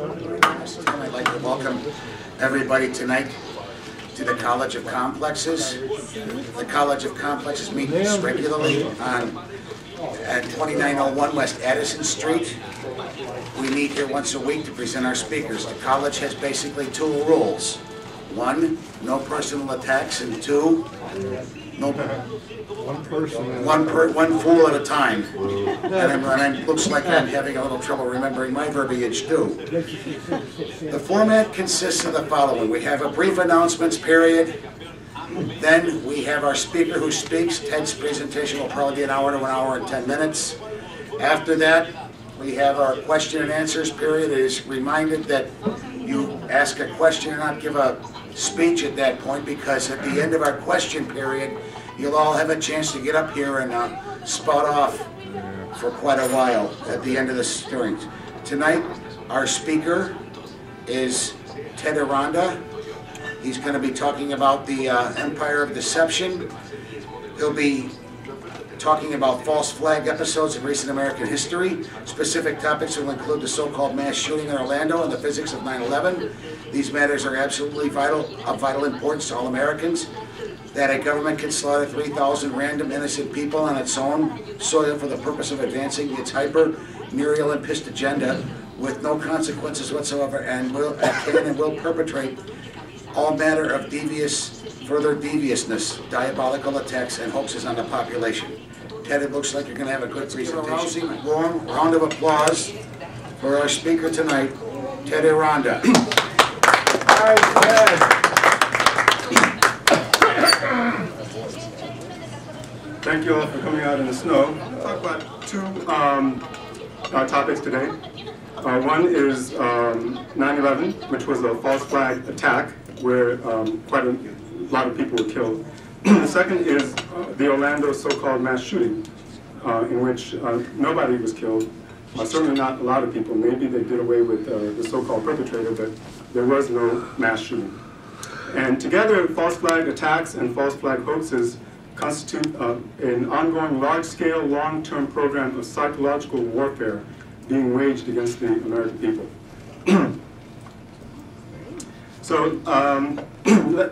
I'd like to welcome everybody tonight to the College of Complexes. The College of Complexes meets regularly at 2901 West Addison Street. We meet here once a week to present our speakers. The college has basically two rules. One, no personal attacks, and two, no, one fool at a time. And it looks like I'm having a little trouble remembering my verbiage too. The format consists of the following. We have a brief announcements period. Then we have our speaker who speaks. Ted's presentation will probably be an hour to an hour and 10 minutes. After that, we have our question and answers period. It is reminded that you ask a question and not give a speech at that point, because at the end of our question period, you'll all have a chance to get up here and spout off for quite a while at the end of the hearings. Tonight, our speaker is Ted Aranda. He's going to be talking about the empire of deception. He'll be talking about false flag episodes in recent American history. Specific topics will include the so-called mass shooting in Orlando and the physics of 9/11. These matters are absolutely vital, of vital importance to all Americans. That a government can slaughter 3,000 random innocent people on its own soil for the purpose of advancing its hyper-mercantilist agenda with no consequences whatsoever, and will perpetrate all manner of deviousness, diabolical attacks, and hoaxes on the population. Ted, it looks like you're going to have a good presentation. A warm round of applause for our speaker tonight, Ted Aranda. Thank you all for coming out in the snow. I'll talk about two topics today. One is 9/11, which was a false flag attack where quite a lot of people were killed. The second is the Orlando so-called mass shooting, in which nobody was killed, certainly not a lot of people. Maybe they did away with the so-called perpetrator, but there was no mass shooting. And together, false flag attacks and false flag hoaxes constitute an ongoing, large-scale, long-term program of psychological warfare being waged against the American people. So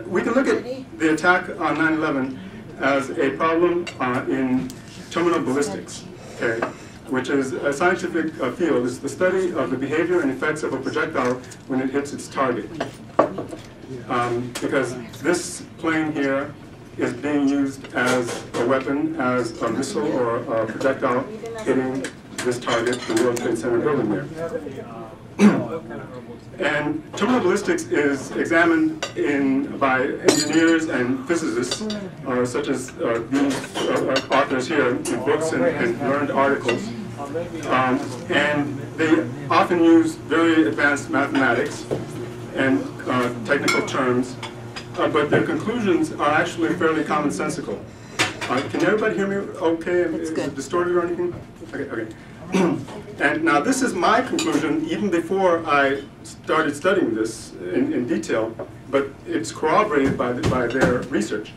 we can look at the attack on 9/11 as a problem in terminal ballistics, okay, which is a scientific field. It's the study of the behavior and effects of a projectile when it hits its target. Because this plane here is being used as a weapon, as a missile or a projectile hitting this target, the World Trade Center building there. And terminal ballistics is examined by engineers and physicists, such as these authors here in books and learned articles. And they often use very advanced mathematics and technical terms, but their conclusions are actually fairly commonsensical. Can everybody hear me okay? Is it distorted or anything? Okay, okay. And now this is my conclusion, even before I started studying this in detail, but it's corroborated by their research.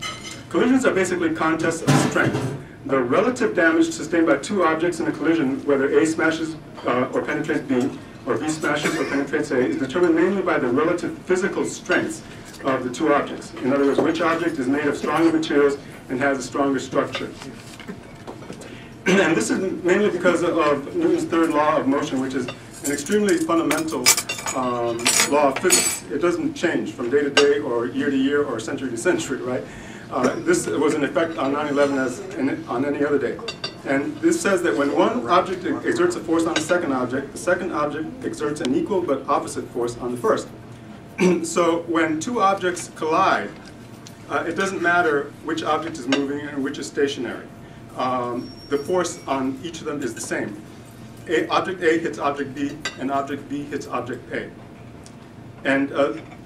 Collisions are basically contests of strength. The relative damage sustained by two objects in a collision, whether A smashes or penetrates B, or B smashes or penetrates A, is determined mainly by the relative physical strengths of the two objects. In other words, which object is made of stronger materials and has a stronger structure. And this is mainly because of Newton's third law of motion, which is an extremely fundamental law of physics. It doesn't change from day to day or year to year or century to century, right? This was in effect on 9/11 as on any other day. And this says that when one object exerts a force on the second object exerts an equal but opposite force on the first. So when two objects collide, it doesn't matter which object is moving and which is stationary. The force on each of them is the same. Object A hits object B, and object B hits object A. And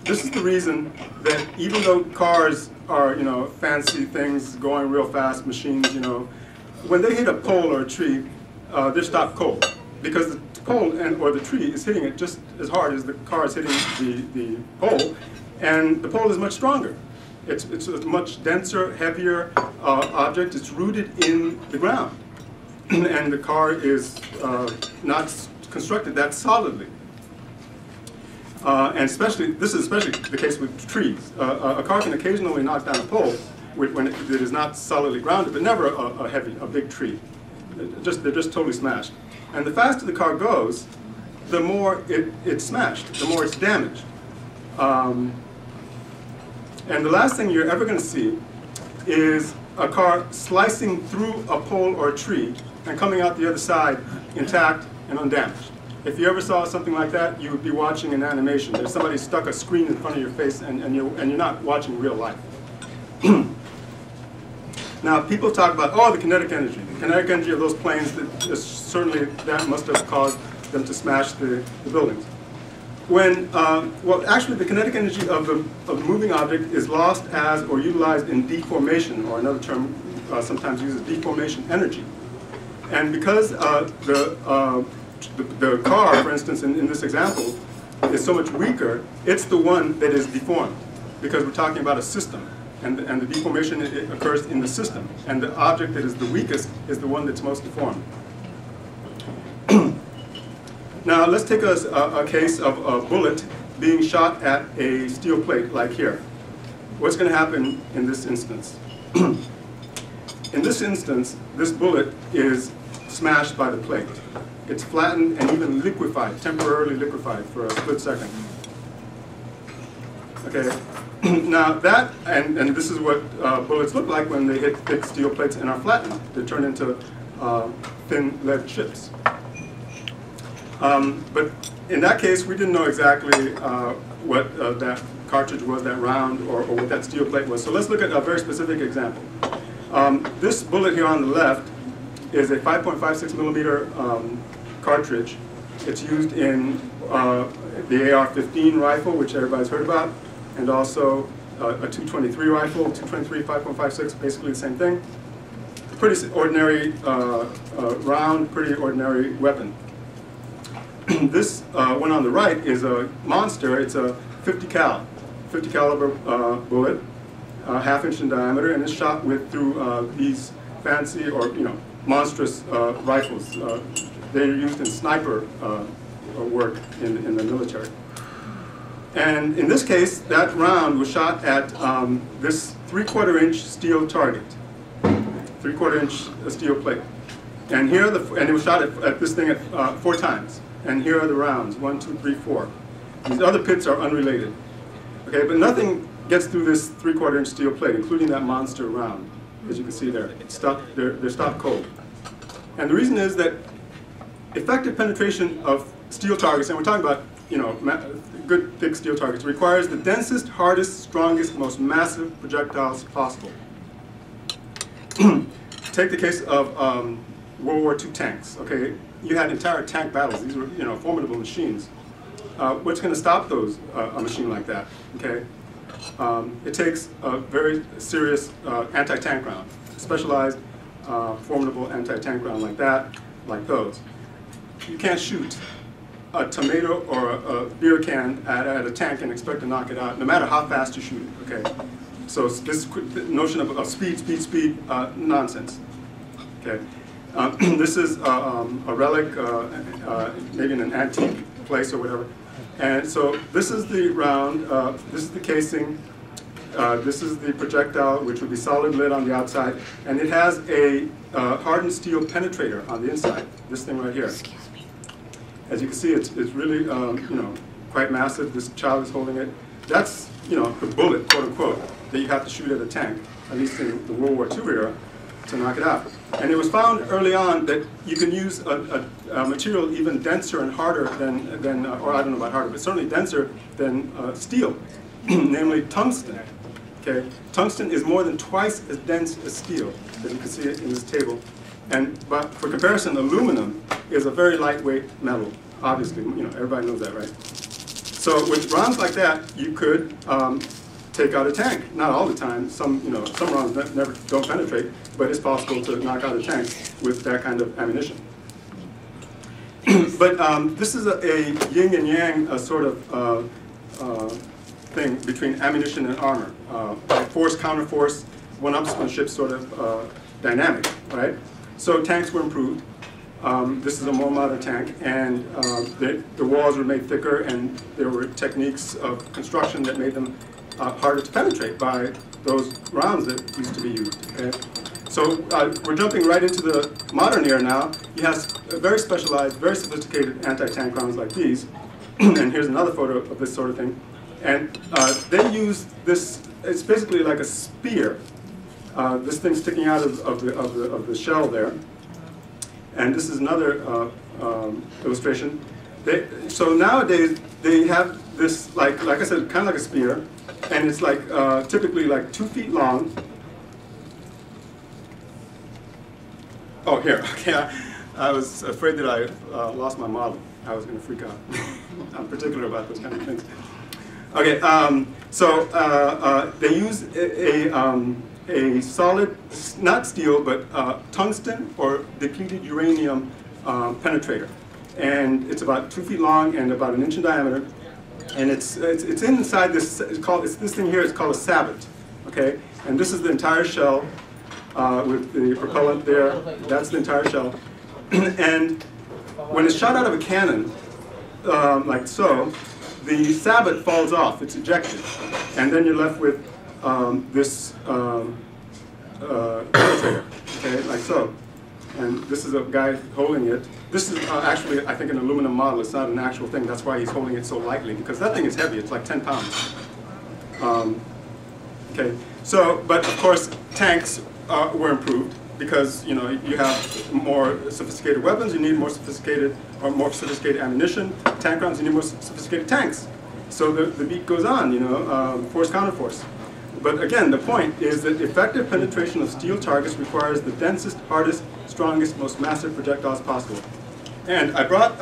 this is the reason that even though cars are, you know, fancy things going real fast, machines, you know, when they hit a pole or a tree, they're stopped cold, because the pole or the tree is hitting it just as hard as the car is hitting the pole, and the pole is much stronger. It's a much denser, heavier object. It's rooted in the ground. And the car is not constructed that solidly. And especially, this is especially the case with trees. A car can occasionally knock down a pole when it is not solidly grounded, but never a big tree. They're just totally smashed. And the faster the car goes, the more it's smashed, the more it's damaged. And the last thing you're ever going to see is a car slicing through a pole or a tree and coming out the other side intact and undamaged. If you ever saw something like that, you would be watching an animation. There's somebody stuck a screen in front of your face, and you're not watching real life. Now, people talk about, oh, the kinetic energy. The kinetic energy of those planes, certainly that must have caused them to smash the buildings. Well, actually, the kinetic energy of a moving object is lost as or utilized in deformation, or another term sometimes uses deformation energy. And because the car, for instance, in this example, is so much weaker, it's the one that is deformed, because we're talking about a system. And the deformation it occurs in the system. And the object that is the weakest is the one that's most deformed. Now, let's take a case of a bullet being shot at a steel plate, like here. What's going to happen in this instance? In this instance, this bullet is smashed by the plate. It's flattened and even liquefied, temporarily liquefied for a split second. Okay. Now that, and this is what bullets look like when they hit thick steel plates and are flattened. They turn into thin lead chips. But in that case, we didn't know exactly what that cartridge was, that round, or what that steel plate was. So let's look at a very specific example. This bullet here on the left is a 5.56 millimeter cartridge. It's used in the AR-15 rifle, which everybody's heard about, and also a 223 rifle, 223, 5.56, basically the same thing. Pretty ordinary round, pretty ordinary weapon. This one on the right is a monster. It's a 50 caliber bullet, half-inch in diameter, and it's shot with through these fancy or monstrous rifles. They're used in sniper work in the military. And in this case, that round was shot at this 3/4-inch steel target, 3/4-inch steel plate. And here, and it was shot at this thing four times. And here are the rounds, 1, 2, 3, 4. These other pits are unrelated. Okay, but nothing gets through this 3/4-inch steel plate, including that monster round, as you can see there. It's stuck, they're stopped cold. And the reason is that effective penetration of steel targets, and we're talking about good thick steel targets, requires the densest, hardest, strongest, most massive projectiles possible. Take the case of World War II tanks. Okay, you had entire tank battles. These were formidable machines. What's going to stop those a machine like that? Okay, it takes a very serious anti-tank round, specialized, formidable anti-tank round like that, like those. You can't shoot a tomato or a beer can at a tank and expect to knock it out, no matter how fast you shoot it. Okay, so this notion of speed, nonsense. Okay, this is a relic, maybe in an antique place or whatever. And so this is the round. This is the casing. This is the projectile, which would be solid lead on the outside, and it has a hardened steel penetrator on the inside. This thing right here. As you can see, it's really quite massive. This child is holding it. That's the bullet, quote unquote, that you have to shoot at a tank, at least in the World War II era, to knock it out. And it was found early on that you can use a material even denser and harder than or I don't know about harder, but certainly denser than steel, namely tungsten. Okay, tungsten is more than twice as dense as steel, as you can see in this table. But for comparison, aluminum is a very lightweight metal. Obviously, everybody knows that, right? So with rounds like that, you could take out a tank. Not all the time. Some rounds never don't penetrate, but it's possible to knock out a tank with that kind of ammunition. But this is a yin and yang sort of thing between ammunition and armor, like force counter force, one-upsmanship sort of dynamic, right? So tanks were improved. This is a Montmartre tank, and the walls were made thicker, and there were techniques of construction that made them harder to penetrate by those rounds that used to be used. Okay? So we're jumping right into the modern era now. He has very specialized, very sophisticated anti-tank rounds like these. And here's another photo of this sort of thing. And they use this, it's basically like a spear. This thing sticking out of the shell there. And this is another illustration. So nowadays, they have this, like I said, kind of like a spear. And it's like typically like 2 feet long. Oh, here, okay. I was afraid that I lost my model. I was going to freak out. I'm particular about those kind of things. Okay, so they use a solid, not steel, but tungsten or depleted uranium penetrator, and it's about 2 feet long and about 1 inch in diameter, and it's inside this. This thing here is called a sabot, okay? And this is the entire shell with the propellant there. That's the entire shell, and when it's shot out of a cannon, like so, the sabot falls off. It's ejected, and then you're left with this penetrator, okay, like so. And this is a guy holding it. This is actually, I think, an aluminum model. It's not an actual thing. That's why he's holding it so lightly, because that thing is heavy. It's like 10 pounds. Okay. So, but of course, tanks were improved because you have more sophisticated weapons. You need more sophisticated or more sophisticated ammunition. Tank rounds. You need more sophisticated tanks. So the beat goes on. Force counter force. But again, the point is that effective penetration of steel targets requires the densest, hardest, strongest, most massive projectiles possible. And I brought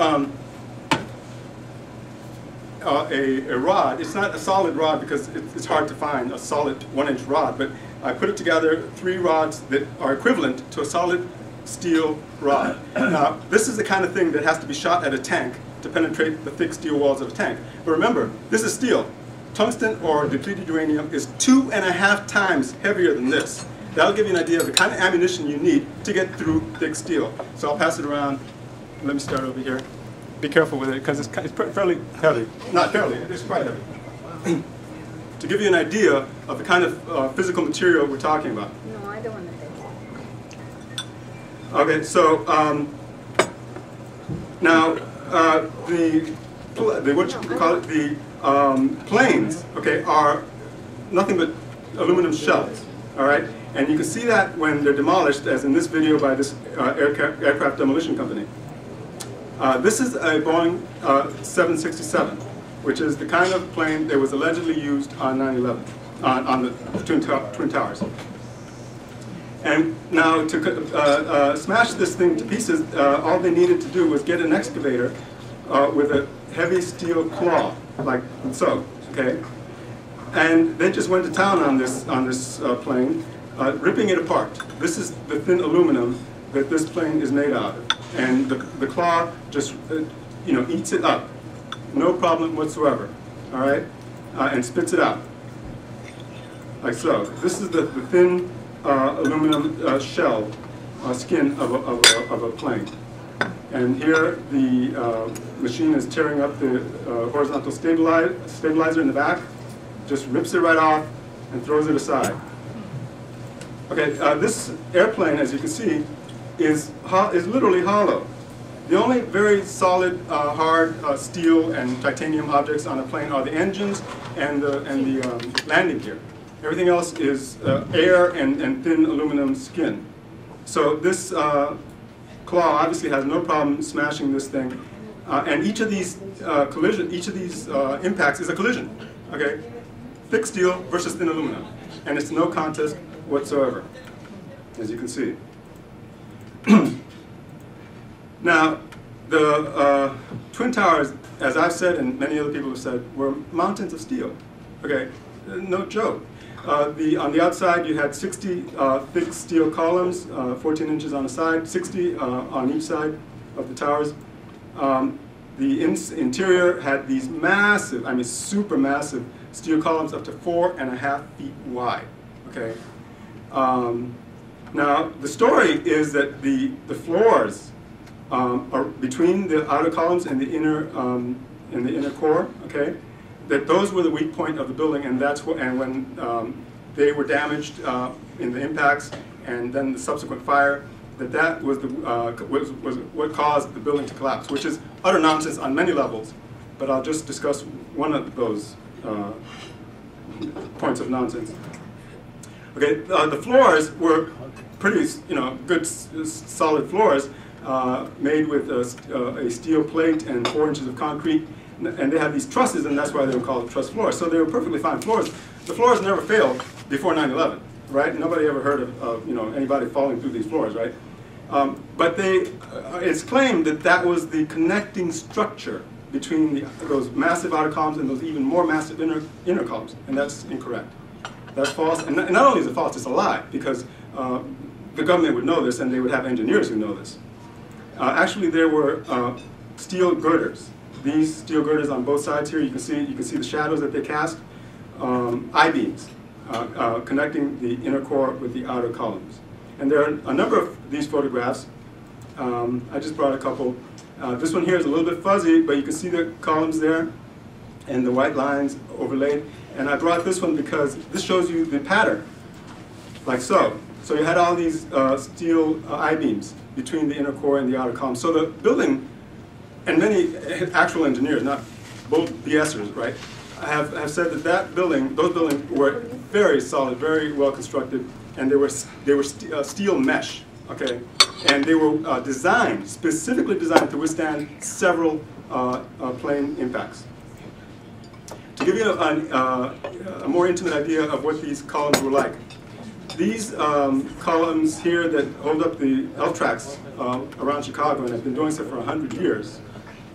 a rod. It's not a solid rod because it's hard to find a solid 1-inch rod, but I put it together, 3 rods that are equivalent to a solid steel rod. Now, this is the kind of thing that has to be shot at a tank to penetrate the thick steel walls of a tank. But remember, this is steel. Tungsten or depleted uranium is 2.5 times heavier than this. That'll give you an idea of the kind of ammunition you need to get through thick steel. So I'll pass it around. Let me start over here. Be careful with it because it's fairly heavy. Not fairly, it's quite heavy. To give you an idea of the kind of physical material we're talking about. No, I don't want to think. Okay, so now the planes, okay, are nothing but aluminum shells, all right? And you can see that when they're demolished, as in this video by this aircraft demolition company. This is a Boeing 767, which is the kind of plane that was allegedly used on 9/11, on the Twin Towers. And now to smash this thing to pieces, all they needed to do was get an excavator with a heavy steel claw, like so, okay, and they just went to town on this plane, ripping it apart. This is the thin aluminum that this plane is made out of, and the claw just eats it up, no problem whatsoever, all right, and spits it out, like so. This is the thin aluminum shell, skin of a plane. And here the machine is tearing up the horizontal stabilizer in the back, just rips it right off and throws it aside. Okay, this airplane, as you can see, is literally hollow. The only very solid, hard steel and titanium objects on a plane are the engines and the landing gear. Everything else is air and thin aluminum skin. So this claw obviously has no problem smashing this thing, and each of these impacts is a collision. Okay, thick steel versus thin aluminum, and it's no contest whatsoever, as you can see. Now, the Twin Towers, as I've said and many other people have said, were mountains of steel. Okay, no joke. On the outside, you had 60 thick steel columns, 14 inches on a side, 60 on each side of the towers. The interior had these massive, I mean super massive, steel columns up to 4.5 feet wide. Okay. Now, the story is that the floors or between the outer columns and the inner core, okay, that those were the weak point of the building, and that's what, and when they were damaged in the impacts and then the subsequent fire, that that was the was what caused the building to collapse, which is utter nonsense on many levels. But I'll just discuss one of those points of nonsense. Okay, the floors were pretty, good, solid floors made with a steel plate and 4 inches of concrete, and they had these trusses, and that's why they were called truss floors. So they were perfectly fine floors. The floors never failed before 9/11, right? Nobody ever heard of anybody falling through these floors, right? But they, it's claimed that that was the connecting structure between those massive outer columns and those even more massive inner columns, and that's incorrect. That's false, and not only is it false, it's a lie, because the government would know this, and they would have engineers who know this. Actually, there were steel girders. These steel girders on both sides here, you can see the shadows that they cast, I-beams connecting the inner core with the outer columns. And there are a number of these photographs. I just brought a couple. This one here is a little bit fuzzy, but you can see the columns there and the white lines overlaid. And I brought this one because this shows you the pattern, like so. So you had all these steel I-beams between the inner core and the outer column. So the building, and many actual engineers, not both BSers, right, have said that those buildings were very solid, very well constructed, and they were steel mesh, okay, and they were designed, specifically designed to withstand several plane impacts. To give you a more intimate idea of what these columns were like, these columns here that hold up the L-Tracks around Chicago, and have been doing so for 100 years,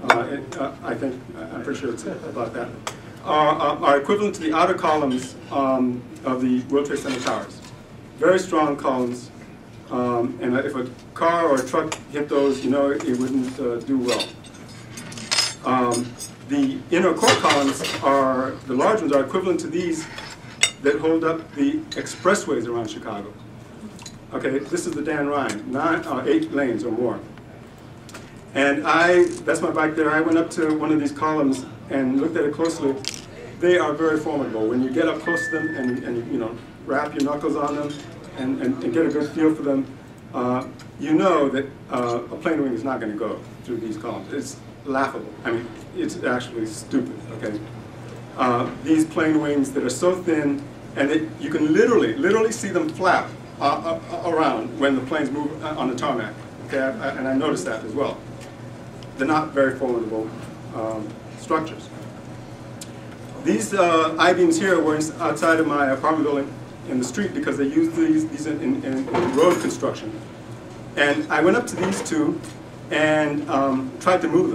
I think, I'm pretty sure it's about that, are equivalent to the outer columns of the World Trade Center towers. Very strong columns, and if a car or a truck hit those, it wouldn't do well. The inner core columns are, the large ones are equivalent to these that hold up the expressways around Chicago. Okay, this is the Dan Ryan, 8 lanes or more. And that's my bike there, I went up to one of these columns and looked at it closely. They are very formidable. When you get up close to them and wrap your knuckles on them and get a good feel for them, you know that a plane wing is not going to go through these columns. It's laughable. I mean, it's actually stupid, okay? These plane wings that are so thin, and you can literally see them flap around when the planes move on the tarmac, okay? And I noticed that as well. They're not very formidable structures. These I-beams here were outside of my apartment building in the street, because they used these in road construction. And I went up to these two and tried to move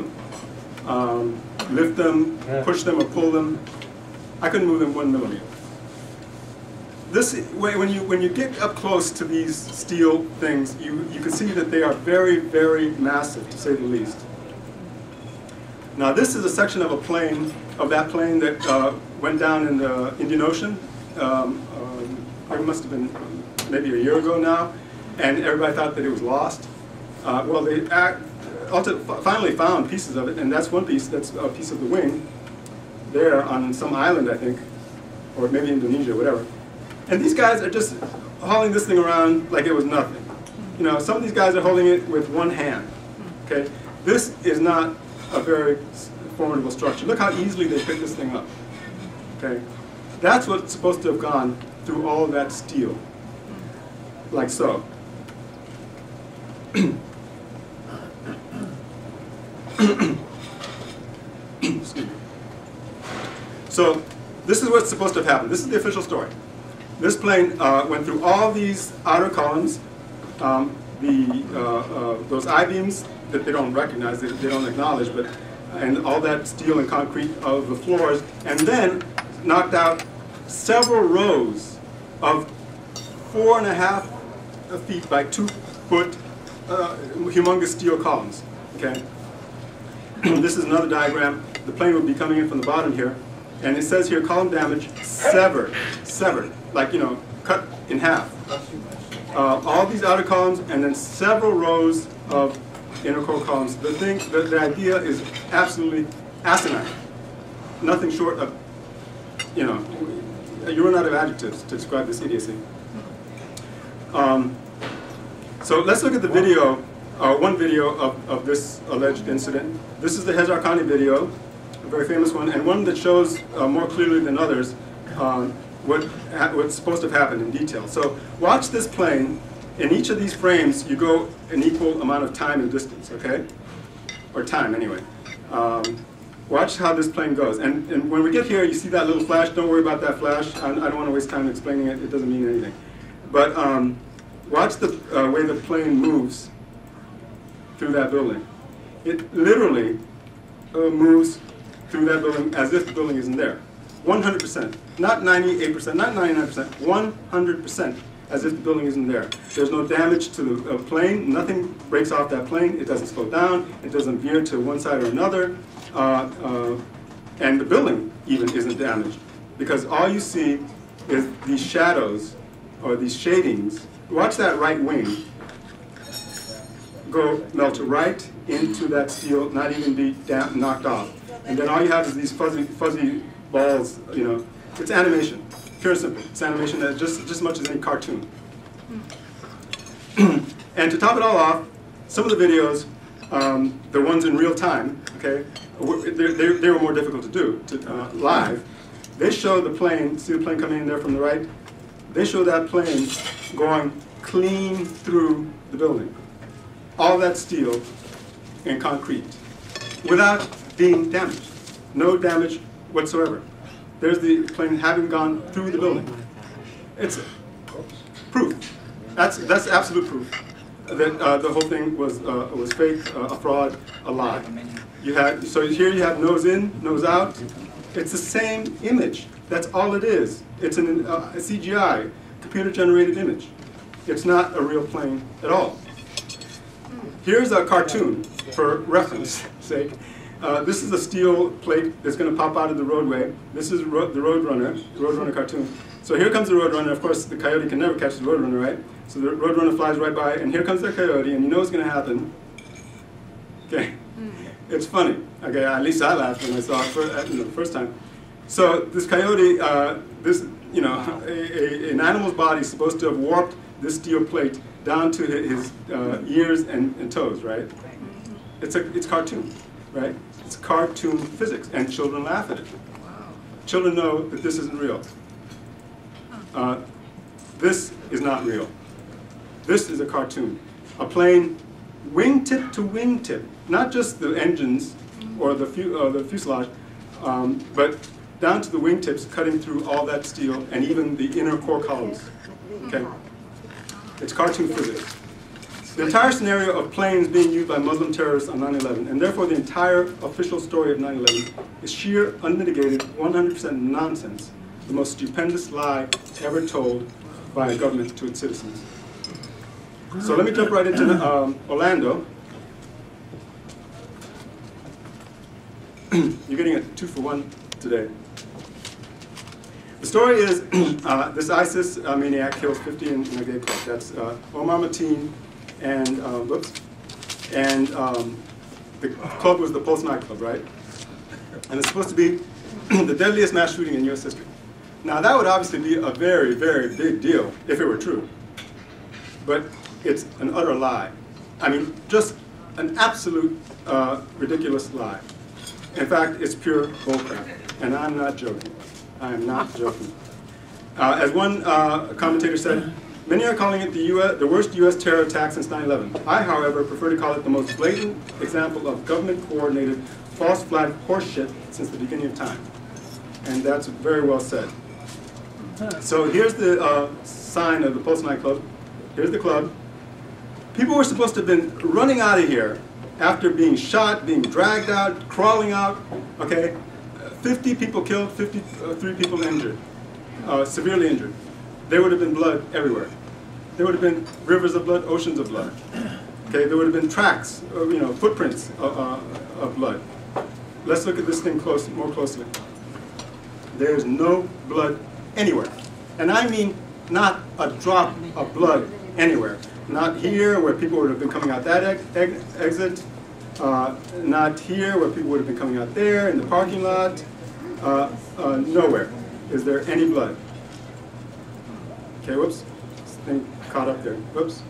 them, lift them, push them, or pull them. I couldn't move them 1 millimeter. This, when you get up close to these steel things, you can see that they are very, very massive, to say the least. Now, this is a section of that plane that went down in the Indian Ocean. It must have been maybe a year ago now, and everybody thought that it was lost. Well, they finally found pieces of it, and that's one piece, that's a piece of the wing there on some island, I think, or maybe Indonesia, whatever. And these guys are just hauling this thing around like it was nothing. Some of these guys are holding it with one hand, okay? This is not a very formidable structure. Look how easily they pick this thing up, okay? That's what's supposed to have gone through all that steel, like so. So this is what's supposed to have happened. This is the official story. This plane went through all these outer columns, those I-beams that they don't recognize, they don't acknowledge, but, and all that steel and concrete of the floors, and then knocked out several rows of 4.5 feet by 2 foot humongous steel columns. Okay. This is another diagram. The plane would be coming in from the bottom here, and it says here column damage severed, like cut in half. All these outer columns, and then several rows of integral columns. The idea is absolutely asinine. Nothing short of, you know, you run out of adjectives to describe this idiocy. So let's look at the video, one video of this alleged incident. This is the Hezarkani video, a very famous one, and one that shows more clearly than others what's supposed to have happened in detail. So watch this plane. In each of these frames, you go an equal amount of time and distance, okay? Or time, anyway. Watch how this plane goes. And when we get here, you see that little flash. Don't worry about that flash. I don't want to waste time explaining it. It doesn't mean anything. But watch the way the plane moves through that building. It literally moves through that building as if the building isn't there. 100%. Not 98%, not 99%, 100%. As if the building isn't there. There's no damage to the plane. Nothing breaks off that plane. It doesn't slow down. It doesn't veer to one side or another. And the building even isn't damaged, because all you see is these shadows or these shadings. Watch that right wing go melt right into that steel, not even be knocked off. And then all you have is these fuzzy balls. You know, it's animation. Pure and simple. It's animation that just much as any cartoon. And to top it all off, some of the videos, the ones in real time, okay, they were more difficult to do live. They show the plane. See the plane coming in there from the right. They show that plane going clean through the building, all that steel and concrete, without being damaged. No damage whatsoever. There's the plane having gone through the building. It's proof. That's absolute proof that the whole thing was fake, a fraud, a lie. So here you have nose in, nose out. It's the same image. That's all it is. It's a CGI, computer-generated image. It's not a real plane at all. Here's a cartoon for reference sake. This is a steel plate that's going to pop out of the roadway. This is the Roadrunner cartoon. So here comes the Roadrunner. Of course, the coyote can never catch the Roadrunner, right? So the Roadrunner flies right by, and here comes the coyote, and you know what's going to happen. Okay, it's funny. Okay, at least I laughed when I saw it the first time. So this coyote, an animal's body is supposed to have warped this steel plate down to his ears and toes, right? It's cartoon. Right? It's cartoon physics, and children laugh at it. Wow. Children know that this isn't real. This is not real. This is a cartoon. A plane, wingtip to wingtip, not just the engines or the fuselage, but down to the wingtips, cutting through all that steel and even the inner core columns. Okay, it's cartoon physics. The entire scenario of planes being used by Muslim terrorists on 9/11, and therefore the entire official story of 9/11, is sheer, unmitigated, 100% nonsense, the most stupendous lie ever told by a government to its citizens. So let me jump right into Orlando. You're getting a 2-for-1 today. The story is this ISIS maniac kills 50 in a gay club. That's Omar Mateen. And the club was the Pulse nightclub, right? And it's supposed to be the deadliest mass shooting in U.S. history. Now that would obviously be a very, very big deal if it were true, but it's an utter lie. I mean, just an absolute ridiculous lie. In fact, it's pure bullcrap, and I'm not joking. I am not joking. As one commentator said, many are calling it the worst U.S. terror attack since 9/11. I, however, prefer to call it the most blatant example of government-coordinated, false flag horseshit since the beginning of time. And that's very well said. So here's the sign of the Pulse nightclub. Here's the club. People were supposed to have been running out of here after being shot, being dragged out, crawling out. Okay, 50 people killed, 53 people injured, severely injured. There would have been blood everywhere. There would have been rivers of blood, oceans of blood. Okay, there would have been tracks, you know, footprints of blood. Let's look at this thing more closely. There is no blood anywhere, and I mean not a drop of blood anywhere. Not here where people would have been coming out that exit. Not here where people would have been coming out there, in the parking lot. Nowhere is there any blood. Okay, whoops. This thing caught up there. Whoops.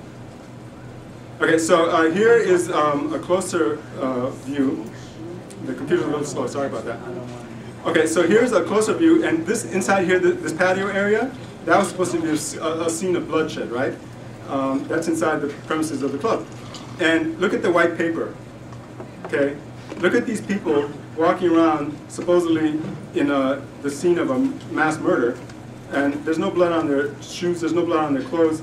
Okay, so here is a closer view. The computer's a little slow, sorry about that. Okay, so here's a closer view, and this inside here, this patio area, that was supposed to be a scene of bloodshed, right? That's inside the premises of the club. And look at the white paper, okay? Look at these people walking around, supposedly in the scene of a mass murder, and there's no blood on their shoes, there's no blood on their clothes.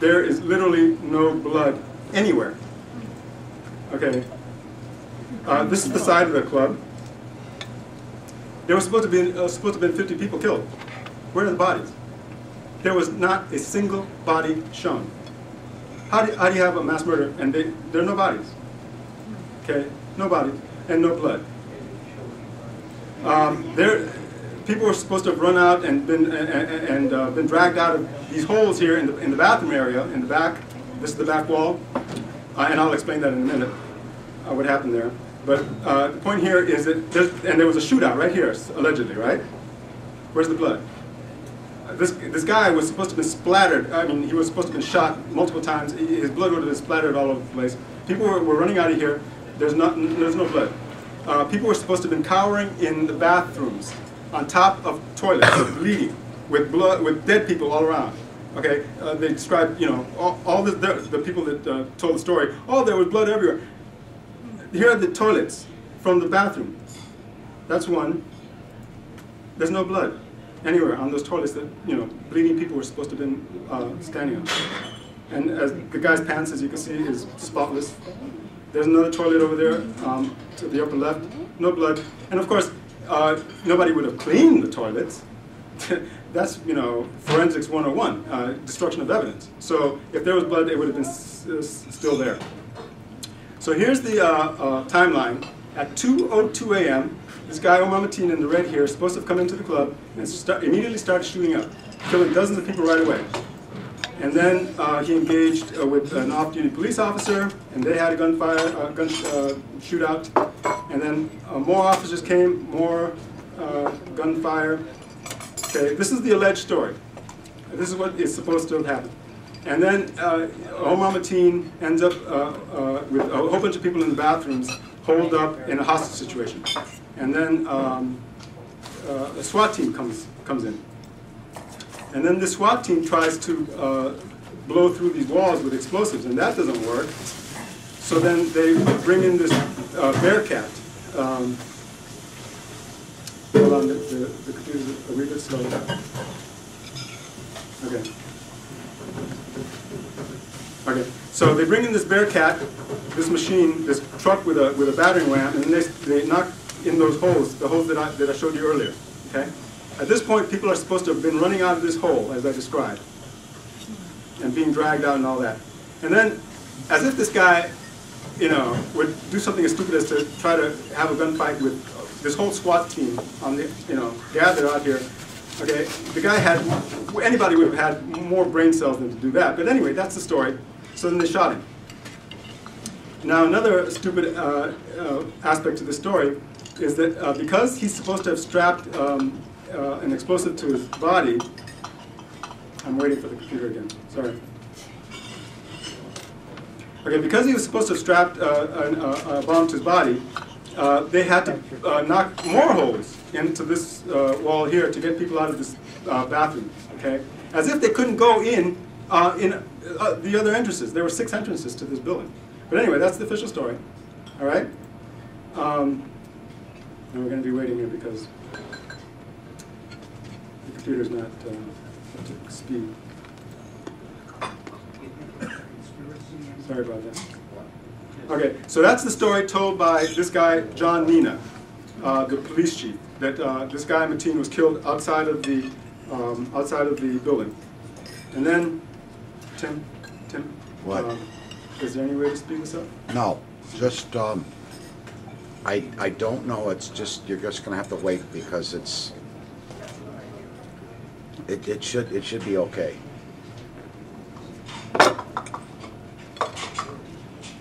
There is literally no blood anywhere, okay? This is the side of the club. There were supposed to have been 50 people killed. Where are the bodies? There was not a single body shown. How do you have a mass murder and there are no bodies? Okay, no bodies and no blood. People were supposed to have run out and been dragged out of these holes here in the bathroom area in the back. This is the back wall, and I'll explain that in a minute. What happened there? But the point here is that there was a shootout right here, allegedly, right? Where's the blood? This guy was supposed to have been splattered. I mean, he was supposed to have been shot multiple times. His blood would have been splattered all over the place. People were running out of here. There's no blood. People were supposed to have been cowering in the bathrooms, on top of toilets, bleeding, with blood, with dead people all around. Okay, they described, you know, all the people that told the story. Oh, there was blood everywhere. Here are the toilets from the bathroom. That's one. There's no blood anywhere on those toilets that, you know, bleeding people were supposed to have been standing on. And as the guy's pants, as you can see, is spotless. There's another toilet over there to the upper left. No blood. And of course, nobody would have cleaned the toilets. That's, you know, forensics 101, destruction of evidence. So if there was blood, it would have been still there. So here's the timeline. At 2:02 a.m., this guy Omar Mateen in the red here is supposed to have come into the club and immediately started shooting up, killing dozens of people right away. And then he engaged with an off-duty police officer, and they had a shootout. And then more officers came, more gunfire. Okay, this is the alleged story. This is what is supposed to have happened. And then Omar Mateen ends up with a whole bunch of people in the bathrooms holed up in a hostage situation. And then a SWAT team comes in. And then the SWAT team tries to blow through these walls with explosives, and that doesn't work. So then they bring in this Bearcat. Hold on, the computer's a wee bit slow. Okay. Okay, so they bring in this Bearcat, this machine, this truck with a battering ram, and they knock in those holes, the holes that I showed you earlier, okay? At this point, people are supposed to have been running out of this hole, as I described, and being dragged out and all that. And then, as if this guy, you know, would do something as stupid as to try to have a gunfight with this whole SWAT team on the, you know, gathered out here. Okay, the guy had, anybody would have had more brain cells than to do that. But anyway, that's the story. So then they shot him. Now another stupid aspect to the story is that because he's supposed to have strapped an explosive to his body, I'm waiting for the computer again, sorry. Okay, because he was supposed to have strapped a bomb to his body, they had to knock more holes into this wall here to get people out of this bathroom, okay? As if they couldn't go in the other entrances. There were 6 entrances to this building. But anyway, that's the official story, all right? And we're gonna be waiting here because the computer's not up to speed. Sorry about that. Okay, so that's the story told by this guy, John Mina, the police chief, that this guy Mateen was killed outside of the building. And then, Tim, what? Is there any way to speed this up? No, just, I don't know, it's just, you're just gonna have to wait because it's, it should be okay.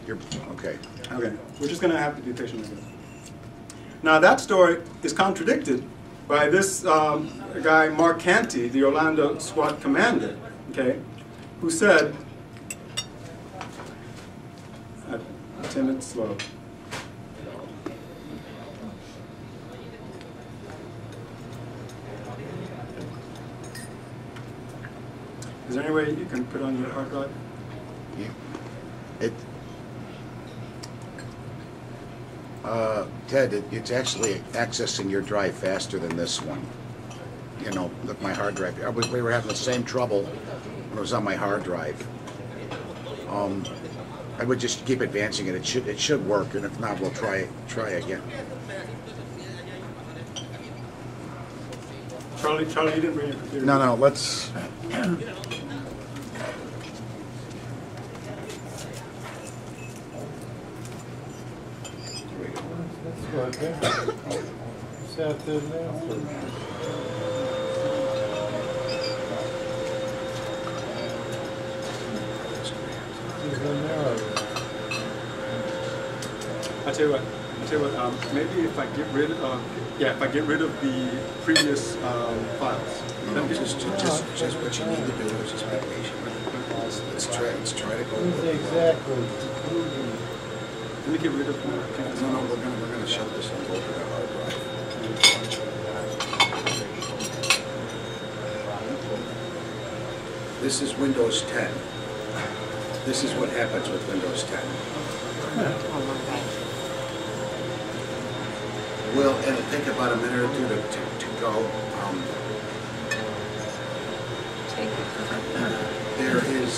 You're, okay. Okay. We're just going to have to be patient with it. Now that story is contradicted by this guy, Mark Canty, the Orlando SWAT commander, okay, who said, Tim, it's slow. Is there any way you can put on your hard drive? Yeah. Ted, it's actually accessing your drive faster than this one. You know, look, my hard drive. We were having the same trouble when it was on my hard drive. I would just keep advancing it. It should work, and if not, we'll try again. Charlie, you didn't bring your computer. No, let's. Okay. I tell you what. Maybe if I get rid of, the previous files, just what you need to do is just be patient. Let's try to go. Exactly. Let me get rid of my account. No, we're going to shut this up over the hard drive. This is Windows 10. This is what happens with Windows 10. Well, it'll take about a minute or two to go. There is...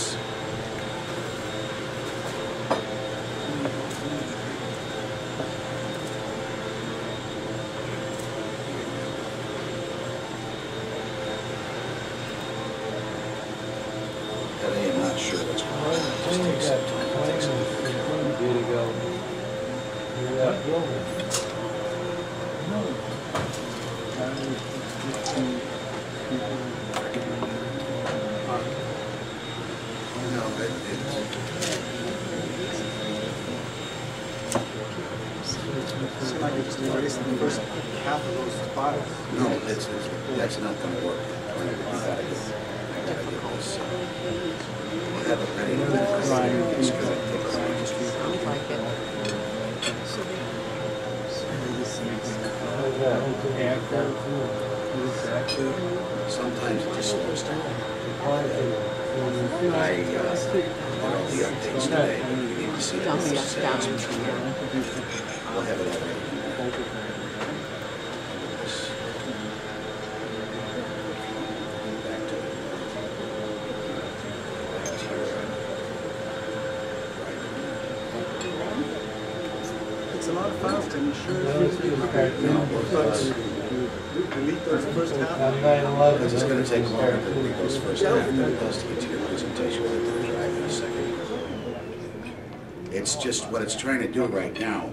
It's just what it's trying to do right now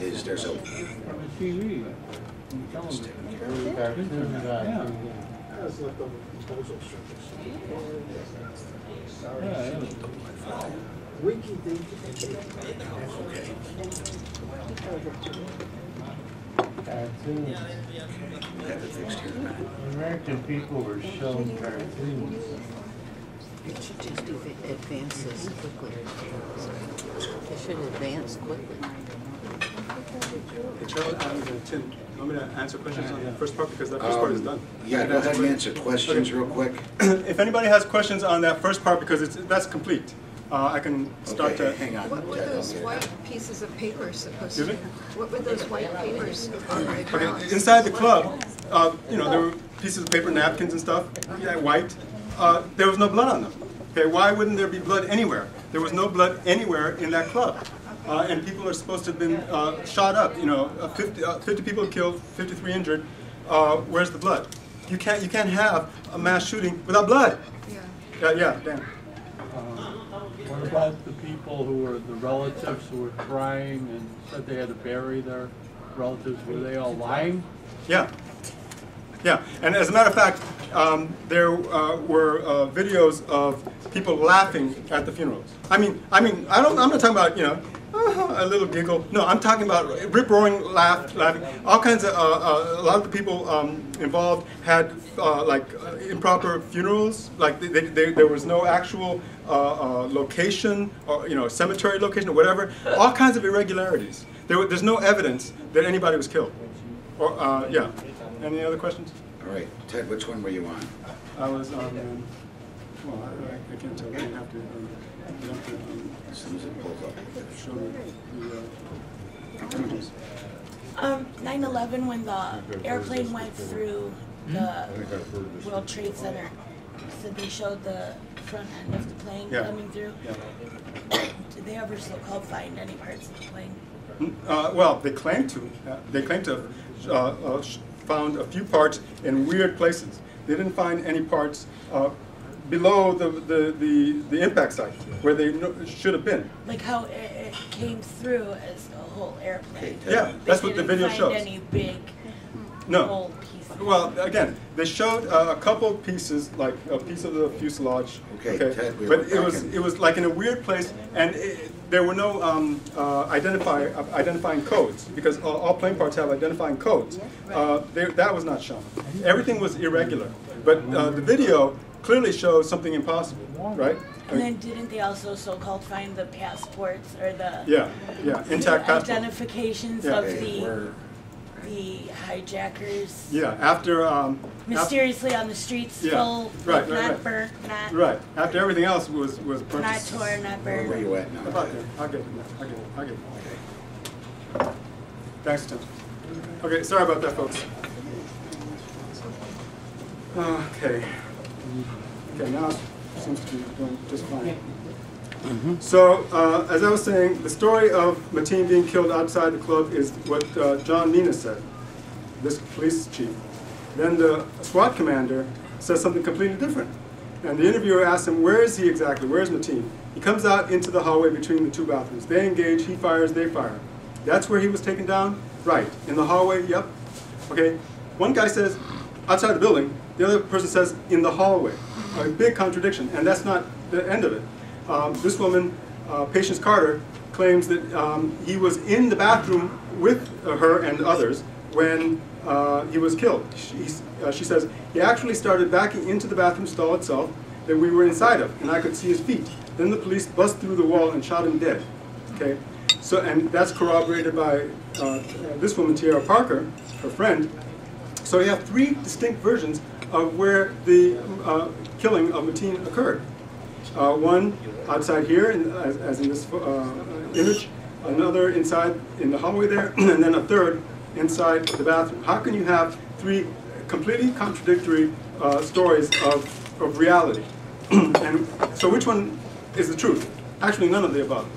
is there's a American people were shown cartoons. It should just do advances quickly. It should advance quickly. Hey, Charlie, Tim, you want me to answer questions on the first part? Because that first part is done. Yeah, go ahead and answer questions real quick. If anybody has questions on that first part, because that's complete, I can start to... Hang on. What were those white pieces of paper supposed to be? What were those white papers on the ground? Okay, inside the club, you know, there were pieces of paper, napkins and stuff, yeah, white. There was no blood on them. Okay, why wouldn't there be blood anywhere? There was no blood anywhere in that club, and people are supposed to have been shot up. You know, 50 people killed, 53 injured. Where's the blood? You can't have a mass shooting without blood. Yeah. Yeah. Dan. What about the people who were the relatives who were crying and said they had to bury their relatives? Were they all lying? Yeah. Yeah, and as a matter of fact, there were videos of people laughing at the funerals. I mean, I'm not talking about, you know, a little giggle. No, I'm talking about rip-roaring laughing. All kinds of, a lot of the people involved had improper funerals. Like there was no actual location or cemetery location or whatever. All kinds of irregularities. There's no evidence that anybody was killed. Or yeah. Any other questions? All right, Ted, which one were you on? I was on. Well, I can't tell. You have to. You have to as soon as it pulls up. Show me the. 9/11, when the airplane went through the World Trade Center, so they showed the front end of the plane coming through. Yeah. Did they ever so-called find any parts of the plane? Well, they claim to. They claim to have found a few parts in weird places. They didn't find any parts below the impact site where they should have been. Like how it came through as a whole airplane. Yeah, that's what the video shows. They didn't find any big whole pieces. Well, again, they showed a couple pieces, like a piece of the fuselage. Okay. Ted, but it was like in a weird place, and there were no identifying codes, because all plane parts have identifying codes. That was not shown. Everything was irregular, but the video clearly shows something impossible, right? And then didn't they also so-called find the passports or the intact identifications of the hijackers? Yeah, after mysteriously on the streets, still not burnt, not after everything else was purchased. Not torn, not burned. Where you at now? I'll get it. Okay. Thanks, Tim. Okay, sorry about that, folks. Okay. Okay, now it seems to be doing just fine. Mm-hmm. So, as I was saying, the story of Mateen being killed outside the club is what John Mina said, this police chief. Then the SWAT commander says something completely different. And the interviewer asks him, where is he exactly? Where is Mateen? He comes out into the hallway between the two bathrooms. They engage, he fires, they fire. That's where he was taken down? Right. In the hallway? Yep. Okay. One guy says, outside the building. The other person says, in the hallway. A big contradiction, and that's not the end of it. This woman, Patience Carter, claims that he was in the bathroom with her and others when he was killed. She says, he actually started backing into the bathroom stall itself that we were inside of, and I could see his feet. Then the police bust through the wall and shot him dead. Okay, so, and that's corroborated by this woman, Tiara Parker, her friend. So you have three distinct versions of where the killing of Mateen occurred. One outside here, as in this image, another inside in the hallway there, and then a third inside the bathroom. How can you have three completely contradictory stories of reality? And so which one is the truth? Actually, none of the above.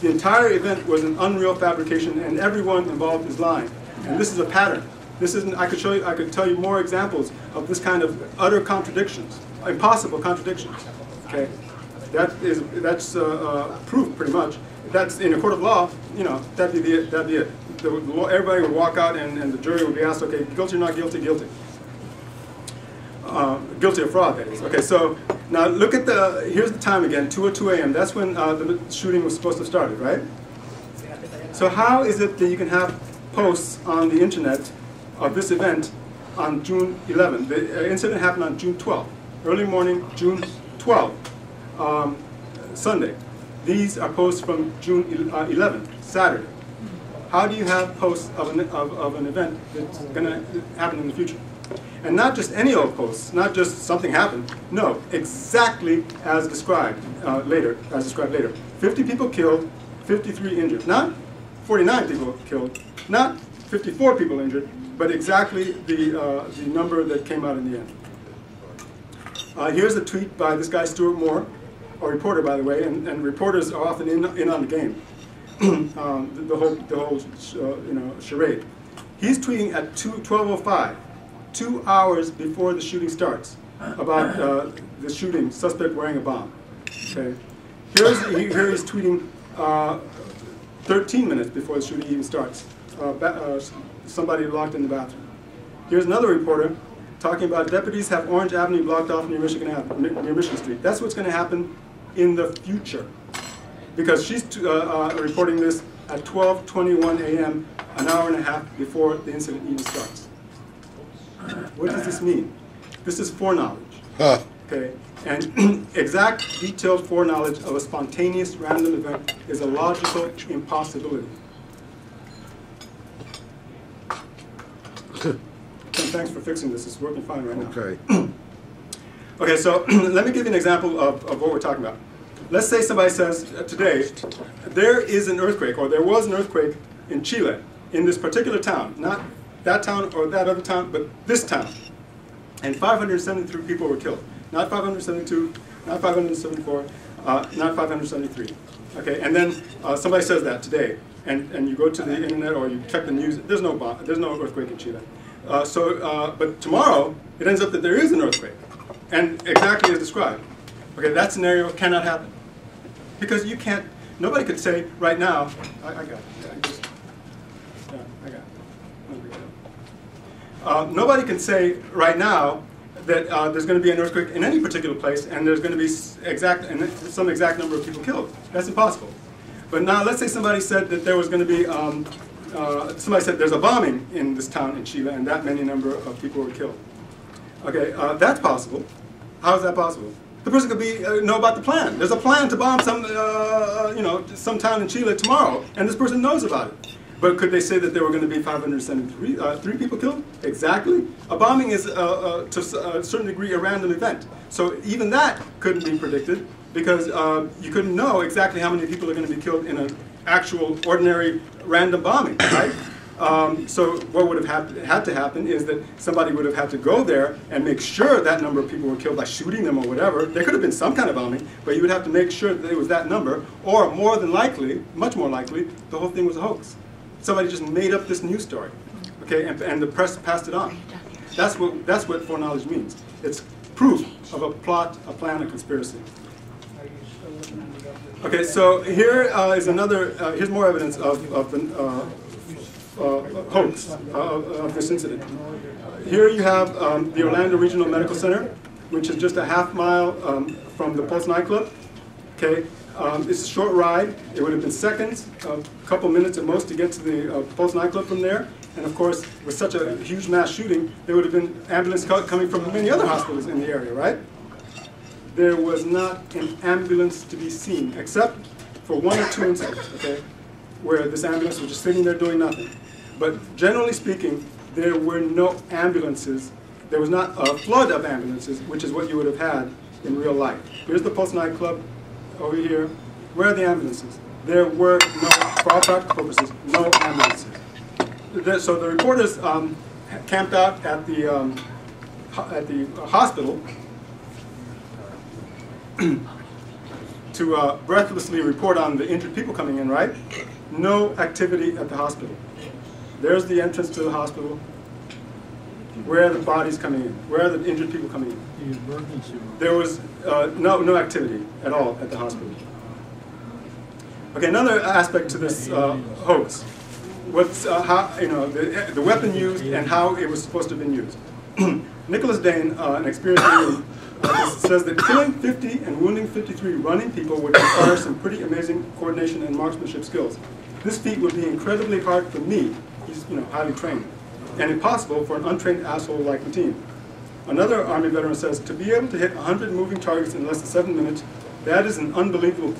The entire event was an unreal fabrication, and everyone involved is lying. And this is a pattern. This isn't. I could tell you more examples of this kind of utter contradictions, impossible contradictions. Okay, that's proof pretty much. That's in a court of law. You know, that'd be it. Everybody would walk out, and the jury would be asked, okay, guilty or not guilty? Guilty. Guilty of fraud, that is. Okay, so now look at the. Here's the time again. 2 or 2 a.m. That's when the shooting was supposed to have started, right? So how is it that you can have posts on the internet of this event on June 11. The incident happened on June 12th, early morning, June 12th, Sunday. These are posts from June 11th, Saturday. How do you have posts of an event that's going to happen in the future? And not just any old posts, not just something happened. No, exactly as described later. 50 people killed, 53 injured. Not 49 people killed, not 54 people injured, but exactly the number that came out in the end. Here's a tweet by this guy, Stuart Moore, a reporter, by the way, and reporters are often in on the game, the whole charade. He's tweeting at 12:05, 2 hours before the shooting starts, about the shooting, suspect wearing a bomb. Okay, here he's tweeting 13 minutes before the shooting even starts. Somebody locked in the bathroom. Here's another reporter talking about deputies have Orange Avenue blocked off near Michigan Street. That's what's going to happen in the future. because she's reporting this at 12:21 a.m., an hour and a half before the incident even starts. What does this mean? This is foreknowledge. Okay, and exact, detailed foreknowledge of a spontaneous, random event is a logical impossibility. Thanks for fixing this. It's working fine right now. Okay. Okay, so let me give you an example of what we're talking about. Let's say somebody says today, there is an earthquake, or there was an earthquake in Chile, in this particular town, not that town or that other town, but this town. And 573 people were killed. Not 572, not 574, not 573. Okay, and then somebody says that today, and you go to the internet or you check the news, there's no bomb, there's no earthquake in Chile. But tomorrow, it ends up that there is an earthquake, and exactly as described. Okay, that scenario cannot happen. Because you can't, nobody could say right now, nobody can say right now that there's going to be an earthquake in any particular place and there's going to be some exact number of people killed. That's impossible. But now let's say somebody said that there was going to be, somebody said there's a bombing in this town in Chile and that many number of people were killed. Okay, that's possible. How is that possible? The person could be, know about the plan. There's a plan to bomb some, you know, some town in Chile tomorrow, and this person knows about it. But could they say that there were going to be 573 three people killed? Exactly. A bombing is, to a certain degree, a random event. So even that couldn't be predicted because you couldn't know exactly how many people are going to be killed in an actual, ordinary, random bombing, right? So what would have had to happen is that somebody would have had to go there and make sure that number of people were killed by shooting them or whatever. There could have been some kind of bombing, but you would have to make sure that it was that number, or more than likely, much more likely, the whole thing was a hoax. Somebody just made up this news story, okay, and the press passed it on. That's what foreknowledge means. It's proof of a plot, a plan, a conspiracy. Okay, so here is another, here's more evidence of the hoax of this incident. Here you have the Orlando Regional Medical Center, which is just a half mile from the Pulse nightclub. Okay, it's a short ride. It would have been seconds, a couple minutes at most to get to the Pulse nightclub from there. And of course, with such a huge mass shooting, there would have been ambulance coming from many other hospitals in the area, right? There was not an ambulance to be seen, except for one or two incidents, okay, where this ambulance was just sitting there doing nothing. But generally speaking, there were no ambulances. There was not a flood of ambulances, which is what you would have had in real life. Here's the Pulse nightclub over here. Where are the ambulances? There were no, for all practical purposes, no ambulances. So the reporters camped out at the hospital to breathlessly report on the injured people coming in, right? No activity at the hospital. There's the entrance to the hospital. Where are the bodies coming in? Where are the injured people coming in? The emergency room. There was no activity at all at the hospital. Okay, another aspect to this hoax. What's how, you know, the weapon used and how it was supposed to have been used. Nicholas Dane, an experienced leader, says that killing 50 and wounding 53 running people would require some pretty amazing coordination and marksmanship skills. This feat would be incredibly hard for me. He's, you know, highly trained, and impossible for an untrained asshole like Mateen. Another Army veteran says, to be able to hit 100 moving targets in less than 7 minutes, that is an unbelievable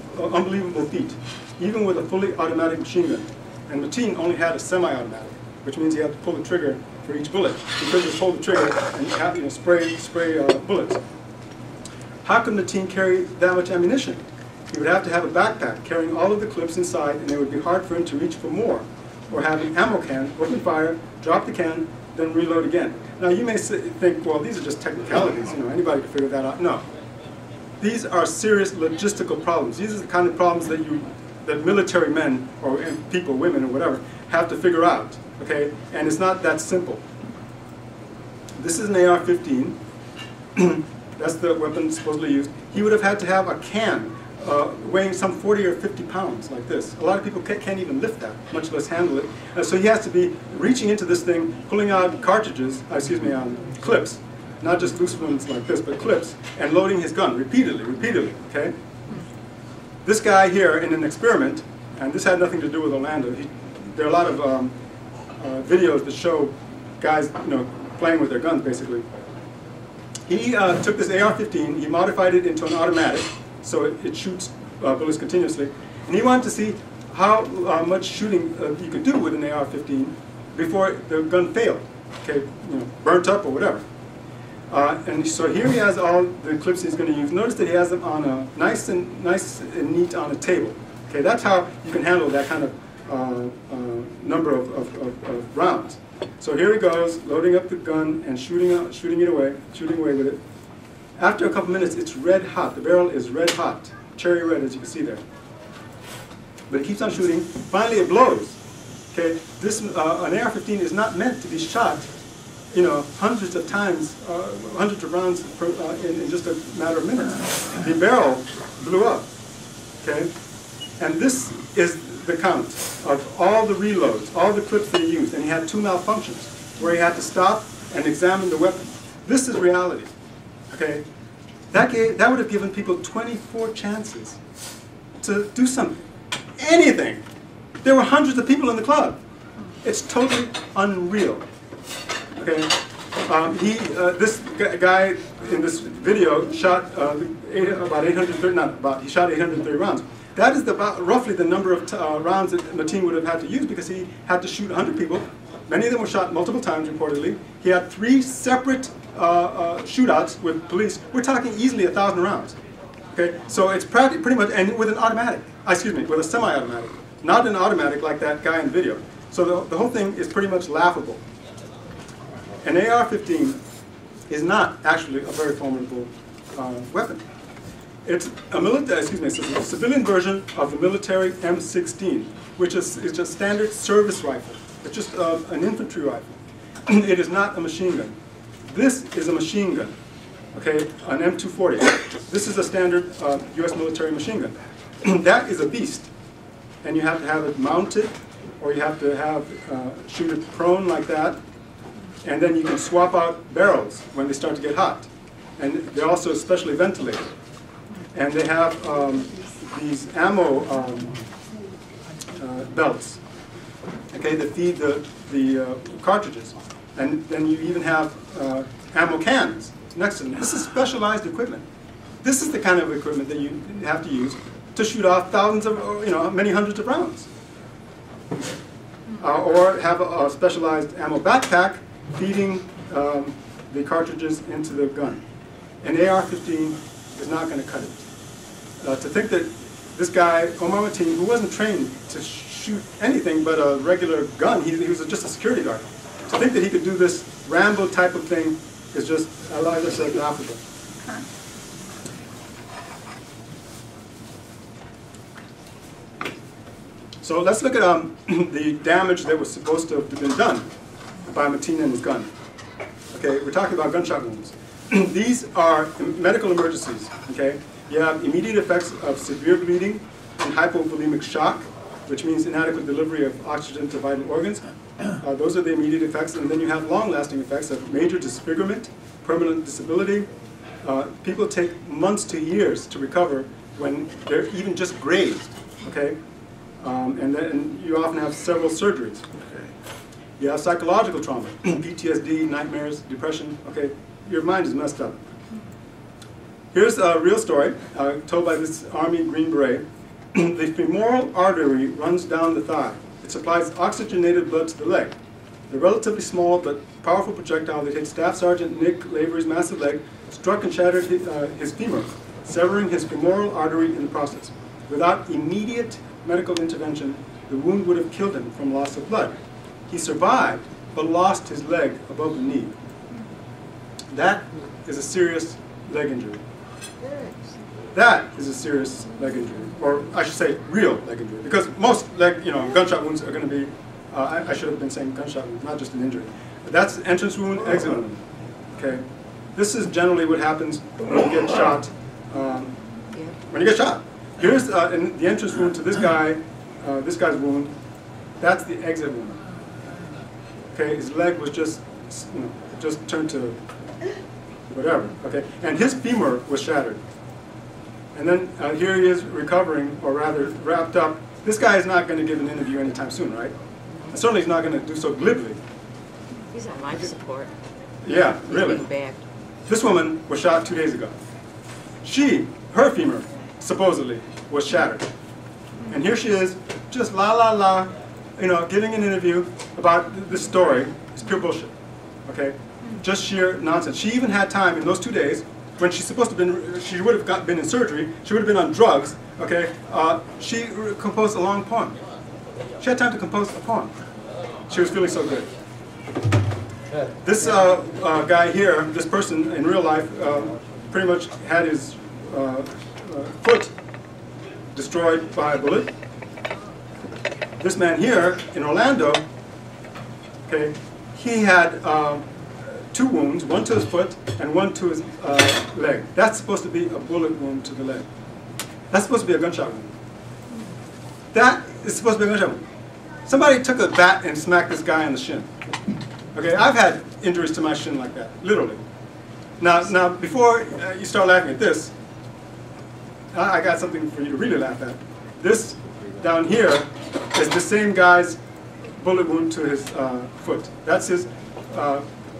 feat, even with a fully automatic machine gun. And Mateen only had a semi-automatic, which means he had to pull the trigger for each bullet. He couldn't just hold the trigger and have, you know, spray bullets. How could Mateen carry that much ammunition? He would have to have a backpack carrying all of the clips inside, and it would be hard for him to reach for more, or have an ammo can, open fire, drop the can, then reload again. Now you may think, well, these are just technicalities, you know, anybody can figure that out. No. These are serious logistical problems. These are the kind of problems that military men, or people, women, or whatever, have to figure out, okay? And it's not that simple. This is an AR-15. That's the weapon supposedly used. He would have had to have a can weighing some 40 or 50 pounds, like this. A lot of people can't even lift that, much less handle it. So he has to be reaching into this thing, pulling out cartridges, clips, not just loose ones like this, but clips, and loading his gun repeatedly, okay? This guy here in an experiment, and this had nothing to do with Orlando. There are a lot of videos that show guys, playing with their guns, basically. He took this AR-15, he modified it into an automatic, so it shoots bullets continuously, and he wanted to see how much shooting you could do with an AR-15 before the gun failed, okay, burnt up or whatever. And so here he has all the clips he's going to use. Notice that he has them on a nice and neat on a table. Okay, that's how you can handle that kind of number of rounds. So here he goes, loading up the gun and shooting away with it. After a couple minutes, it's red hot. The barrel is red hot, cherry red, as you can see there. But it keeps on shooting. Finally, it blows. Okay, this an AR-15 is not meant to be shot, hundreds of times, hundreds of rounds per, in just a matter of minutes. The barrel blew up. Okay, and this is the count of all the reloads, all the clips that he used, and he had two malfunctions where he had to stop and examine the weapon. This is reality. Okay, that would have given people 24 chances to do something, anything. There were hundreds of people in the club. It's totally unreal. Okay, this guy in this video shot about 830 rounds. That is roughly the number of rounds that Mateen would have had to use, because he had to shoot 100 people. Many of them were shot multiple times, reportedly. He had 3 separate shootouts with police. We're talking easily 1,000 rounds. Okay, so it's pretty much, and with an automatic. Excuse me, with a semi-automatic, not an automatic like that guy in the video. So the whole thing is pretty much laughable. An AR-15 is not actually a very formidable weapon. It's a civilian version of the military M16, which is just standard service rifle. It's just an infantry rifle. It is not a machine gun. This is a machine gun, okay, an M240. This is a standard U.S. military machine gun. That is a beast, and you have to have it mounted, or you have to have shoot it prone like that, and then you can swap out barrels when they start to get hot, and they're also specially ventilated. And they have these ammo belts, okay, that feed the cartridges. And then you even have ammo cans next to them. This is specialized equipment. This is the kind of equipment that you have to use to shoot off thousands of, many hundreds of rounds. Or have a specialized ammo backpack feeding the cartridges into the gun. An AR-15 is not going to cut it. To think that this guy, Omar Mateen, who wasn't trained to shoot anything but a regular gun, he was just a security guard. To think that he could do this Rambo type of thing is just, like I said, laughable. So let's look at the damage that was supposed to have been done by Mateen and his gun. Okay, we're talking about gunshot wounds. These are medical emergencies, okay? You have immediate effects of severe bleeding and hypovolemic shock, which means inadequate delivery of oxygen to vital organs. Those are the immediate effects, and then you have long-lasting effects of major disfigurement, permanent disability. People take months to years to recover when they're even just grazed, okay? And then you often have several surgeries. Okay? You have psychological trauma, PTSD, nightmares, depression, okay? Your mind is messed up. Here's a real story told by this Army Green Beret. The femoral artery runs down the thigh. It supplies oxygenated blood to the leg. The relatively small but powerful projectile that hit Staff Sergeant Nick Lavery's massive leg struck and shattered his femur, severing his femoral artery in the process. Without immediate medical intervention, the wound would have killed him from loss of blood. He survived, but lost his leg above the knee. That is a serious leg injury. That is a serious leg injury, or I should say real leg injury, because most gunshot wounds are going to be, I should have been saying gunshot wounds, not just an injury. But that's entrance wound, exit wound. Okay? This is generally what happens when you get shot. When you get shot. Here's the entrance wound to this guy, this guy's wound. That's the exit wound. Okay, his leg was just turned to whatever, okay? And his femur was shattered. And then here he is recovering, or rather wrapped up. This guy is not going to give an interview anytime soon, right? And certainly he's not going to do so glibly. He's on life support. Yeah, he's really bad. This woman was shot 2 days ago. She, her femur, supposedly, was shattered. And here she is, just la la la, you know, giving an interview about this story. It's pure bullshit, okay? Just sheer nonsense. She even had time in those 2 days when she's supposed to been, she would have been in surgery, she would have been on drugs, okay? She composed a long poem. She had time to compose a poem. She was feeling so good. This guy here, this person in real life, pretty much had his foot destroyed by a bullet. This man here in Orlando, okay, he had two wounds, one to his foot and one to his leg. That's supposed to be a bullet wound to the leg. That's supposed to be a gunshot wound. That is supposed to be a gunshot wound. Somebody took a bat and smacked this guy in the shin. Okay, I've had injuries to my shin like that, literally. Now, before you start laughing at this, I got something for you to really laugh at. This down here is the same guy's bullet wound to his foot. That's his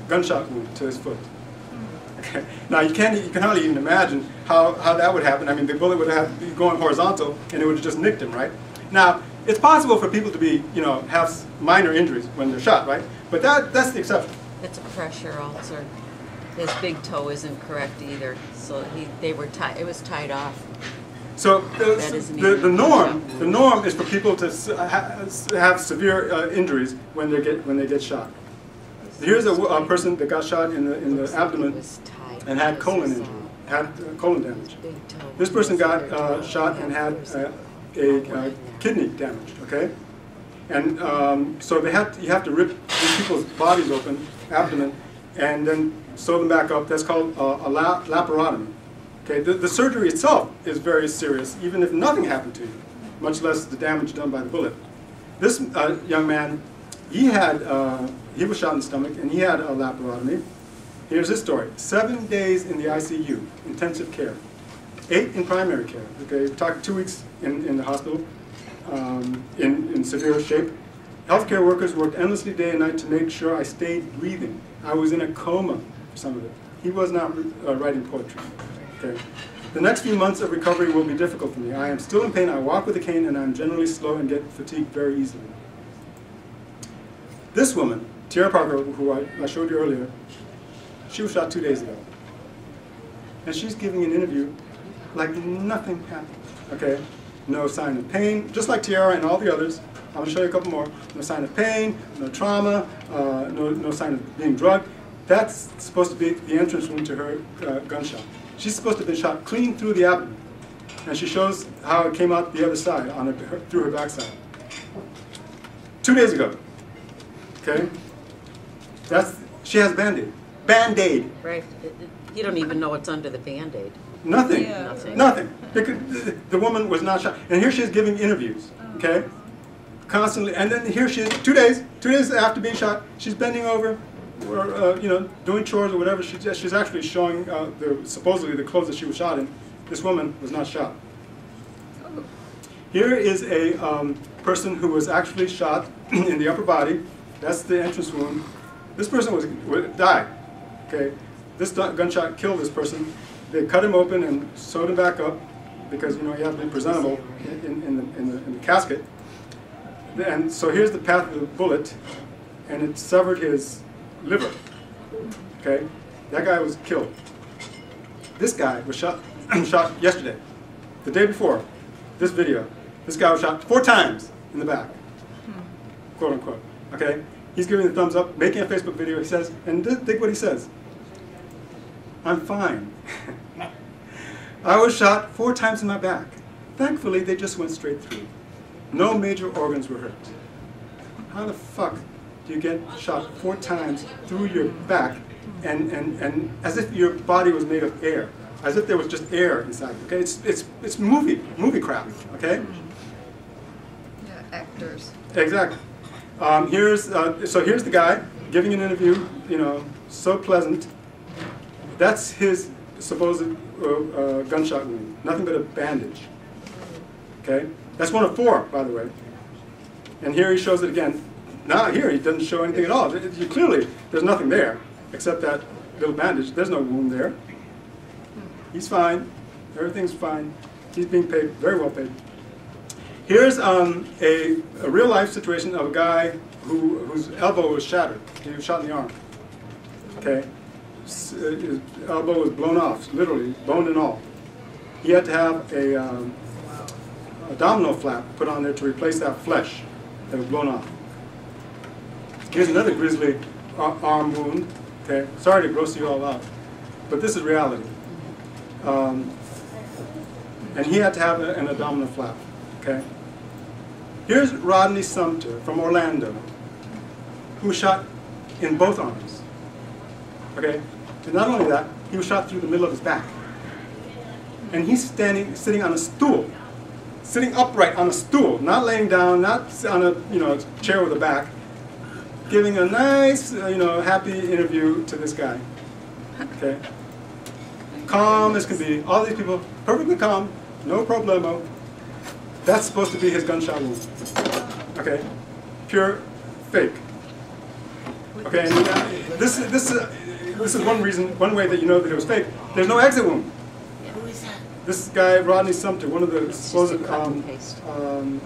gunshot wound to his foot. Okay. Now, you can hardly even imagine how that would happen. I mean, the bullet would have been going horizontal, and it would have just nicked him, right? Now, it's possible for people to be, you know, have minor injuries when they're shot, right? But that's the exception. It's a pressure ulcer. His big toe isn't correct either, so it was tied off. So the norm is for people to have severe severe injuries when they get shot. Here's a person that got shot in the abdomen and had colon injury, had colon damage. This person got shot and had a kidney damage. Okay, and so you have to rip these people's bodies open, abdomen, and then sew them back up. That's called a laparotomy. Okay, the surgery itself is very serious, even if nothing happened to you, much less the damage done by the bullet. This young man, he was shot in the stomach, and he had a laparotomy. Here's his story: 7 days in the ICU, intensive care, 8 in primary care. Okay, we're talking 2 weeks in the hospital, in severe shape. Healthcare workers worked endlessly day and night to make sure I stayed breathing. I was in a coma for some of it. He was not writing poetry. Okay. The next few months of recovery will be difficult for me. I am still in pain. I walk with a cane, and I'm generally slow and get fatigued very easily. This woman, Tiara Parker, who I showed you earlier, she was shot 2 days ago. And she's giving an interview like nothing happened. Okay? No sign of pain, just like Tiara and all the others. I'm going to show you a couple more. No sign of pain, no trauma, no sign of being drugged. That's supposed to be the entrance wound to her gunshot. She's supposed to have been shot clean through the abdomen. And she shows how it came out the other side, on her, through her backside. 2 days ago. Okay? She has Band-Aid. Band-Aid. Right. You don't even know what's under the Band-Aid. Nothing. Yeah. Nothing. The woman was not shot. And here she is giving interviews. Okay? Constantly, and then here she is, 2 days. 2 days after being shot, she's bending over, or you know, doing chores or whatever. She's actually showing supposedly the clothes that she was shot in. This woman was not shot. Here is a person who was actually shot in the upper body. That's the entrance wound. This person died. Okay, this gunshot killed this person. They cut him open and sewed him back up because you know you have to be presentable in the casket. And so here's the path of the bullet, and it severed his liver. Okay, that guy was killed. This guy was shot shot yesterday, the day before. This video, this guy was shot 4 times in the back, quote unquote. Okay, he's giving the thumbs up, making a Facebook video. He says, and think what he says. I'm fine. I was shot 4 times in my back. Thankfully, they just went straight through. No major organs were hurt. How the fuck do you get shot 4 times through your back and as if your body was made of air, as if there was just air inside? Okay, it's movie crap. Okay. Yeah, actors. Exactly. Here's the guy giving an interview. You know, so pleasant. That's his supposed gunshot wound, nothing but a bandage. Okay, that's one of four, by the way. And here he shows it again. Now here he doesn't show anything at all. You clearly, there's nothing there except that little bandage. There's no wound there. He's fine. Everything's fine. He's being paid, very well paid. Here's a real life situation of a guy whose elbow was shattered. He was shot in the arm. Okay, his elbow was blown off, literally, bone and all. He had to have a domino flap put on there to replace that flesh that was blown off. Here's another grisly arm wound. Okay, sorry to gross you all out, but this is reality. And he had to have an abdominal flap. Okay. Here's Rodney Sumter from Orlando, who shot in both arms. Okay, and not only that, he was shot through the middle of his back. And he's sitting on a stool, sitting upright on a stool, not laying down, not on a chair with a back, giving a nice happy interview to this guy. Okay. Calm as can be. All these people, perfectly calm, no problemo. That's supposed to be his gunshot wound. Okay, pure fake. Okay, and this is one reason, one way that you know that it was fake. There's no exit wound. Who is that? This guy, Rodney Sumter, one of the supposed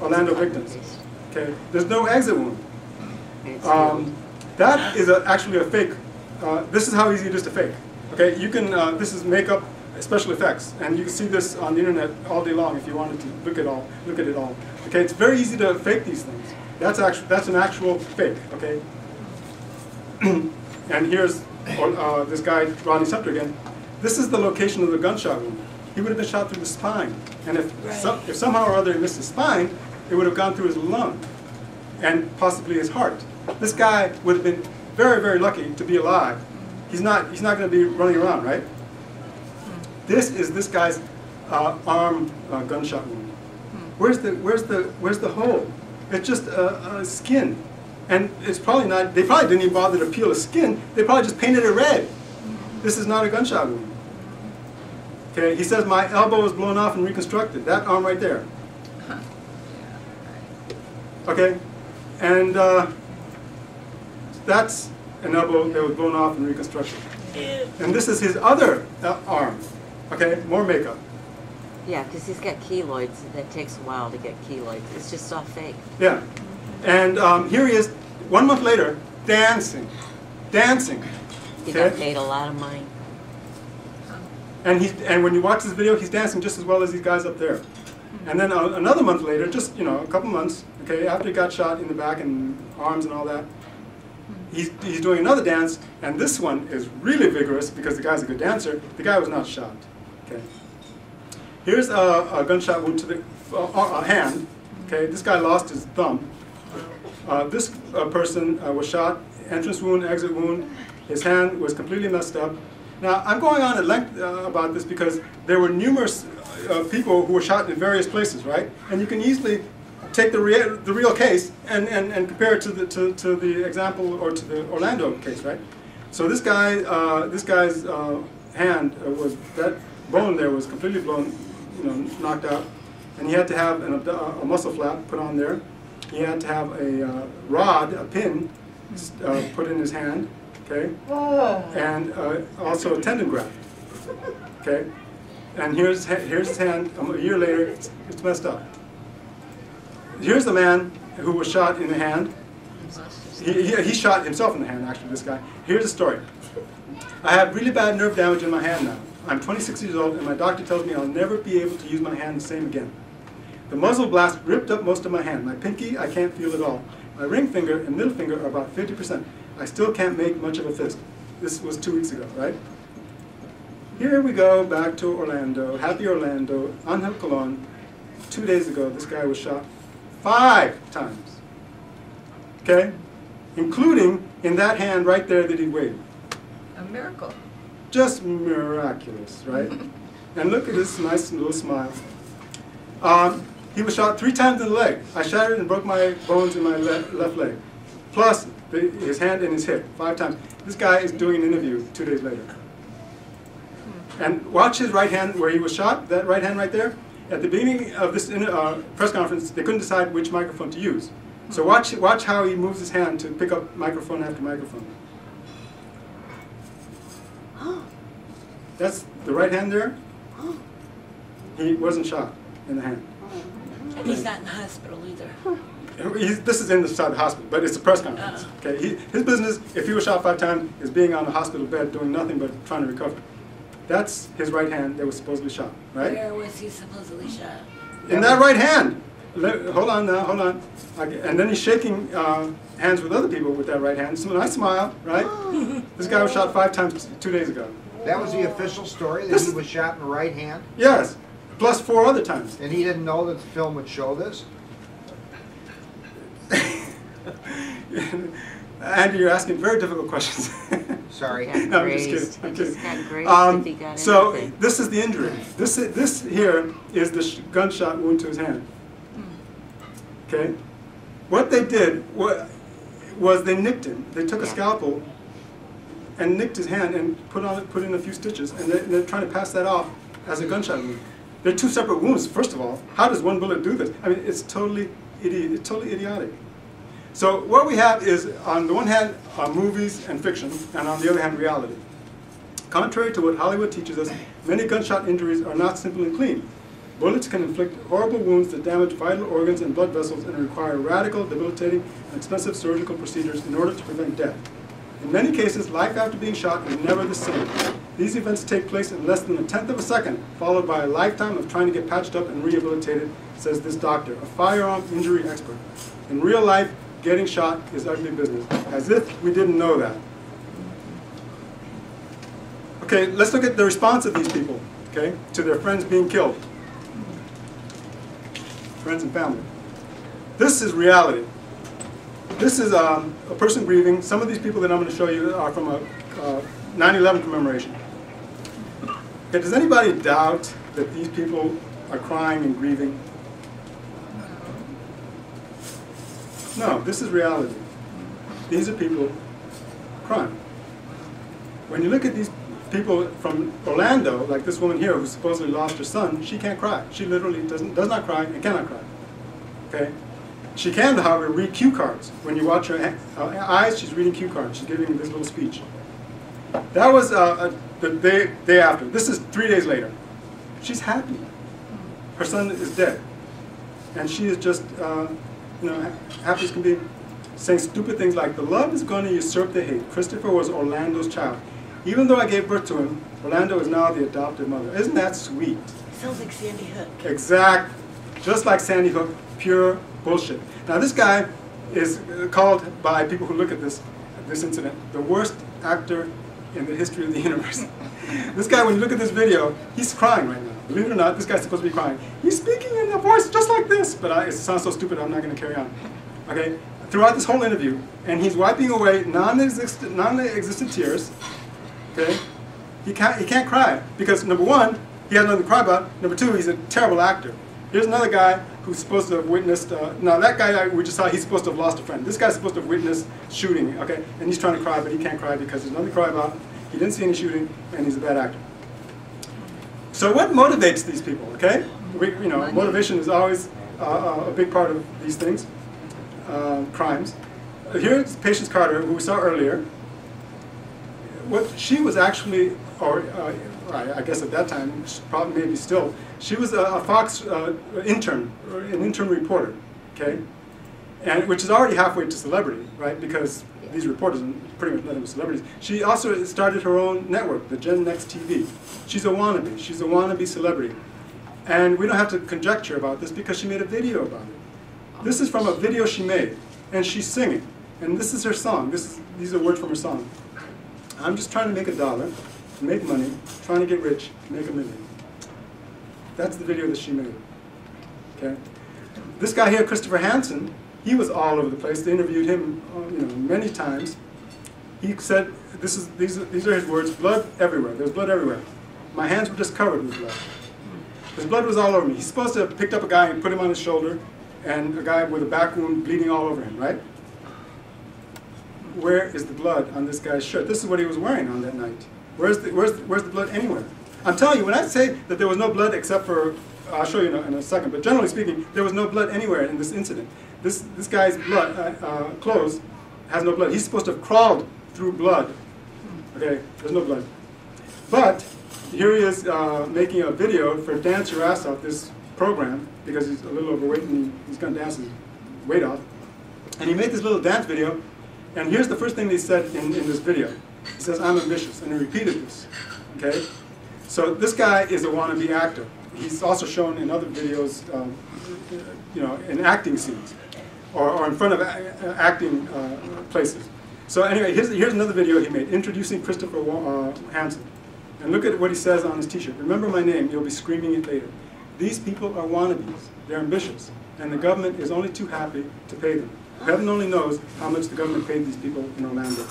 Orlando victims. Okay, there's no exit wound. That is actually a fake. This is how easy it is to fake. Okay, you can, this is makeup, special effects, and you can see this on the internet all day long if you wanted to look at it all. Okay, it's very easy to fake these things. That's an actual fake, okay? And here's this guy, Rodney Sumter again. This is the location of the gunshot wound. He would have been shot through the spine, and if somehow or other he missed his spine, it would have gone through his lung, and possibly his heart. This guy would have been very, very lucky to be alive. He's not going to be running around, right? This is this guy's arm gunshot wound. Where's the hole? It's just a skin, and it's probably not. They probably didn't even bother to peel the skin. They probably just painted it red. This is not a gunshot wound. Okay, he says my elbow was blown off and reconstructed. That arm right there. Okay, and that's an elbow that was blown off and reconstructed. And this is his other arm. Okay, more makeup. Yeah, because he's got keloids. That takes a while to get keloids. It's just all fake. Yeah. And here he is, 1 month later, dancing. Dancing. He got paid a lot of money. And when you watch this video, he's dancing just as well as these guys up there. And then another month later, just a couple months, okay, after he got shot in the back and arms and all that, he's doing another dance, and this one is really vigorous because the guy's a good dancer. The guy was not shot. Okay. Here's a gunshot wound to the hand. Okay, this guy lost his thumb. This person was shot, entrance wound, exit wound. His hand was completely messed up. Now, I'm going on at length about this because there were numerous people who were shot in various places, right? And you can easily take the real case and compare it to the example or to the Orlando case, right? So this guy, this guy's hand was, that bone there was completely blown, knocked out, and he had to have a muscle flap put on there. He had to have a rod, a pin, put in his hand, okay, and also a tendon graft, okay. And here's his hand. A year later, it's messed up. Here's the man who was shot in the hand. He shot himself in the hand, actually, this guy. Here's the story. I have really bad nerve damage in my hand now. I'm 26 years old, and my doctor tells me I'll never be able to use my hand the same again. The muzzle blast ripped up most of my hand. My pinky, I can't feel at all. My ring finger and middle finger are about 50%. I still can't make much of a fist. This was 2 weeks ago, right? Here we go back to Orlando, happy Orlando, Angel Colon. 2 days ago, this guy was shot 5 times, okay, including in that hand right there that he waved. A miracle. Just miraculous, right? And look at this nice little smile. He was shot 3 times in the leg. I shattered and broke my bones in my left leg, plus his hand and his hip, 5 times. This guy is doing an interview 2 days later. And watch his right hand where he was shot, that right hand right there. At the beginning of this press conference, they couldn't decide which microphone to use. So watch how he moves his hand to pick up microphone after microphone. That's the right hand there. He wasn't shot in the hand. He's not in the hospital either. This is inside the hospital, but it's a press conference. Okay, his business, if he was shot 5 times, is being on a hospital bed doing nothing but trying to recover. That's his right hand that was supposedly shot, right? Where was he supposedly shot? In that right hand. Hold on now, hold on. And then he's shaking hands with other people with that right hand. So when I smile, right? This guy was shot 5 times 2 days ago. That was the official story, that he was shot in the right hand? Yes, plus 4 other times. And he didn't know that the film would show this? Andy, you're asking very difficult questions. Sorry, no, I'm just kidding. So this is the injury. This here is the gunshot wound to his hand. Okay, what they did was they nicked him. They took a scalpel and nicked his hand and put in a few stitches, and they're trying to pass that off as a gunshot wound. They're 2 separate wounds. First of all, how does one bullet do this? I mean, it's totally idiotic. So what we have is, on the one hand, movies and fiction, and on the other hand, reality. Contrary to what Hollywood teaches us, many gunshot injuries are not simple and clean. Bullets can inflict horrible wounds that damage vital organs and blood vessels and require radical, debilitating, and expensive surgical procedures in order to prevent death. In many cases, life after being shot is never the same. These events take place in less than 1/10 of a second, followed by a lifetime of trying to get patched up and rehabilitated, says this doctor, a firearm injury expert. In real life, getting shot is ugly business, as if we didn't know that. Okay, let's look at the response of these people, okay, to their friends being killed. Friends and family. This is reality. This is a person grieving. Some of these people that I'm going to show you are from a 9/11 commemoration. Okay, does anybody doubt that these people are crying and grieving? No, this is reality. These are people crying. When you look at these people from Orlando, like this woman here who supposedly lost her son, she can't cry. She literally does not cry and cannot cry. Okay? She can, however, read cue cards. When you watch her eyes, she's reading cue cards. She's giving this little speech. That was the day after. This is 3 days later. She's happy. Her son is dead. And she is just... you know, happy as can be, saying stupid things like, the love is going to usurp the hate. Christopher was Orlando's child. Even though I gave birth to him, Orlando is now the adoptive mother. Isn't that sweet? Sounds like Sandy Hook. Exactly. Just like Sandy Hook, pure bullshit. Now this guy is called by people who look at this incident, the worst actor in the history of the universe. This guy, when you look at this video, he's crying right now. Believe it or not, this guy's supposed to be crying. He's speaking in a voice just like this, but it sounds so stupid, I'm not going to carry on. Okay, throughout this whole interview, and he's wiping away non-existent tears. Okay, he can't cry because, number one, he has nothing to cry about. Number two, he's a terrible actor. Here's another guy who's supposed to have witnessed. Now that guy we just saw, he's supposed to have lost a friend. This guy's supposed to have witnessed shooting. Okay, and he's trying to cry, but he can't cry because there's nothing to cry about. He didn't see any shooting, and he's a bad actor. So what motivates these people, okay? You know, motivation is always a big part of these things, crimes. Here's Patience Carter, who we saw earlier. What she was actually, or I guess at that time, probably maybe still, she was a Fox intern, or an intern reporter, okay? And which is already halfway to celebrity, right? Because these reporters are pretty much nothing but celebrities. She also started her own network, the Gen Next TV. She's a wannabe. She's a wannabe celebrity. And we don't have to conjecture about this because she made a video about it. This is from a video she made, and she's singing. And this is her song. These are words from her song. I'm just trying to make $1, make money, trying to get rich, make $1 million. That's the video that she made. Okay? This guy here, Christopher Hansen, he was all over the place. They interviewed him, you know, many times. He said, these are his words, blood everywhere. There was blood everywhere. My hands were just covered with blood. His blood was all over me. He's supposed to have picked up a guy and put him on his shoulder, and a guy with a back wound bleeding all over him, right? Where is the blood on this guy's shirt? This is what he was wearing on that night. Where's the blood anywhere? I'm telling you, when I say that there was no blood except for, I'll show you in a second, but generally speaking, there was no blood anywhere in this incident. This guy's blood, clothes has no blood. He's supposed to have crawled through blood. Okay, there's no blood. But here he is making a video for Dance Your Ass Off, this program, because he's a little overweight and he's going to dance his weight off. And he made this little dance video, and here's the first thing he said in this video. He says, "I'm ambitious," and he repeated this, okay? So this guy is a wannabe actor. He's also shown in other videos, you know, in acting scenes, or in front of acting places. So anyway, here's another video he made, introducing Christopher Hansen. And look at what he says on his t-shirt. "Remember my name, you'll be screaming it later. These people are wannabes, they're ambitious, and the government is only too happy to pay them. Heaven only knows how much the government paid these people in Orlando."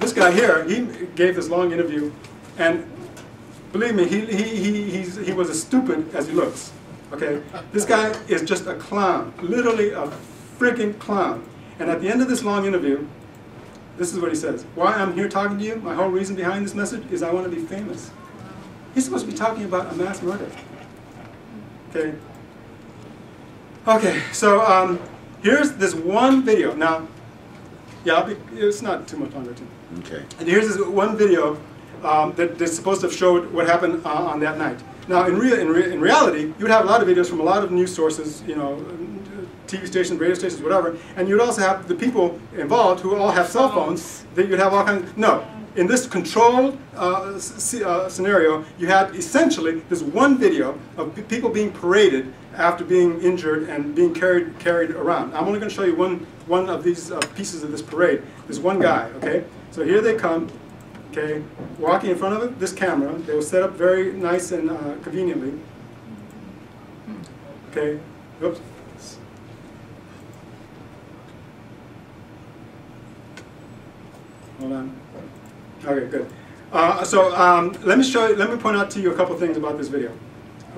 This guy here, he gave this long interview, and believe me, he was as stupid as he looks, okay? This guy is just a clown, literally a freaking clown. And at the end of this long interview, this is what he says: "Why I'm here talking to you, my whole reason behind this message is I want to be famous." He's supposed to be talking about a mass murder, okay? Okay, so here's this one video. Now, yeah, it's not too much longer, too. Okay. And here's this one video that they're supposed to have showed what happened on that night. Now, in reality, you would have a lot of videos from a lot of news sources, you know, TV stations, radio stations, whatever, and you'd also have the people involved who all have cell phones, that you'd have all kinds of, no. In this controlled scenario, you had essentially this one video of people being paraded after being injured and being carried around. I'm only going to show you one of these pieces of this parade, this one guy, okay? So here they come, okay, walking in front of this camera. They were set up very nice and conveniently, okay? Oops. Hold on. Okay, good. Let me point out to you a couple things about this video,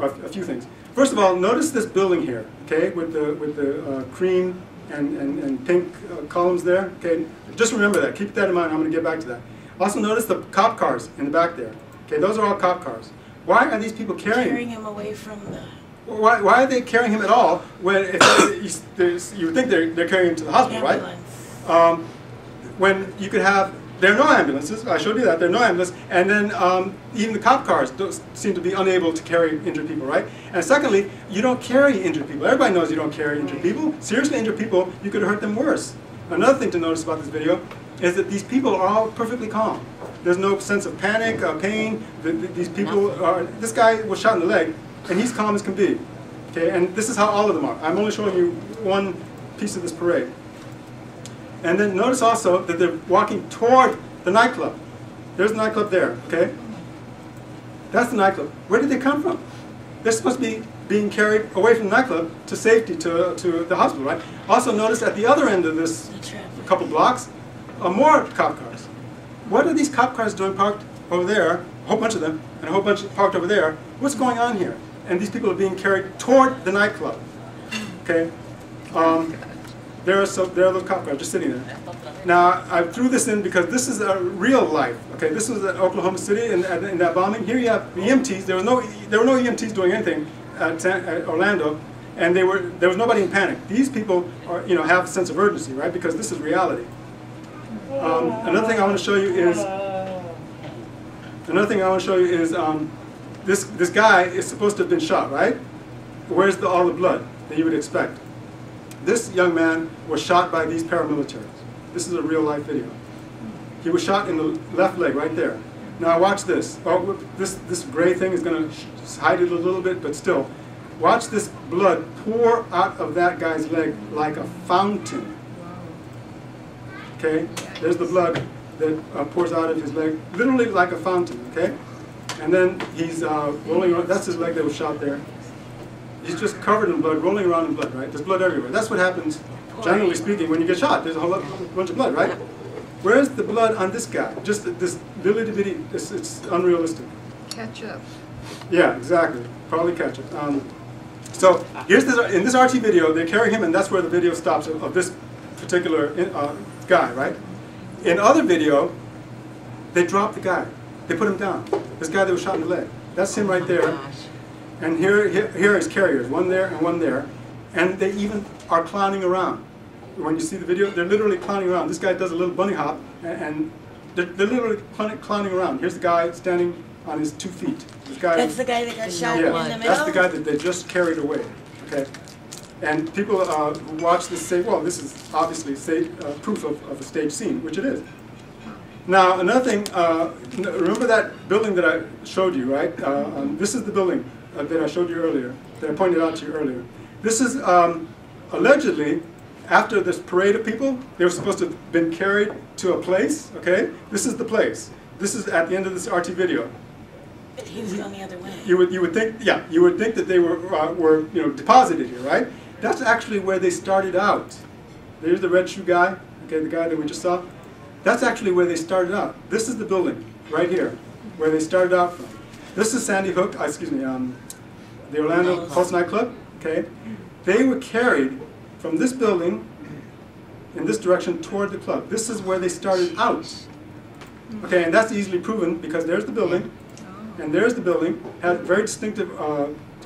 or a few things. First of all, notice this building here, okay, with the cream and pink columns there. Okay, just remember that. Keep that in mind. I'm going to get back to that. Also, notice the cop cars in the back there. Okay, those are all cop cars. Why are these people carrying him away from the? Why are they carrying him at all? When you would think they're carrying him to the hospital, ambulance, right? When you could have, there are no ambulances, I showed you that, there are no ambulances, and then even the cop cars seem to be unable to carry injured people, right? And secondly, you don't carry injured people. Everybody knows you don't carry injured people. Seriously injured people, you could hurt them worse. Another thing to notice about this video is that these people are all perfectly calm. There's no sense of panic, pain. These people are, this guy was shot in the leg, and he's calm as can be. Okay, and this is how all of them are. I'm only showing you one piece of this parade. And then notice also that they're walking toward the nightclub. There's the nightclub there, okay? That's the nightclub. Where did they come from? They're supposed to be being carried away from the nightclub to safety, to the hospital, right? Also notice at the other end of this couple blocks are more cop cars. What are these cop cars doing parked over there? A whole bunch of them, and a whole bunch parked over there. What's going on here? And these people are being carried toward the nightclub, okay? There are those cop cars just sitting there. Now, I threw this in because this is a real life. Okay, this was at Oklahoma City in that bombing. Here you have EMTs. There were no EMTs doing anything at Orlando, and there was nobody in panic. These people are, you know, have a sense of urgency, right? Because this is reality. Another thing I want to show you is this guy is supposed to have been shot, right? Where's all the blood that you would expect? This young man was shot by these paramilitaries. This is a real-life video. He was shot in the left leg, right there. Now watch this. Oh, this gray thing is going to hide it a little bit, but still. Watch this blood pour out of that guy's leg like a fountain. Okay? There's the blood that pours out of his leg, literally like a fountain, okay? And then he's rolling around. That's his leg that was shot there. He's just covered in blood, rolling around in blood, right? There's blood everywhere. That's what happens, generally speaking, when you get shot. There's a whole bunch of blood, right? Where's the blood on this guy? Just this little bitty, it's unrealistic. Ketchup. Yeah, exactly. Probably ketchup. So here's this, in this RT video, they carry him, and that's where the video stops of this particular guy, right? In other video, they drop the guy. They put him down. This guy that was shot in the leg. That's him right there. And here is carriers, one there and one there. And they even are clowning around. When you see the video, they're literally clowning around. This guy does a little bunny hop, and they're literally clowning around. Here's the guy standing on his 2 feet. This guy, that's the guy that got shot in the middle? That's the guy that they just carried away. Okay. And people who watch this say, well, this is obviously proof of a staged scene, which it is. Now, another thing, remember that building that I showed you, right? This is the building that I showed you earlier, that I pointed out to you earlier. This is allegedly, after this parade of people, they were supposed to have been carried to a place, okay? This is the place. This is at the end of this RT video. But he was going the other way. You would think, yeah, you would think that they were deposited here, right? That's actually where they started out. There's the red shoe guy, okay, the guy that we just saw. That's actually where they started out. This is the building, right here, where they started out from. This is Sandy Hook, the Orlando Pulse nightclub, okay? They were carried from this building in this direction toward the club. This is where they started out. Okay, and that's easily proven because there's the building, and there's the building, had very distinctive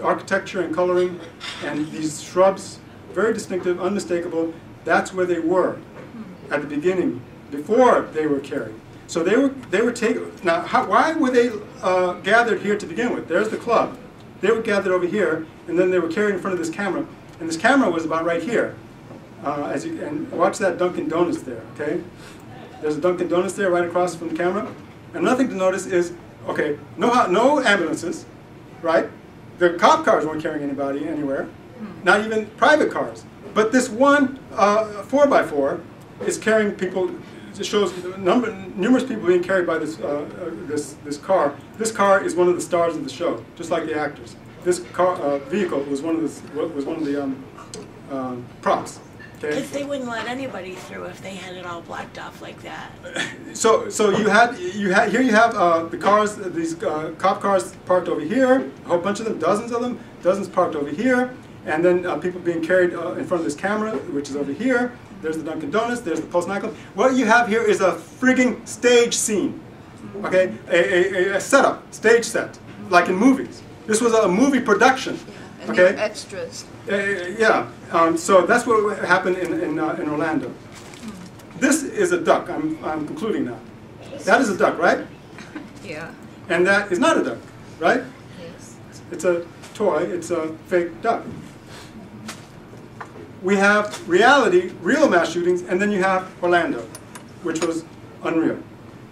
architecture and coloring, and these shrubs, very distinctive, unmistakable. That's where they were at the beginning, before they were carried. So they were taken. Now, why were they gathered here to begin with? There's the club. They were gathered over here, and then they were carried in front of this camera. And this camera was about right here. And watch that Dunkin' Donuts there, okay? There's a Dunkin' Donuts there right across from the camera. And another thing to notice is, okay, no ambulances, right? The cop cars weren't carrying anybody anywhere, not even private cars. But this one 4x4 is carrying people. It shows numerous people being carried by this this car. This car is one of the stars of the show, just like the actors. This car vehicle was one of the props. Okay? Because they wouldn't let anybody through if they had it all blocked off like that. So you had here you have the cars, these cop cars parked over here, a whole bunch of them, dozens parked over here, and then people being carried in front of this camera, which is over here. There's the Dunkin' Donuts, there's the Pulse nightclub. What you have here is a frigging stage scene, okay? A setup, stage set, like in movies. This was a movie production, yeah, okay? And extras. So that's what happened in Orlando. This is a duck, I'm concluding now. That is a duck, right? Yeah. And that is not a duck, right? Yes. It's a toy, it's a fake duck. We have reality, real mass shootings, and then you have Orlando, which was unreal.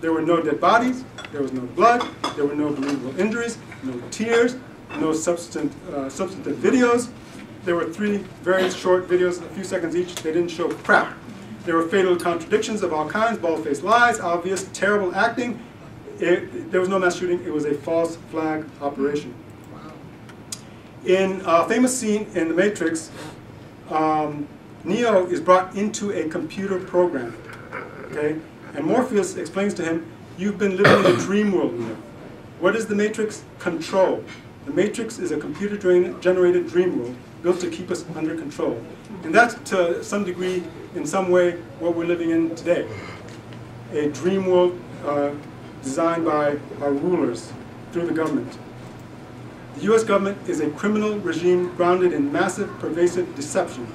There were no dead bodies, there was no blood, there were no believable injuries, no tears, no substantive videos. There were 3 very short videos, a few seconds each. They didn't show crap. There were fatal contradictions of all kinds, bald-faced lies, obvious, terrible acting. There was no mass shooting. It was a false flag operation. In a famous scene in The Matrix, Neo is brought into a computer program, okay? And Morpheus explains to him, you've been living in a dream world, Neo. What is the Matrix? Control. The Matrix is a computer-generated dream world built to keep us under control. And that's, to some degree, in some way, what we're living in today. A dream world designed by our rulers through the government. The U.S. government is a criminal regime grounded in massive, pervasive deception.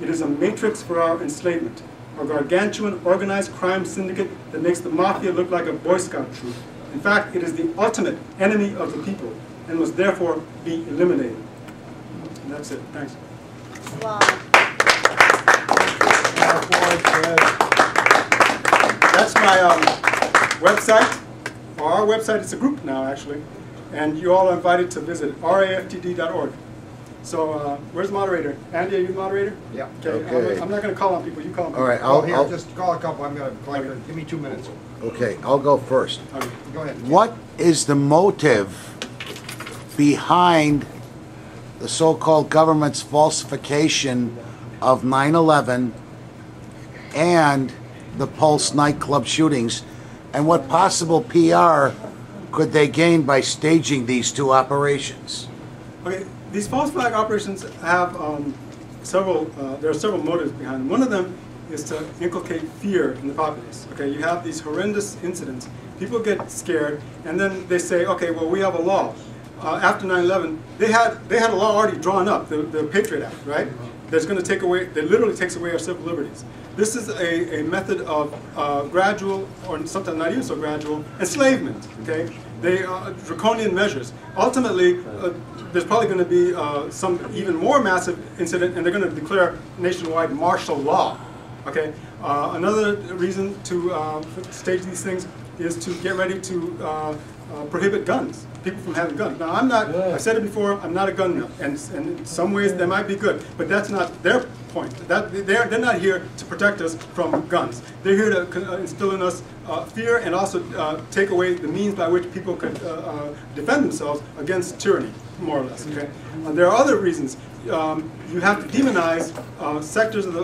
It is a matrix for our enslavement, a gargantuan, organized crime syndicate that makes the mafia look like a Boy Scout troop. In fact, it is the ultimate enemy of the people and must therefore be eliminated. And that's it. Thanks. Wow. That's my website, our website. It's a group now, actually. And you all are invited to visit raftd.org. So where's the moderator? Andy, are you the moderator? Yeah. Okay. I'm not going to call on people. You call on people. All right. I'll just call a couple. I'm going to give me 2 minutes. Okay. I'll go first. Okay. Go ahead. What is the motive behind the so-called government's falsification of 9/11 and the Pulse nightclub shootings, and what possible PR could they gain by staging these 2 operations? Okay, these false flag operations have there are several motives behind them. One of them is to inculcate fear in the populace. Okay, you have these horrendous incidents People get scared, and then they say, okay, well, we have a law. After 9/11, they had a law already drawn up, the Patriot Act, right? That's going to take away, that literally takes away our civil liberties. This is a method of gradual, or sometimes not even so gradual, enslavement, okay? They draconian measures. Ultimately, there's probably going to be some even more massive incident, and they're going to declare nationwide martial law, okay? Another reason to stage these things is to get ready to prohibit guns, people from having guns. Now, I'm not, I've said it before, I'm not a gun nut, and in some ways that might be good, but that's not their point. That, they're not here to protect us from guns. They're here to instill in us fear and also take away the means by which people could defend themselves against tyranny, more or less. Okay? There are other reasons. You have to demonize sectors of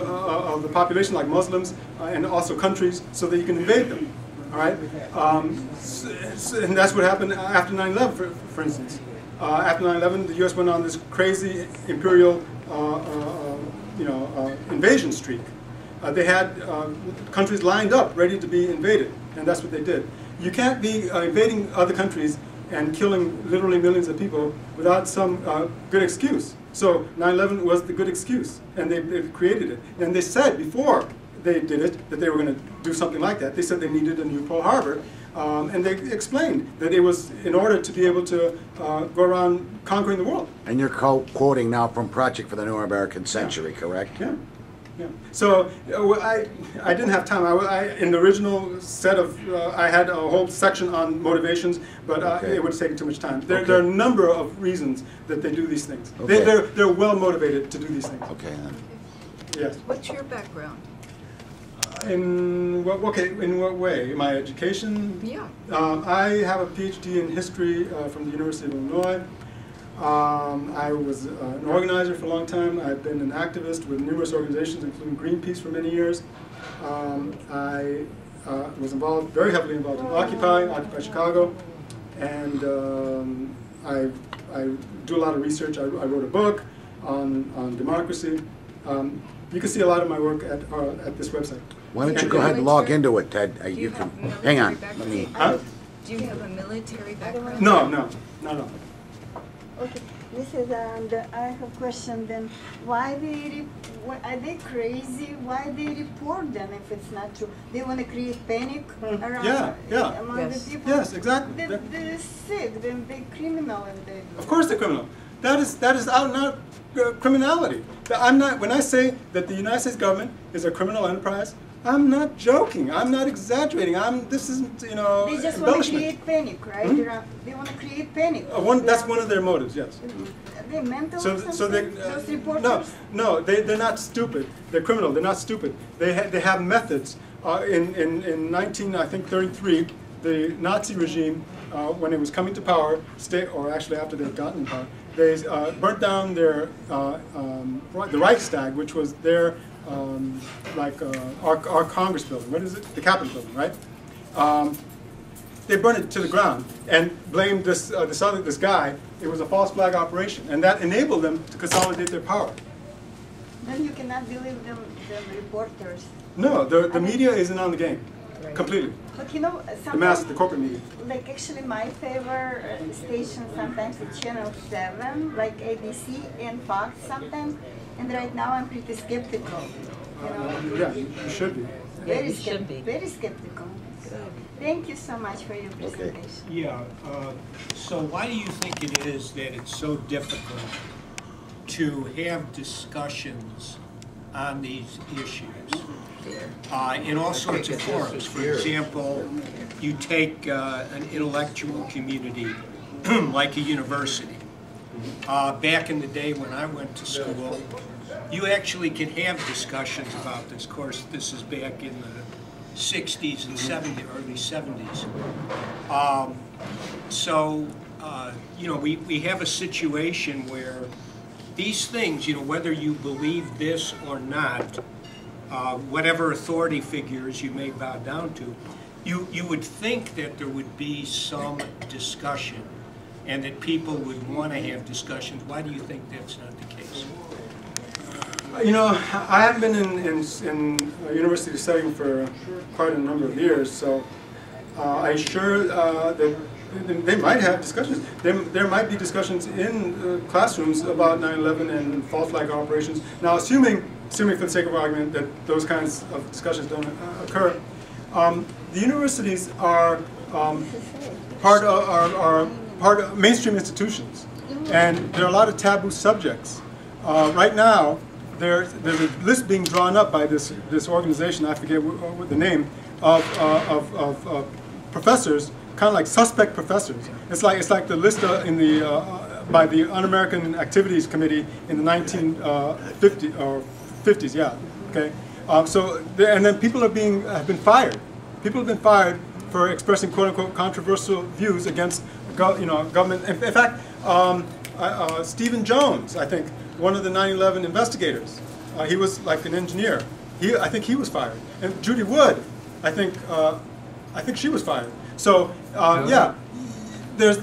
the population, like Muslims, and also countries, so that you can invade them. All right? And that's what happened after 9/11, for instance. After 9/11, the U.S. went on this crazy imperial invasion streak. They had countries lined up, ready to be invaded, and that's what they did. You can't be invading other countries and killing literally millions of people without some good excuse. So 9/11 was the good excuse, and they created it. And they said before they did it, that they were going to do something like that. They said they needed a new Pearl Harbor, and they explained that it was in order to be able to go around conquering the world. And you're quoting now from Project for the New American Century, correct? Yeah. Yeah. So I didn't have time. In the original set of, I had a whole section on motivations, but it would take too much time. There are a number of reasons that they do these things. Okay. They're well motivated to do these things. Okay. Yes. What's your background? In what way? My education? Yeah. I have a PhD in history from the University of Illinois. I was an organizer for a long time. I've been an activist with numerous organizations, including Greenpeace, for many years. I was involved, very heavily involved in Occupy Chicago, and I do a lot of research. I wrote a book on democracy. You can see a lot of my work at this website. Why don't you go ahead and log into it, Ted? You can hang on. Let me. Do you have a military background? No. Okay, this is I have a question. Then, are they crazy? Why they report them if it's not true? They want to create panic around among the people. Yes, exactly. They're sick. Then they're criminal, and they. Of course, they're criminal. That is out and out criminality. When I say that the United States government is a criminal enterprise, I'm not joking. I'm not exaggerating. This isn't, They just want to create panic, right? They want to create panic. That's one of their motives, yes. Are they mental? Those reporters? No. They're not stupid. They're criminal. They're not stupid. They have methods. In 1933, the Nazi regime, when it was coming to power, or actually after they'd gotten in power, they burnt down the Reichstag, which was their. Our Congress building, what is it? The Capitol building, right? They burned it to the ground and blamed this guy. It was a false flag operation, and that enabled them to consolidate their power. Then you cannot believe the reporters. No, the media isn't on the game, completely. But the corporate media. Like actually my favorite station sometimes is Channel 7, like ABC and Fox sometimes. And right now I'm pretty skeptical, Yeah, you should be. Very skeptical. Good. Thank you so much for your presentation. Okay. Yeah, so why do you think it is that it's so difficult to have discussions on these issues in all sorts of forums? For example, you take an intellectual community like a university. Back in the day when I went to school, you actually could have discussions about this. Of course, this is back in the 60s and 70s, early 70s. We have a situation where these things, whether you believe this or not, whatever authority figures you may bow down to, you would think that there would be some discussion, and that people would want to have discussions. Why do you think that's not the case? I haven't been in university studying for quite a number of years, so I'm sure that they might have discussions. There might be discussions in classrooms about 9/11 and false flag operations. Now, assuming for the sake of argument that those kinds of discussions don't occur, the universities are part of mainstream institutions, and there are a lot of taboo subjects. Right now, there's a list being drawn up by this organization. I forget what the name of professors, kind of like suspect professors. It's like the list in the by the Un-American Activities Committee in the 1950s. Yeah. Okay. And then people have been fired. People have been fired for expressing quote unquote controversial views against government. In fact, Stephen Jones, I think, one of the 9/11 investigators, he was like an engineer. I think he was fired. And Judy Wood, I think she was fired. So yeah, there's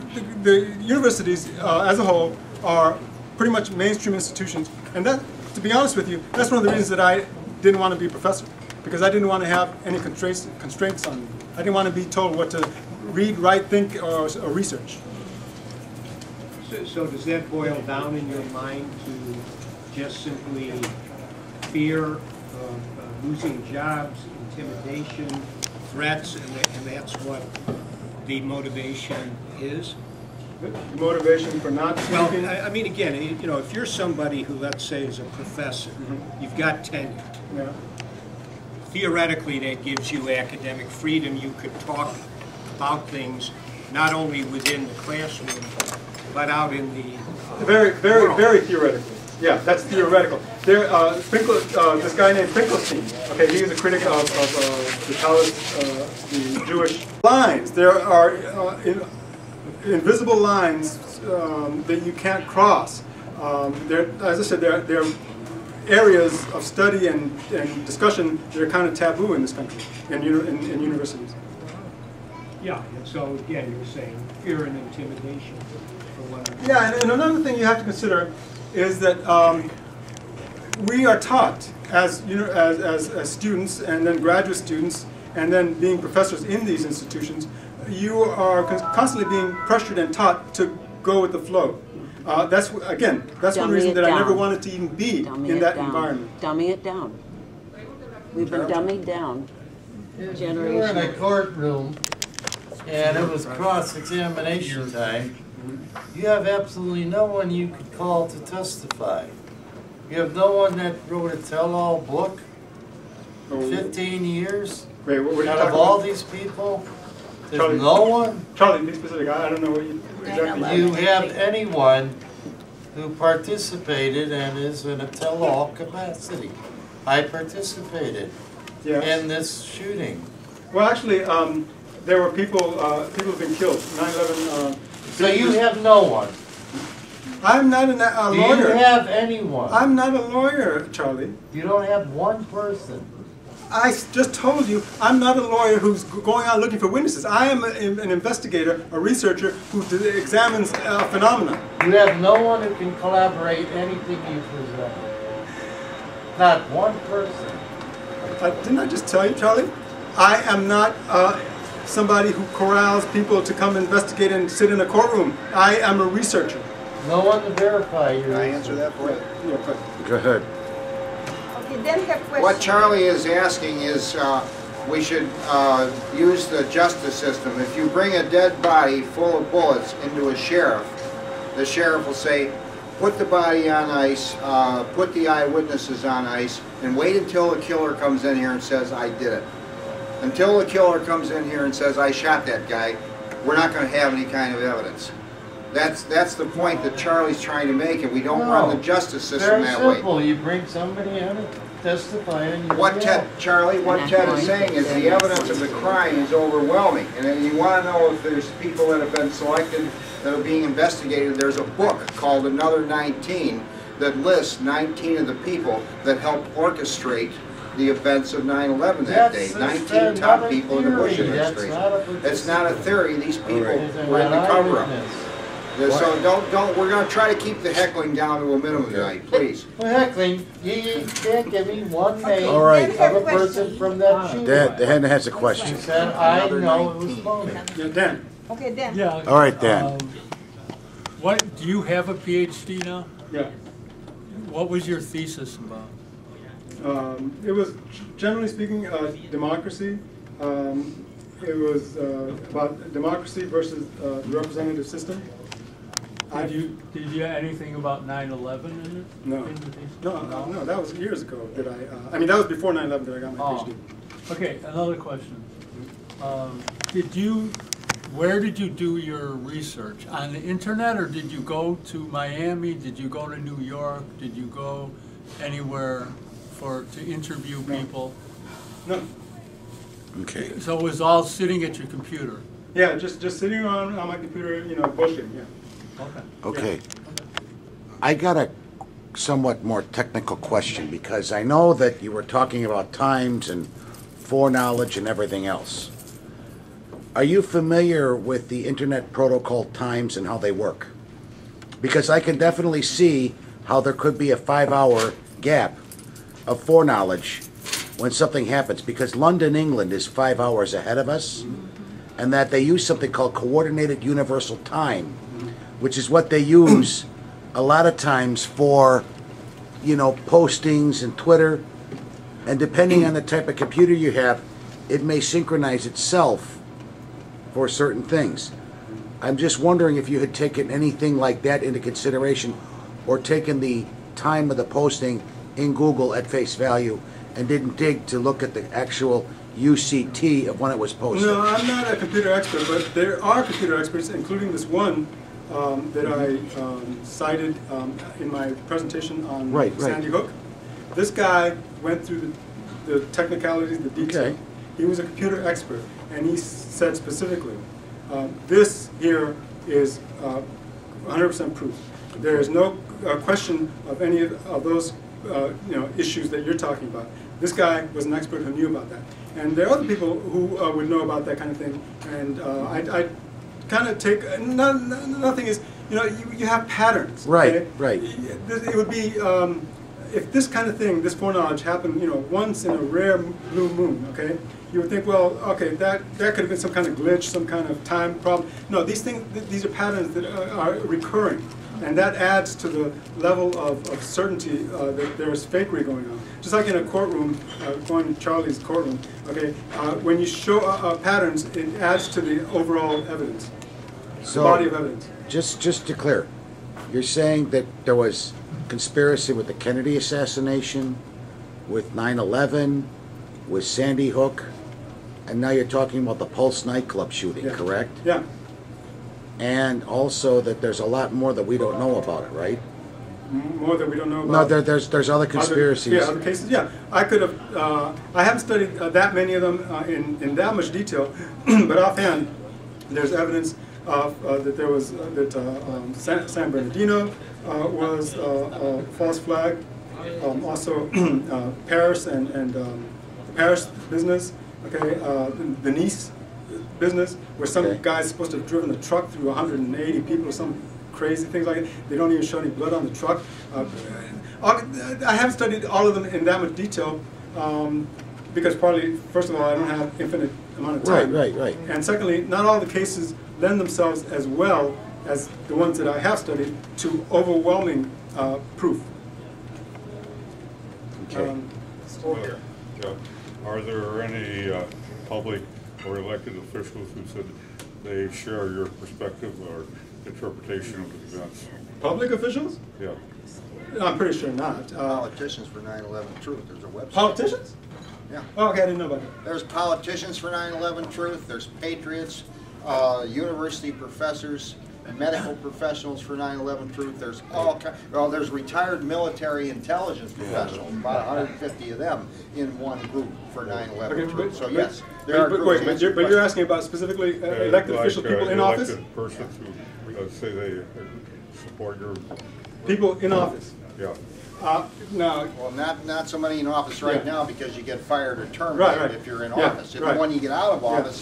the universities as a whole are pretty much mainstream institutions, and that, to be honest with you, that's one of the reasons that I didn't want to be a professor, because I didn't want to have any constraints on me. I didn't want to be told what to read, write, think, or research. So does that boil down in your mind to just simply fear of losing jobs, intimidation, threats, and that's what the motivation is? Motivation for not speaking? Well, I mean, again, if you're somebody who, let's say, is a professor, mm-hmm. you've got tenure. Yeah. Theoretically, that gives you academic freedom. You could talk about things not only within the classroom, but out in the very theoretical. Yeah, that's theoretical. There, this guy named Finkelstein. Okay, he was a critic of the Talmud, the Jewish lines. There are invisible lines that you can't cross. As I said, there are areas of study and discussion that are kind of taboo in this country and in universities. Yeah. And so again, you were saying fear and intimidation. Yeah, and another thing you have to consider is that we are taught as students, and then graduate students, and then being professors in these institutions, you are constantly being pressured and taught to go with the flow. That's one reason that I never wanted to even be in that environment. Dummy it down. We've been dummied down. Generation. We were in a courtroom, and it was cross-examination time. You have absolutely no one you could call to testify. You have no one that wrote a tell-all book in 15 years. Wait, what were you talking about? Out of all these people, there's no one. Charlie, be specific. I don't know what you exactly. You have anyone who participated and is in a tell-all capacity. I participated in this shooting. Well, actually, there were people. People have been killed. 9/11. So you have no one. I'm not a lawyer. Do you have anyone? I'm not a lawyer, Charlie. You don't have one person. I just told you I'm not a lawyer who's going out looking for witnesses. I am an investigator, a researcher who examines phenomena. You have no one who can collaborate anything you present. Not one person. Didn't I just tell you, Charlie? I am not... somebody who corrals people to come investigate and sit in a courtroom. I am a researcher. No one to verify your answer that for you. Go ahead. Okay, then the question. What Charlie is asking is we should use the justice system. If you bring a dead body full of bullets into a sheriff, the sheriff will say, put the body on ice, put the eyewitnesses on ice, and wait until the killer comes in here and says, I did it. Until the killer comes in here and says, I shot that guy, we're not going to have any kind of evidence. That's the point that Charlie's trying to make, and we don't run the justice system that way. Very simple. You bring somebody in to testify and you What Ted is saying is the evidence of the crime is overwhelming, and then you want to know if there's people that have been selected that are being investigated. There's a book called Another 19 that lists 19 of the people that helped orchestrate the events of 9/11 that day. 19 top people in the Bush administration. It's not a theory. These people were in the cover-up. So don't. We're going to try to keep the heckling down to a minimum tonight, please. Well, heckling. You can't give me one name of a person from that shooting. Dan has a question. He said, "I know it was Bolger." Yeah, Dan. Okay, Dan. Yeah. All right, Dan. What do you have a PhD now? Yeah. What was your thesis about? It was, generally speaking, democracy. It was about democracy versus the representative system. Did you hear anything about 9/11 in it? No. No, that was years ago. I mean, that was before 9/11 that I got my PhD. Okay, another question. Where did you do your research? On the internet, or did you go to Miami? Did you go to New York? Did you go anywhere to interview people? No. Okay. So it was all sitting at your computer? Yeah, just sitting on my computer, you know, bushing, yeah. Okay. I got a somewhat more technical question, because I know that you were talking about times and foreknowledge and everything else. Are you familiar with the internet protocol times and how they work? Because I can definitely see how there could be a 5-hour gap of foreknowledge when something happens, because London, England is 5 hours ahead of us, and that they use something called coordinated universal time, which is what they use a lot of times for, you know, postings and Twitter, and depending on the type of computer you have, it may synchronize itself for certain things. I'm just wondering if you had taken anything like that into consideration, or taken the time of the posting in Google at face value and didn't dig to look at the actual UCT of when it was posted. No, I'm not a computer expert, but there are computer experts, including this one that I cited in my presentation on Sandy Hook. This guy went through the technicalities, the detail. Okay. He was a computer expert, and he said specifically, this here is 100% proof. There is no question of any of those issues that you're talking about. This guy was an expert who knew about that. And there are other people who would know about that kind of thing. And I kind of take, nothing is, you know, you have patterns. Right, okay? Right. It would be, if this kind of thing, this foreknowledge happened, you know, once in a rare blue moon, okay? You would think, well, okay, that could have been some kind of glitch, some kind of time problem. No, these things, these are patterns that are recurring, and that adds to the level of certainty that there is fakery going on. Just like in a courtroom, going to Charlie's courtroom, okay, when you show patterns, it adds to the overall evidence, the body of evidence. Just to clear, you're saying that there was conspiracy with the Kennedy assassination, with 9/11, with Sandy Hook, and now you're talking about the Pulse nightclub shooting, correct? Yeah. And also that there's a lot more that we don't know about it, right? More that we don't know about. No, there's other conspiracies. Other cases. Yeah, I could have. I haven't studied that many of them in that much detail, but offhand, there's evidence that there was San Bernardino was a false flag. Also, Paris and Paris business, okay, the Nice business, where some guy's supposed to have driven the truck through 180 people, or some crazy things like that. They don't even show any blood on the truck. I haven't studied all of them in that much detail, because probably, first of all, I don't have infinite amount of time. Right. And secondly, not all the cases lend themselves as well as the ones that I have studied to overwhelming proof. Okay. Are there any public or elected officials who said they share your perspective or interpretation of the events? Public officials? Yeah. I'm pretty sure not. Politicians for 9/11 Truth. There's a website. Politicians? Yeah. Oh, okay, I didn't know about that. There's politicians for 9/11 Truth. There's patriots, university professors, medical professionals for 9/11 Truth. There's all kinds. Well, there's retired military intelligence professionals, about 150 of them in one group for 9/11 Truth. So yes, But you're asking about specifically elected officials, people in office? Persons who say they support your... People in office. Yeah. No. Well, not somebody in office right now, because you get fired or terminated if you're in office. If when you get out of office,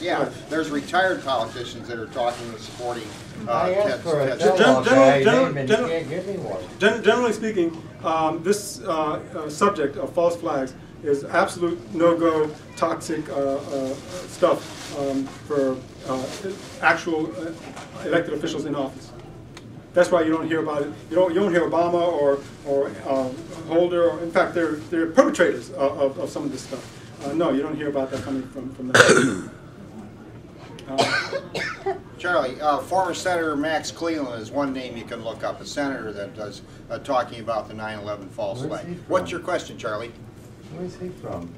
there's retired politicians that are talking and supporting. Generally speaking, this subject of false flags is absolute no-go, toxic stuff for actual elected officials in office. That's why you don't hear about it. You don't hear Obama or Holder. Or, in fact, they're perpetrators of some of this stuff. No, you don't hear about that coming from the. Charlie, former Senator Max Cleland is one name you can look up. A senator that does talking about the 9/11 false flag. What's your question, Charlie? Where is he from?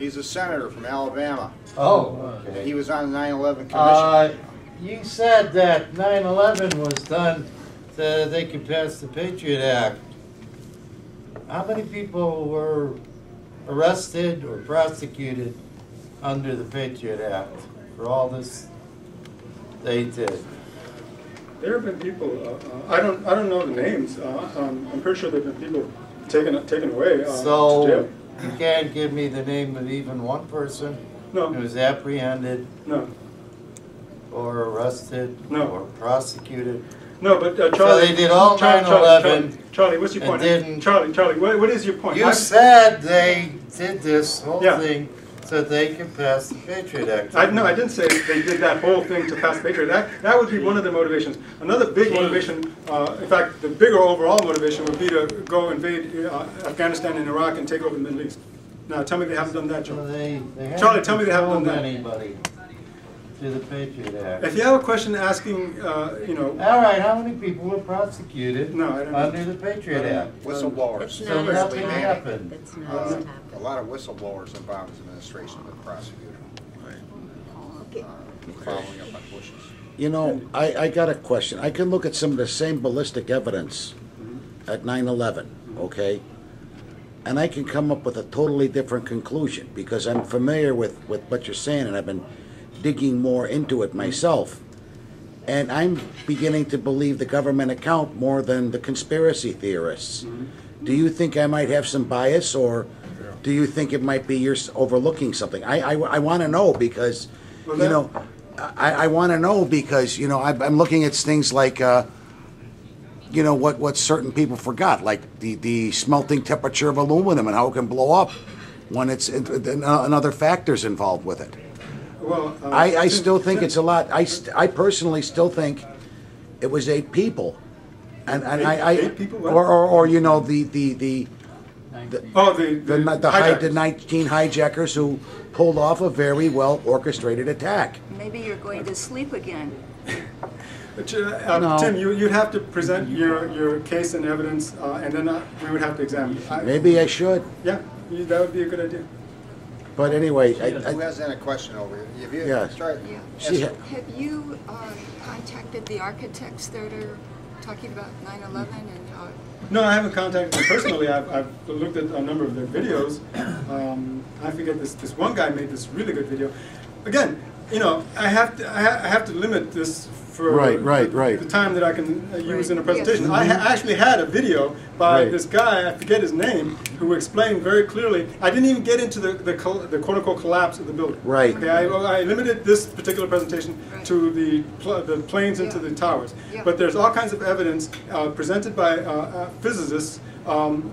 He's a senator from Alabama. Oh, okay. He was on the 9/11 commission. You said that 9/11 was done. They could pass the Patriot Act. How many people were arrested or prosecuted under the Patriot Act for all this they did? There have been people. I don't know the names. I'm pretty sure there have been people taken away. So to jail. You can't give me the name of even one person who was apprehended, or arrested, or prosecuted. No, but Charlie, so they did all 9/11. Charlie, what's your point? Charlie, what is your point? You said they did this whole thing so they could pass the Patriot Act. I didn't say they did that whole thing to pass the Patriot Act. That would be one of the motivations. Another big motivation, in fact, the bigger overall motivation would be to go invade Afghanistan and Iraq and take over the Middle East. Now, tell me they haven't done that, Charlie. Charlie, tell me they haven't done that. To the Patriot Act. If you have a question asking, all right, how many people were prosecuted under the Patriot Act? Whistleblowers. So nothing happened. That's not a lot of whistleblowers in Obama's administration were prosecuted. Right. Following up on Bush's. You know, I got a question. I can look at some of the same ballistic evidence at 9/11, okay? And I can come up with a totally different conclusion because I'm familiar with what you're saying, and I've been digging more into it myself, and I'm beginning to believe the government account more than the conspiracy theorists. Do you think I might have some bias, or do you think it might be you're overlooking something? I want to know because I want to know because I'm looking at things like what certain people forgot, like the smelting temperature of aluminum and how it can blow up when it's and other factors involved with it. Well, I still think it's a lot. I personally still think it was 8 people, and eight people? Or the 19 hijackers who pulled off a very well orchestrated attack. Maybe you're going to sleep again. But, Tim, you'd have to present your case and evidence, and then we would have to examine it. Maybe I should. Yeah, that would be a good idea. But anyway, who has a question over here? Have you, have you contacted the architects that are talking about 9/11 and how? No, I haven't contacted them personally. I've looked at a number of their videos. I forget this one guy made this really good video. Again, I have to limit this for the time that I can use in a presentation. Yes. I actually had a video by this guy, I forget his name, who explained very clearly. I didn't even get into the quote-unquote collapse of the building. Right. Okay, I limited this particular presentation to the planes into the towers. Yeah. But there's all kinds of evidence presented by physicists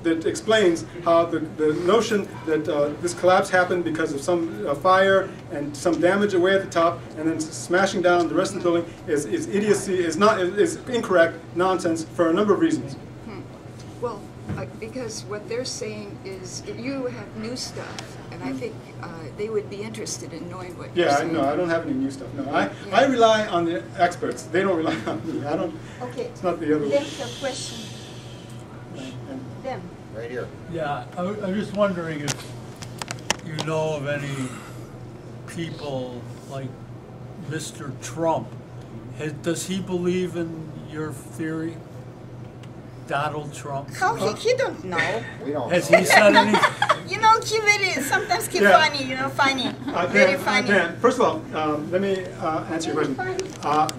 that explains how the notion that this collapse happened because of some fire and some damage away at the top and then smashing down the rest of the building is idiocy, is incorrect, nonsense, for a number of reasons. Well, because what they're saying is you have new stuff, and I think they would be interested in knowing what you're saying. Yeah, I don't have any new stuff. No, I rely on the experts. They don't rely on me. I don't. Okay. It's not the other way. There's a question. Them. Right here. Yeah, I'm just wondering if you know of any people like Mr. Trump. Does he believe in your theory, Donald Trump? How he don't know. We don't. Has he said anything? You know, keep it sometimes keep funny, you know, funny. Very funny. First of all, let me answer your question.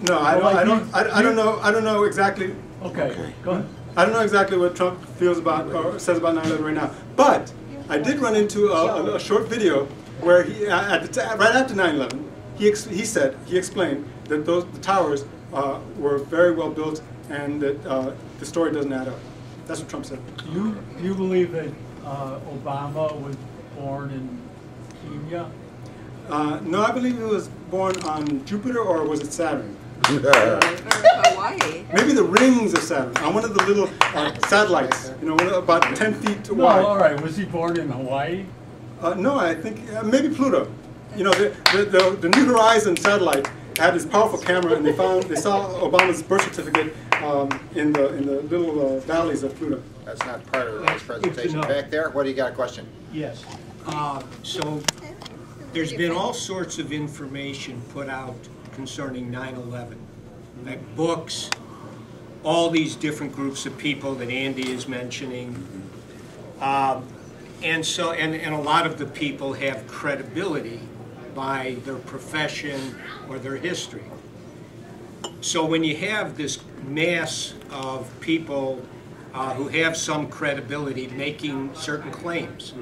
No, I don't know exactly. Okay, go ahead. I don't know exactly what Trump feels about or says about 9/11 right now, but I did run into a short video where he, right after 9/11, he explained that the towers were very well built and that the story doesn't add up. That's what Trump said. Do you believe that Obama was born in Kenya? No, I believe he was born on Jupiter, or was it Saturn? Hawaii. Maybe the rings of Saturn, on one of the little satellites, you know, about 10 feet wide. No, all right. Was he born in Hawaii? No, I think maybe Pluto. You know, the New Horizons satellite had this powerful camera, and they saw Obama's birth certificate in the little valleys of Pluto. That's not part of this presentation. Back there, what do you got? A question? Yes. So there's been all sorts of information put out concerning 9/11, like books, all these different groups of people that Andy is mentioning, and a lot of the people have credibility by their profession or their history. So when you have this mass of people who have some credibility making certain claims,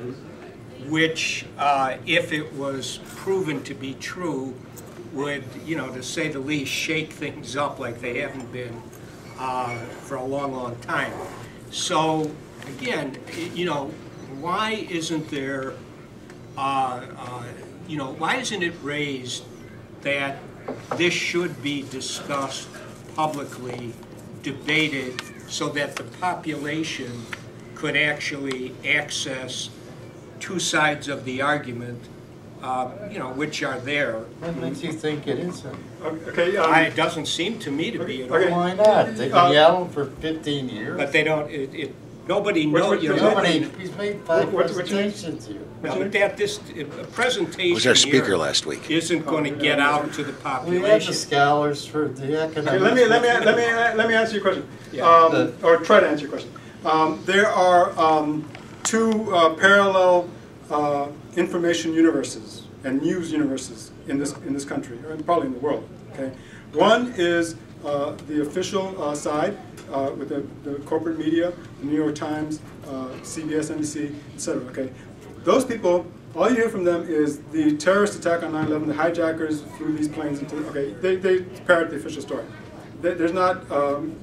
which if it was proven to be true, would, you know, to say the least, shake things up like they haven't been for a long, long time. So, again, you know, why isn't there, you know, why isn't it raised that this should be discussed publicly, debated, so that the population could actually access two sides of the argument? You know, which are there. What makes you think it isn't? Okay, it doesn't seem to me to be at all. Okay. Why not? They've been yelling for 15 years. But they don't, nobody knows. Nobody, he's made 5 presentations here. No, but this presentation was our speaker here last week. Isn't going to get out to the population. We have the scholars for the economics. Let me answer your question, or try to answer your question. There are two parallel information universes and news universes in this country, and probably in the world. Okay, one is the official side with the corporate media, the New York Times, CBS, NBC, etc. Okay, those people, all you hear from them is the terrorist attack on 9/11, the hijackers flew these planes into. Okay, they parrot the official story. There's not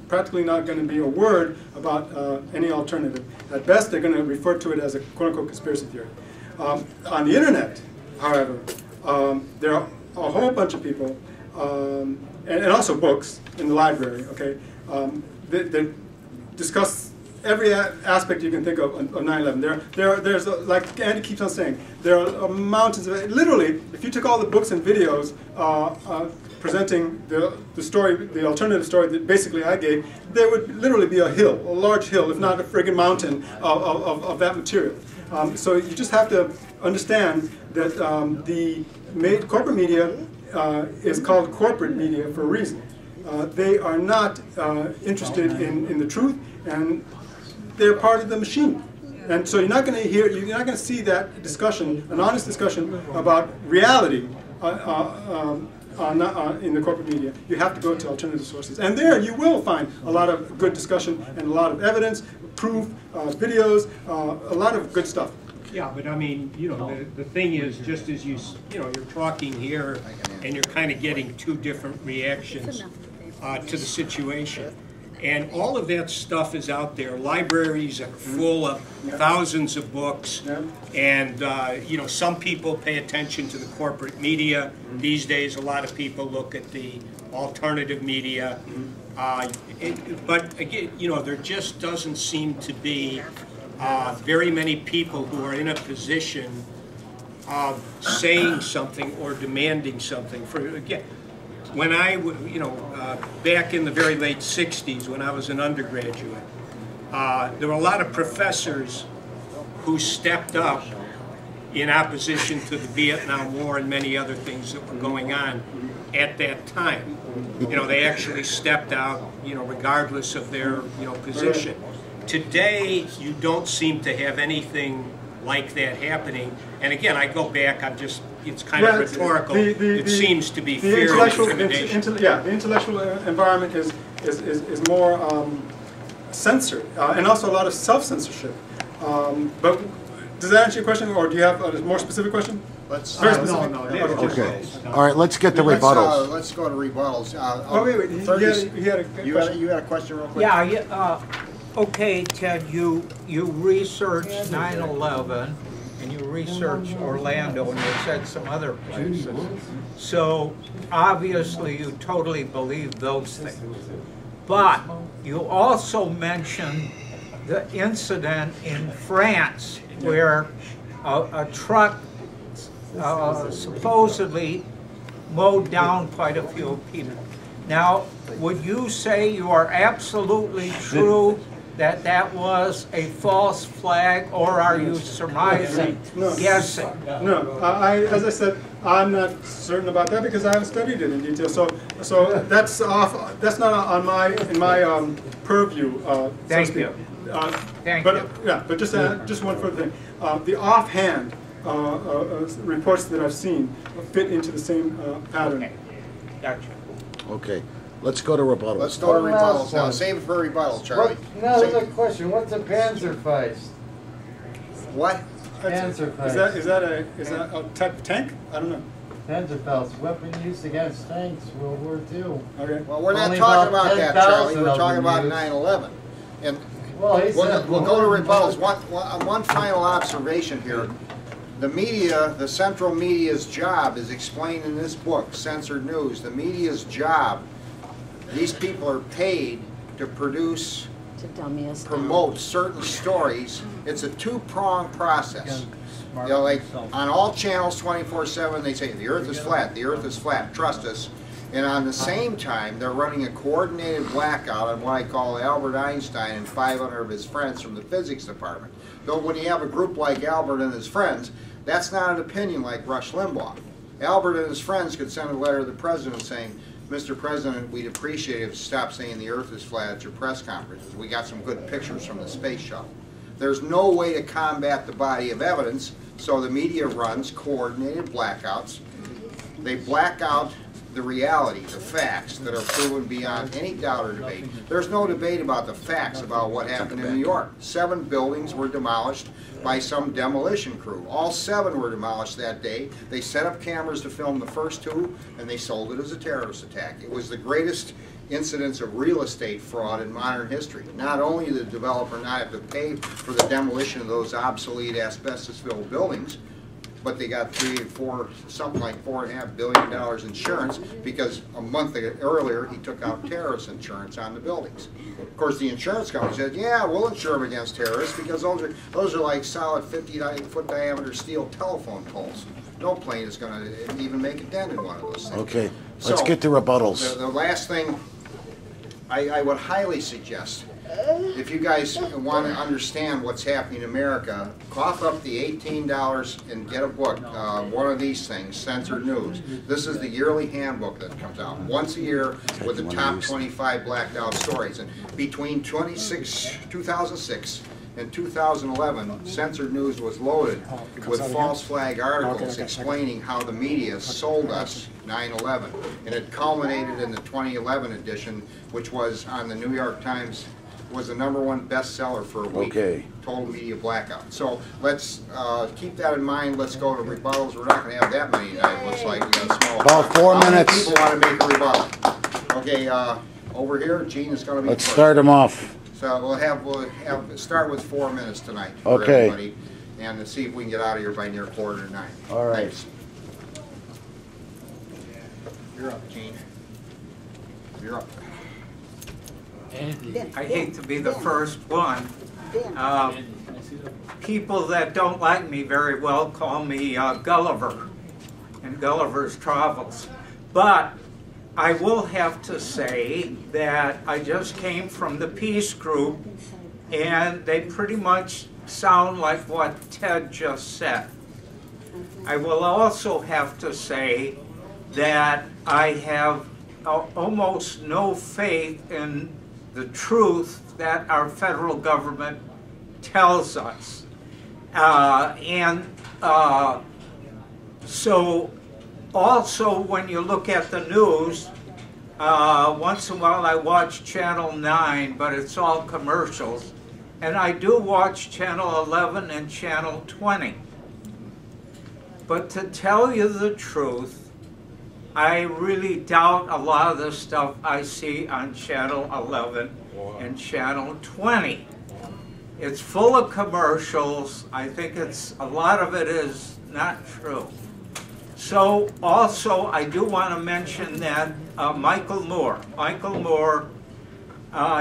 practically not going to be a word about any alternative. At best, they're going to refer to it as a quote-unquote conspiracy theory. On the internet, however, there are a whole bunch of people, and also books in the library, okay, that discuss every aspect you can think of 9/11. There's like Andy keeps on saying, there are mountains of it. Literally, if you took all the books and videos presenting the story, the alternative story that basically I gave, there would literally be a hill, a large hill, if not a friggin' mountain of that material. So you just have to understand that the corporate media is called corporate media for a reason. They are not interested in the truth, and they're part of the machine. And so you're not going to hear, you're not going to see that discussion, an honest discussion about reality in the corporate media. You have to go to alternative sources. And there you will find a lot of good discussion and a lot of evidence, proof, videos, a lot of good stuff. Yeah, but I mean, you know, the thing is, just as you're talking here and you're kind of getting two different reactions to the situation. And all of that stuff is out there. Libraries are full of thousands of books. And, you know, some people pay attention to the corporate media. These days, a lot of people look at the alternative media. But, again, you know, there just doesn't seem to be very many people who are in a position of saying something or demanding something. For, again, when I, you know, back in the very late 60s when I was an undergraduate, there were a lot of professors who stepped up in opposition to the Vietnam War and many other things that were going on at that time. You know, they actually stepped out, you know, regardless of their, you know, position. Today, you don't seem to have anything like that happening. And again, I go back, I'm just, it's kind of rhetorical. It seems to be fear and intimidation. The intellectual environment is more censored, and also a lot of self-censorship. But does that answer your question, or do you have a more specific question? Okay. All right, let's get the rebuttals. Let's go to rebuttals. Oh, wait. You had a question real quick? Yeah. Okay, Ted, you researched 9/11, and you researched Orlando, and you said some other places. So obviously you totally believe those things. But you also mentioned the incident in France where a truck supposedly mowed down quite a few people. Now, would you say you are absolutely true that that was a false flag, or are you surmising, guessing? No, as I said, I'm not certain about that because I haven't studied it in detail. So that's off. That's not on in my purview. But just one further thing. The offhand reports that I've seen fit into the same pattern. Okay. Gotcha. Okay. Let's go to rebuttals. Let's go to rebuttals now. Save it for rebuttals, Charlie. Now there's a question. What's a Panzerfaust? What? Panzerfaust. Is that a type of tank? I don't know. Panzerfaust, weapon used against tanks, World War II. Okay. Well, we're not talking about that, Charlie. We're talking about 9/11. And we'll go to rebuttals. One final observation here. The media, the central media's job is explained in this book, Censored News. The media's job. These people are paid to produce, promote certain stories. It's a two-pronged process. You know, like on all channels 24/7, they say, the earth is flat, trust us. And on the same time, they're running a coordinated blackout on what I call Albert Einstein and 500 of his friends from the physics department. Though when you have a group like Albert and his friends, that's not an opinion like Rush Limbaugh. Albert and his friends could send a letter to the president saying, Mr. President, we'd appreciate it if you stopped saying the earth is flat at your press conferences. We got some good pictures from the space shuttle. There's no way to combat the body of evidence, so the media runs coordinated blackouts. They black out the reality, the facts that are proven beyond any doubt or debate. There's no debate about the facts about what happened in New York. 7 buildings were demolished by some demolition crew. All 7 were demolished that day. They set up cameras to film the first 2, and they sold it as a terrorist attack. It was the greatest incidence of real estate fraud in modern history. Not only did the developer not have to pay for the demolition of those obsolete asbestos-filled buildings, but they got $4.5 billion insurance because a month earlier he took out terrorist insurance on the buildings. Of course, the insurance company said, yeah, we'll insure them against terrorists because those are like solid 50-foot diameter steel telephone poles. No plane is going to even make a dent in one of those things. Okay, let's get to rebuttals. The last thing I would highly suggest, if you guys want to understand what's happening in America, cough up the $18 and get a book, one of these things, Censored News. This is the yearly handbook that comes out once a year with the top 25 blacked out stories. And between 2006 and 2011, Censored News was loaded with false flag articles explaining how the media sold us 9/11. And it culminated in the 2011 edition, which was on the New York Times, was the #1 bestseller for a week. Okay. Total media blackout. So let's keep that in mind. Let's go to rebuttals. We're not going to have that many tonight. It looks like we got a small. About 4 minutes. People want to make a rebuttal. Okay, over here, Gene is going to be. Let's start them off. So we'll start with 4 minutes tonight. For everybody, and to see if we can get out of here by near 8:45. All right. Thanks. You're up, Gene. You're up. I hate to be the first one. People that don't like me very well call me Gulliver and Gulliver's Travels. But I will have to say that I just came from the Peace Group, and they pretty much sound like what Ted just said. I will also have to say that I have almost no faith in the truth that our federal government tells us. So also when you look at the news, once in a while I watch Channel 9, but it's all commercials. And I do watch Channel 11 and Channel 20. But to tell you the truth, I really doubt a lot of the stuff I see on Channel 11 and Channel 20. It's full of commercials. I think it's a lot of it is not true. So also, I do want to mention that Michael Moore, I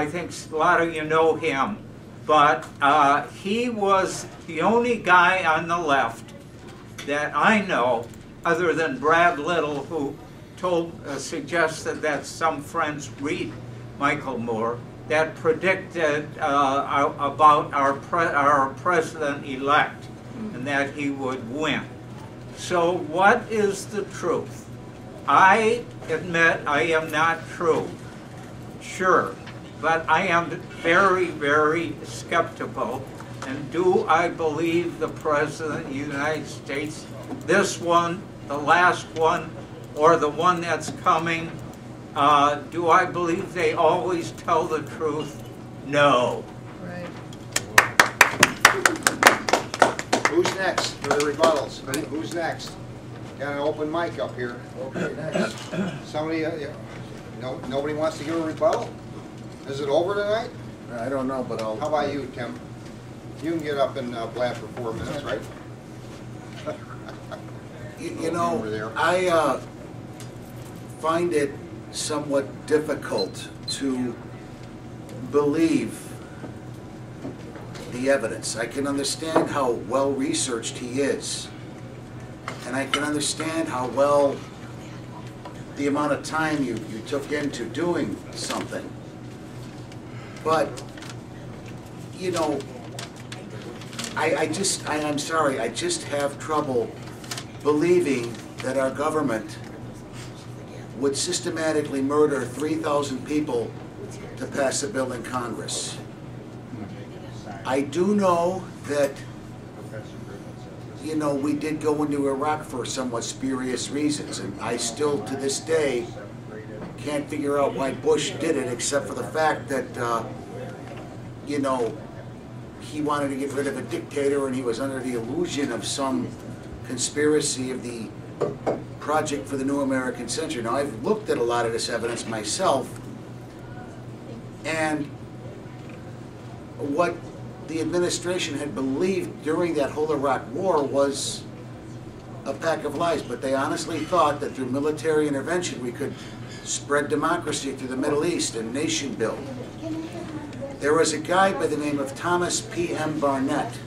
think a lot of you know him, but he was the only guy on the left that I know, other than Brad Little, who suggested that some friends read Michael Moore, that predicted about our president-elect and that he would win. So what is the truth? I admit I am not true, sure, but I am very, very skeptical. And do I believe the President of the United States, this one, the last one, or the one that's coming? Do I believe they always tell the truth? No. Right. Who's next for the rebuttals? Who's next? Got an open mic up here. Okay, next. Somebody, nobody wants to give a rebuttal? Is it over tonight? I don't know, but I'll... How about you, Tim? You can get up and blab for 4 minutes, right? You know, I find it somewhat difficult to believe the evidence. I can understand how well researched he is, and I can understand how well the amount of time you took into doing something. But, you know, I'm sorry, I just have trouble believing that our government would systematically murder 3,000 people to pass a bill in Congress. I do know that, you know, we did go into Iraq for somewhat spurious reasons, and I still, to this day, can't figure out why Bush did it, except for the fact that, you know, he wanted to get rid of a dictator, and he was under the illusion of some conspiracy of the Project for the New American Century. Now, I've looked at a lot of this evidence myself, and what the administration had believed during that whole Iraq war was a pack of lies, but they honestly thought that through military intervention we could spread democracy through the Middle East and nation build. There was a guy by the name of Thomas P.M. Barnett,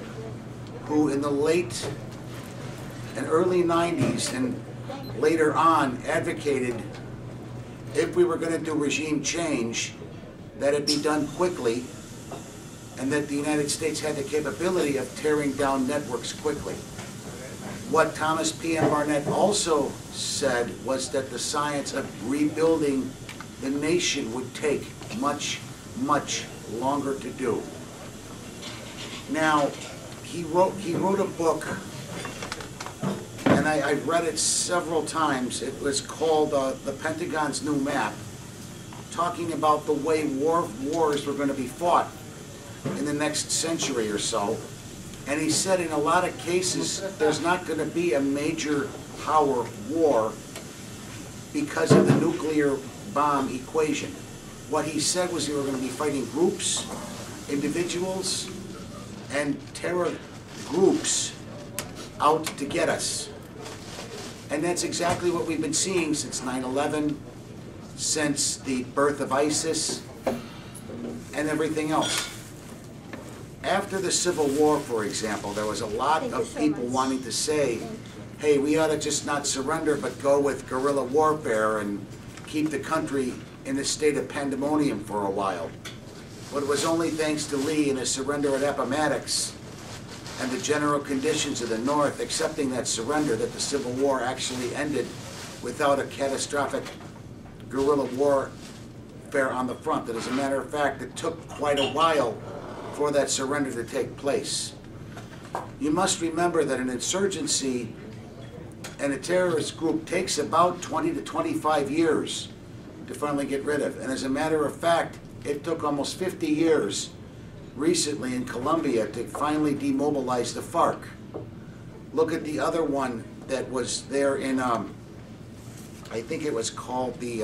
who in the late and early 90s and later on advocated if we were going to do regime change, that it be done quickly and that the United States had the capability of tearing down networks quickly. What Thomas P.M. Barnett also said was that the science of rebuilding the nation would take much, much longer to do. Now, he wrote a book, and I've read it several times. It was called The Pentagon's New Map, talking about the way wars were going to be fought in the next century or so. And he said in a lot of cases there's not going to be a major power war because of the nuclear bomb equation. What he said was you were going to be fighting groups, individuals, and terror groups out to get us. And that's exactly what we've been seeing since 9/11, since the birth of ISIS, and everything else. After the Civil War, for example, there was a lot of people wanting to say, hey, we ought to just not surrender but go with guerrilla warfare and keep the country in a state of pandemonium for a while. But it was only thanks to Lee and his surrender at Appomattox and the general conditions of the North accepting that surrender that the Civil War actually ended without a catastrophic guerrilla warfare on the front. And as a matter of fact, it took quite a while for that surrender to take place. you must remember that an insurgency and a terrorist group takes about 20 to 25 years to finally get rid of. And as a matter of fact, it took almost 50 years recently in Colombia to finally demobilize the FARC. Look at the other one that was there in, I think it was called the,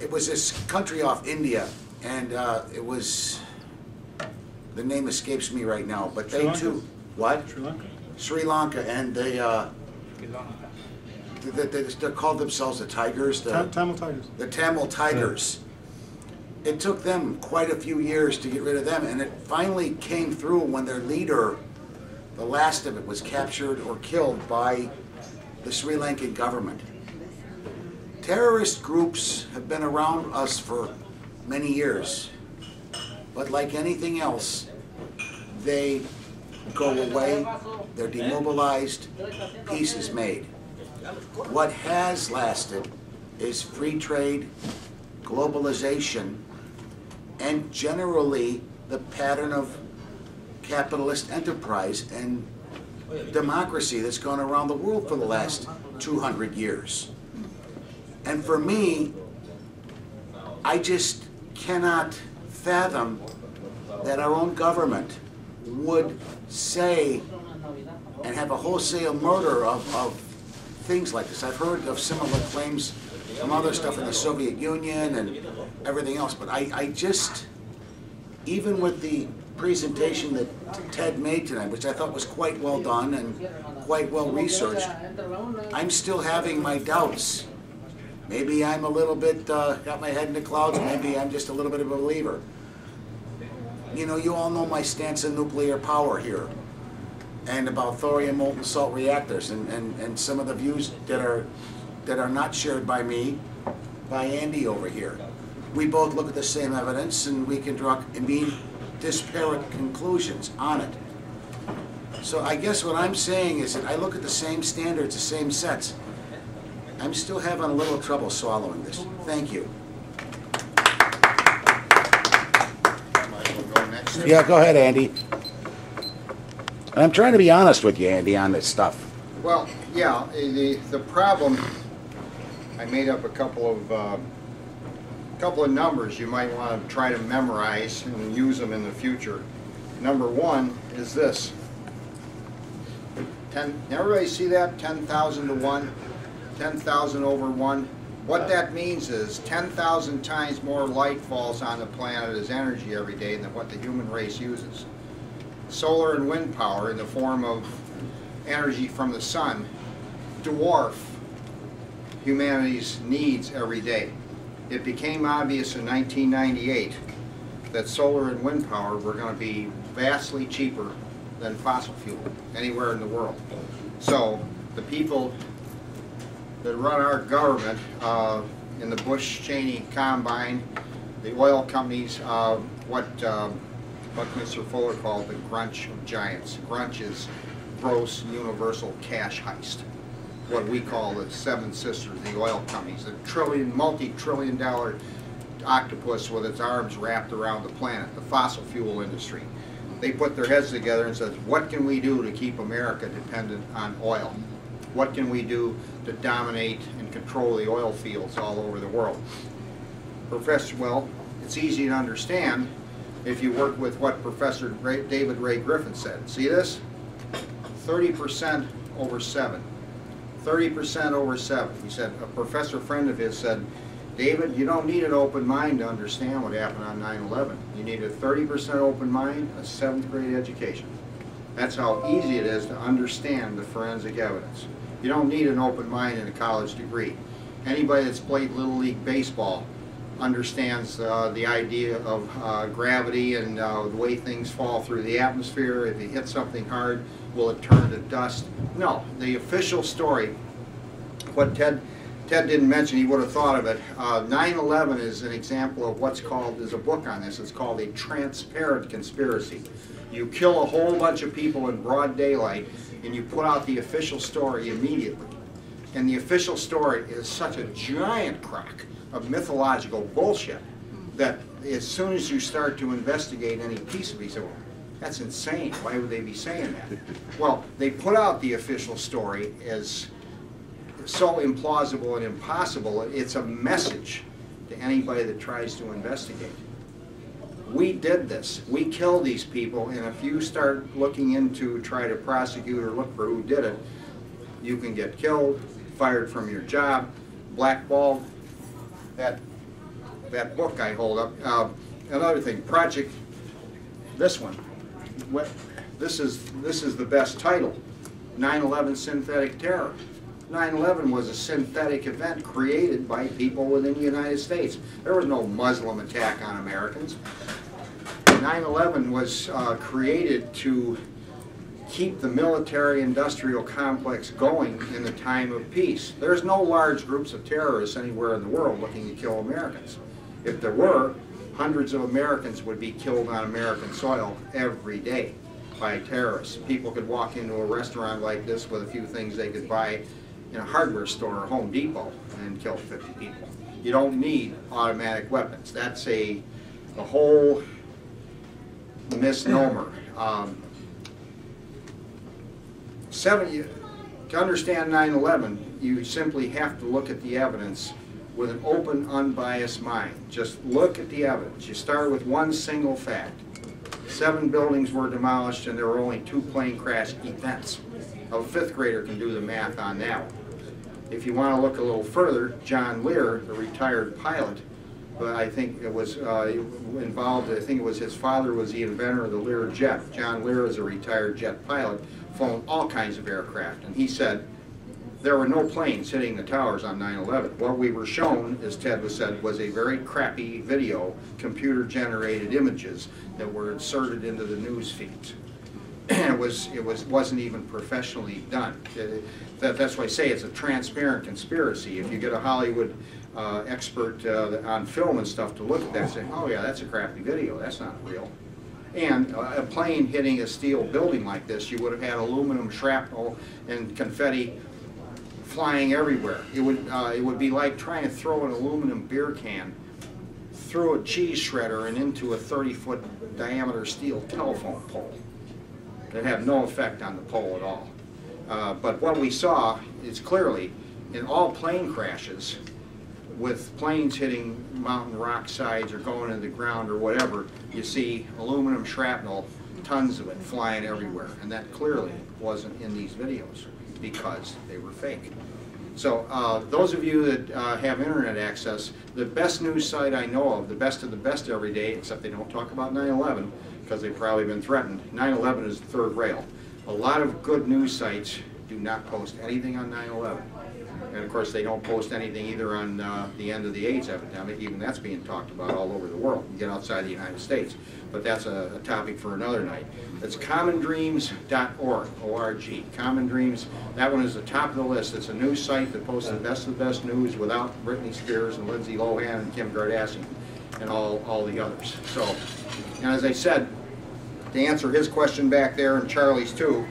it was this country off India, and it was, the name escapes me right now, but they too, what? Sri Lanka. Sri Lanka, and they, they called themselves the Tigers. The Tamil Tigers. The Tamil Tigers. Yeah. It took them quite a few years to get rid of them, and it finally came through when their leader, the last of it, was captured or killed by the Sri Lankan government. Terrorist groups have been around us for many years, but like anything else, they go away, they're demobilized, peace is made. What has lasted is free trade, globalization, and generally the pattern of capitalist enterprise and democracy that's gone around the world for the last 200 years. And for me, I just cannot fathom that our own government would say and have a wholesale murder of things like this. I've heard of similar claims, some other stuff in the Soviet Union and everything else, but I just, even with the presentation that Ted made tonight, which I thought was quite well done and quite well researched, I'm still having my doubts. Maybe I'm a little bit, got my head in the clouds, maybe I'm just a little bit of a believer. You know, you all know my stance on nuclear power here and about thorium molten salt reactors and some of the views that are not shared by me, by Andy over here. We both look at the same evidence and we can draw disparate conclusions on it. So I guess what I'm saying is that I look at the same standards, the same sets. I'm still having a little trouble swallowing this. Thank you. Yeah, go ahead, Andy. And I'm trying to be honest with you, Andy, on this stuff. Well, yeah, the problem, I made up a couple of numbers you might want to try to memorize and use them in the future. Number one is this. Everybody see that? 10,000 to 1, 10,000 over 1. What that means is 10,000 times more light falls on the planet as energy every day than what the human race uses. Solar and wind power in the form of energy from the sun dwarf humanity's needs every day. It became obvious in 1998 that solar and wind power were going to be vastly cheaper than fossil fuel anywhere in the world. So the people that run our government in the Bush-Cheney combine, the oil companies, what Mr. Fuller called the grunge of giants. Grunge is gross universal cash heist, what we call the Seven Sisters, the oil companies, the trillion, multi-trillion dollar octopus with its arms wrapped around the planet, the fossil fuel industry. They put their heads together and says, what can we do to keep America dependent on oil? What can we do to dominate and control the oil fields all over the world? Professor, well, it's easy to understand if you work with what Professor David Ray Griffin said. See this? 30% over 7. 30% over 7. He said, a professor friend of his said, David, you don't need an open mind to understand what happened on 9/11. You need a 30% open mind, a 7th grade education. That's how easy it is to understand the forensic evidence. You don't need an open mind and a college degree. Anybody that's played Little League Baseball understands the idea of gravity and the way things fall through the atmosphere. If you hit something hard, will it turn to dust? No. The official story, what Ted didn't mention, he would have thought of it, 9/11 is an example of what's called, there's a book on this, it's called a transparent conspiracy. You kill a whole bunch of people in broad daylight and you put out the official story immediately. And the official story is such a giant crock of mythological bullshit that as soon as you start to investigate any piece of it, you say, well, That's insane. Why would they be saying that? Well, they put out the official story as so implausible and impossible. It's a message to anybody that tries to investigate. We did this. We kill these people, and if you start looking into try to prosecute or look for who did it, you can get killed, fired from your job, blackballed. That book I hold up. Another thing, Project. This one. This is the best title. 9/11 Synthetic Terror. 9/11 was a synthetic event created by people within the United States. There was no Muslim attack on Americans. 9/11 was created to keep the military-industrial complex going in the time of peace. There's no large groups of terrorists anywhere in the world looking to kill Americans. If there were, hundreds of Americans would be killed on American soil every day by terrorists. People could walk into a restaurant like this with a few things they could buy in a hardware store or Home Depot and kill 50 people. You don't need automatic weapons. That's a whole misnomer. To understand 9/11, you simply have to look at the evidence with an open, unbiased mind. Just look at the evidence. You start with one single fact. 7 buildings were demolished and there were only 2 plane crash events. A 5th grader can do the math on that one. If you want to look a little further, John Lear, the retired pilot, but I think it was involved, I think it was his father was the inventor of the Lear jet. John Lear is a retired jet pilot, flown all kinds of aircraft, and he said, there were no planes hitting the towers on 9/11. What we were shown, as Ted was said, was a very crappy video, computer-generated images that were inserted into the news feeds. It wasn't even professionally done. That's why I say it's a transparent conspiracy. If you get a Hollywood expert on film and stuff to look at that, and say, oh yeah, that's a crappy video. That's not real. And a plane hitting a steel building like this, you would have had aluminum shrapnel and confetti flying everywhere. It would be like trying to throw an aluminum beer can through a cheese shredder and into a 30-foot diameter steel telephone pole. It'd have no effect on the pole at all. But what we saw is clearly in all plane crashes, with planes hitting mountain rock sides or going into the ground or whatever, you see aluminum shrapnel, tons of it flying everywhere. And that clearly wasn't in these videos, because they were fake. So those of you that have internet access, the best news site I know of the best every day, except they don't talk about 9/11 because they've probably been threatened. 9/11 is the third rail. A lot of good news sites do not post anything on 9/11. And of course they don't post anything either on the end of the AIDS epidemic, even that's being talked about all over the world, you get outside the United States. But that's a topic for another night. It's commondreams.org, O-R-G, Common Dreams. That one is the top of the list. It's a news site that posts the best news without Britney Spears and Lindsay Lohan and Kim Kardashian and all the others. So, and as I said, to answer his question back there and Charlie's too,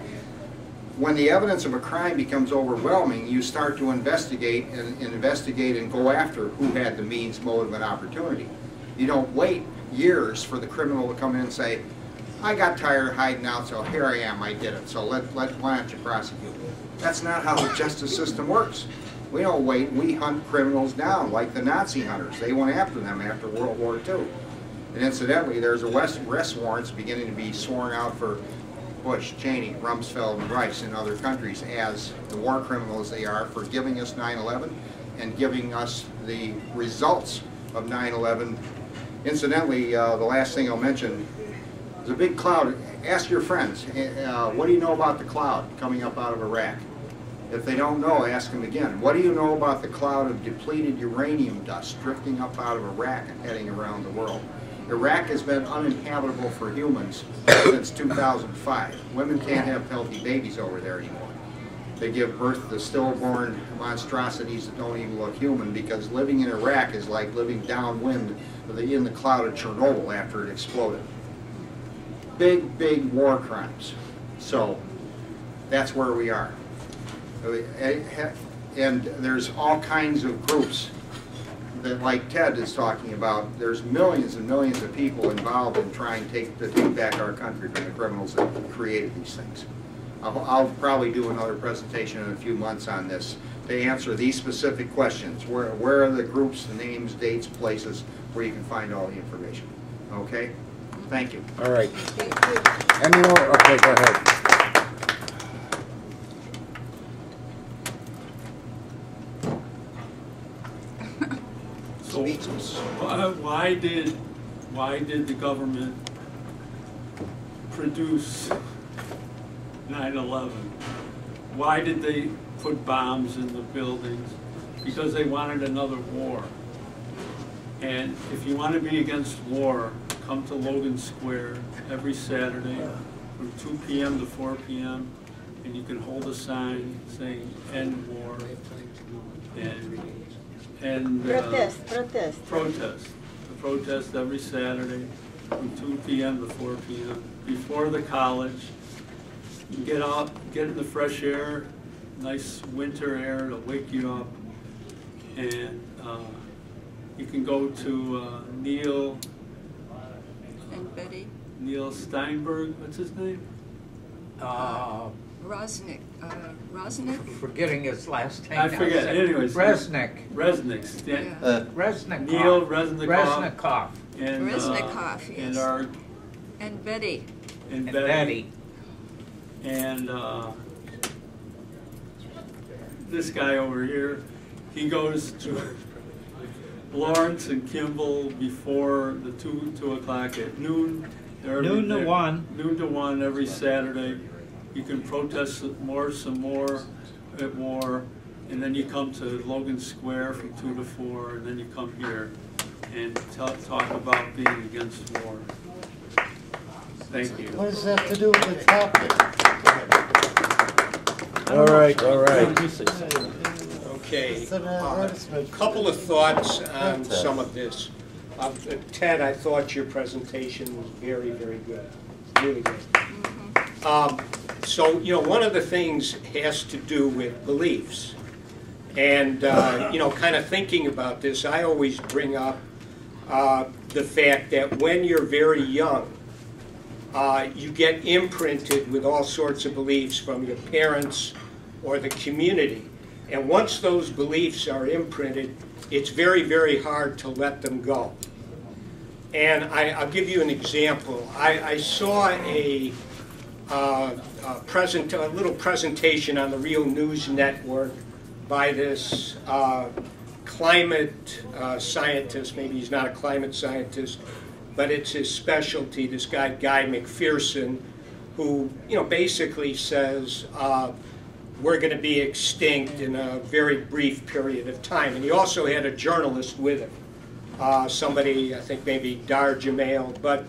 when the evidence of a crime becomes overwhelming, you start to investigate and go after who had the means, motive, and opportunity. You don't wait years for the criminal to come in and say, I got tired of hiding out, so here I am, I did it, so why don't you prosecute me? That's not how the justice system works. We don't wait, we hunt criminals down like the Nazi hunters. They went after them after World War II. And incidentally, there's arrest warrants beginning to be sworn out for Bush, Cheney, Rumsfeld, and Rice in other countries as the war criminals they are for giving us 9/11 and giving us the results of 9/11. Incidentally, the last thing I'll mention is a big cloud. Ask your friends, what do you know about the cloud coming up out of Iraq? If they don't know, ask them again. What do you know about the cloud of depleted uranium dust drifting up out of Iraq and heading around the world? Iraq has been uninhabitable for humans since 2005. Women can't have healthy babies over there anymore. They give birth to stillborn monstrosities that don't even look human, because living in Iraq is like living downwind in the cloud of Chernobyl after it exploded. Big, big war crimes. So that's where we are. And there's all kinds of groups that, like Ted is talking about, there's millions and millions of people involved in trying to take back our country from the criminals that created these things. I'll probably do another presentation in a few months on this to answer these specific questions. Where are the groups, the names, dates, places where you can find all the information? Okay? Thank you. All right. Any more? Okay, go ahead. So, why did the government produce 9/11? Why did they put bombs in the buildings? Because they wanted another war. And if you want to be against war, come to Logan Square every Saturday from 2 p.m. to 4 p.m. and you can hold a sign saying "End War." And protest every Saturday from 2 p.m. to 4 p.m. before the college. You get out, get in the fresh air, nice winter air to wake you up, and you can go to Neil Steinberg. What's his name? Resnick. Forgetting his last name. I forget. Anyways, Resnick. Resnikoff, yes. And Betty. And this guy over here, he goes to Lawrence and Kimball before the 2 o'clock at noon. Noon to one every Saturday. You can protest some more at war, and then you come to Logan Square from 2 to 4, and then you come here and talk about being against war. Thank you. What does that have to do with the topic? All right, all right. Okay. A couple of thoughts on some of this. Ted, I thought your presentation was very, very good. Really good. So, you know, one of the things has to do with beliefs. And, you know, kind of thinking about this, I always bring up the fact that when you're very young, you get imprinted with all sorts of beliefs from your parents or the community. And once those beliefs are imprinted, it's very, very hard to let them go. And I'll give you an example. I saw a little presentation on the Real News Network by this climate scientist. Maybe he's not a climate scientist, but it's his specialty, this guy, Guy McPherson, who, you know, basically says we're going to be extinct in a very brief period of time. And he also had a journalist with him, somebody, I think maybe Dar Jamaal, but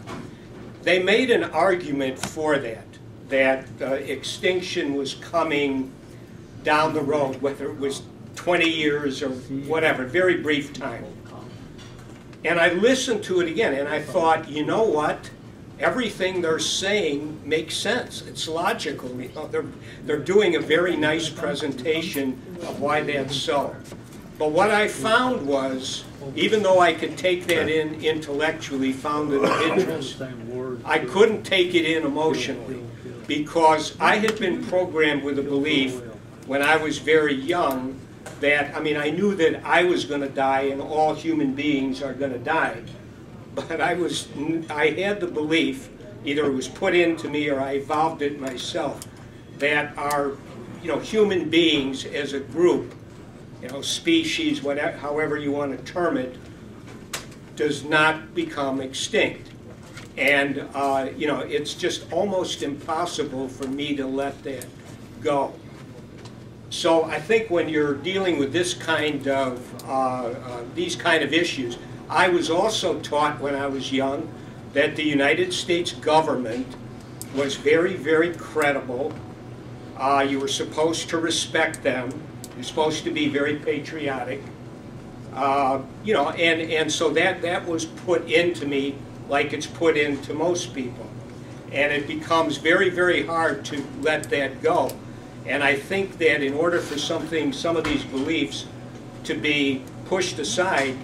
they made an argument for that. That extinction was coming down the road, whether it was 20 years or whatever, very brief time. And I listened to it again, and I thought, you know what? Everything they're saying makes sense. It's logical. You know, they're doing a very nice presentation of why that's so. But what I found was, even though I could take that in intellectually, found it of interest, I couldn't take it in emotionally. Because I had been programmed with a belief when I was very young that, I mean, I knew that I was going to die and all human beings are going to die. But I had the belief, either it was put into me or I evolved it myself, that our, you know, human beings as a group, you know, species, whatever, however you want to term it, does not become extinct. And, you know, it's just almost impossible for me to let that go. So I think when you're dealing with this kind of, these kind of issues, I was also taught when I was young that the United States government was very, very credible. You were supposed to respect them. You're supposed to be very patriotic. You know, and so that was put into me, like it's put into most people. And it becomes very, very hard to let that go. And I think that in order for some of these beliefs to be pushed aside,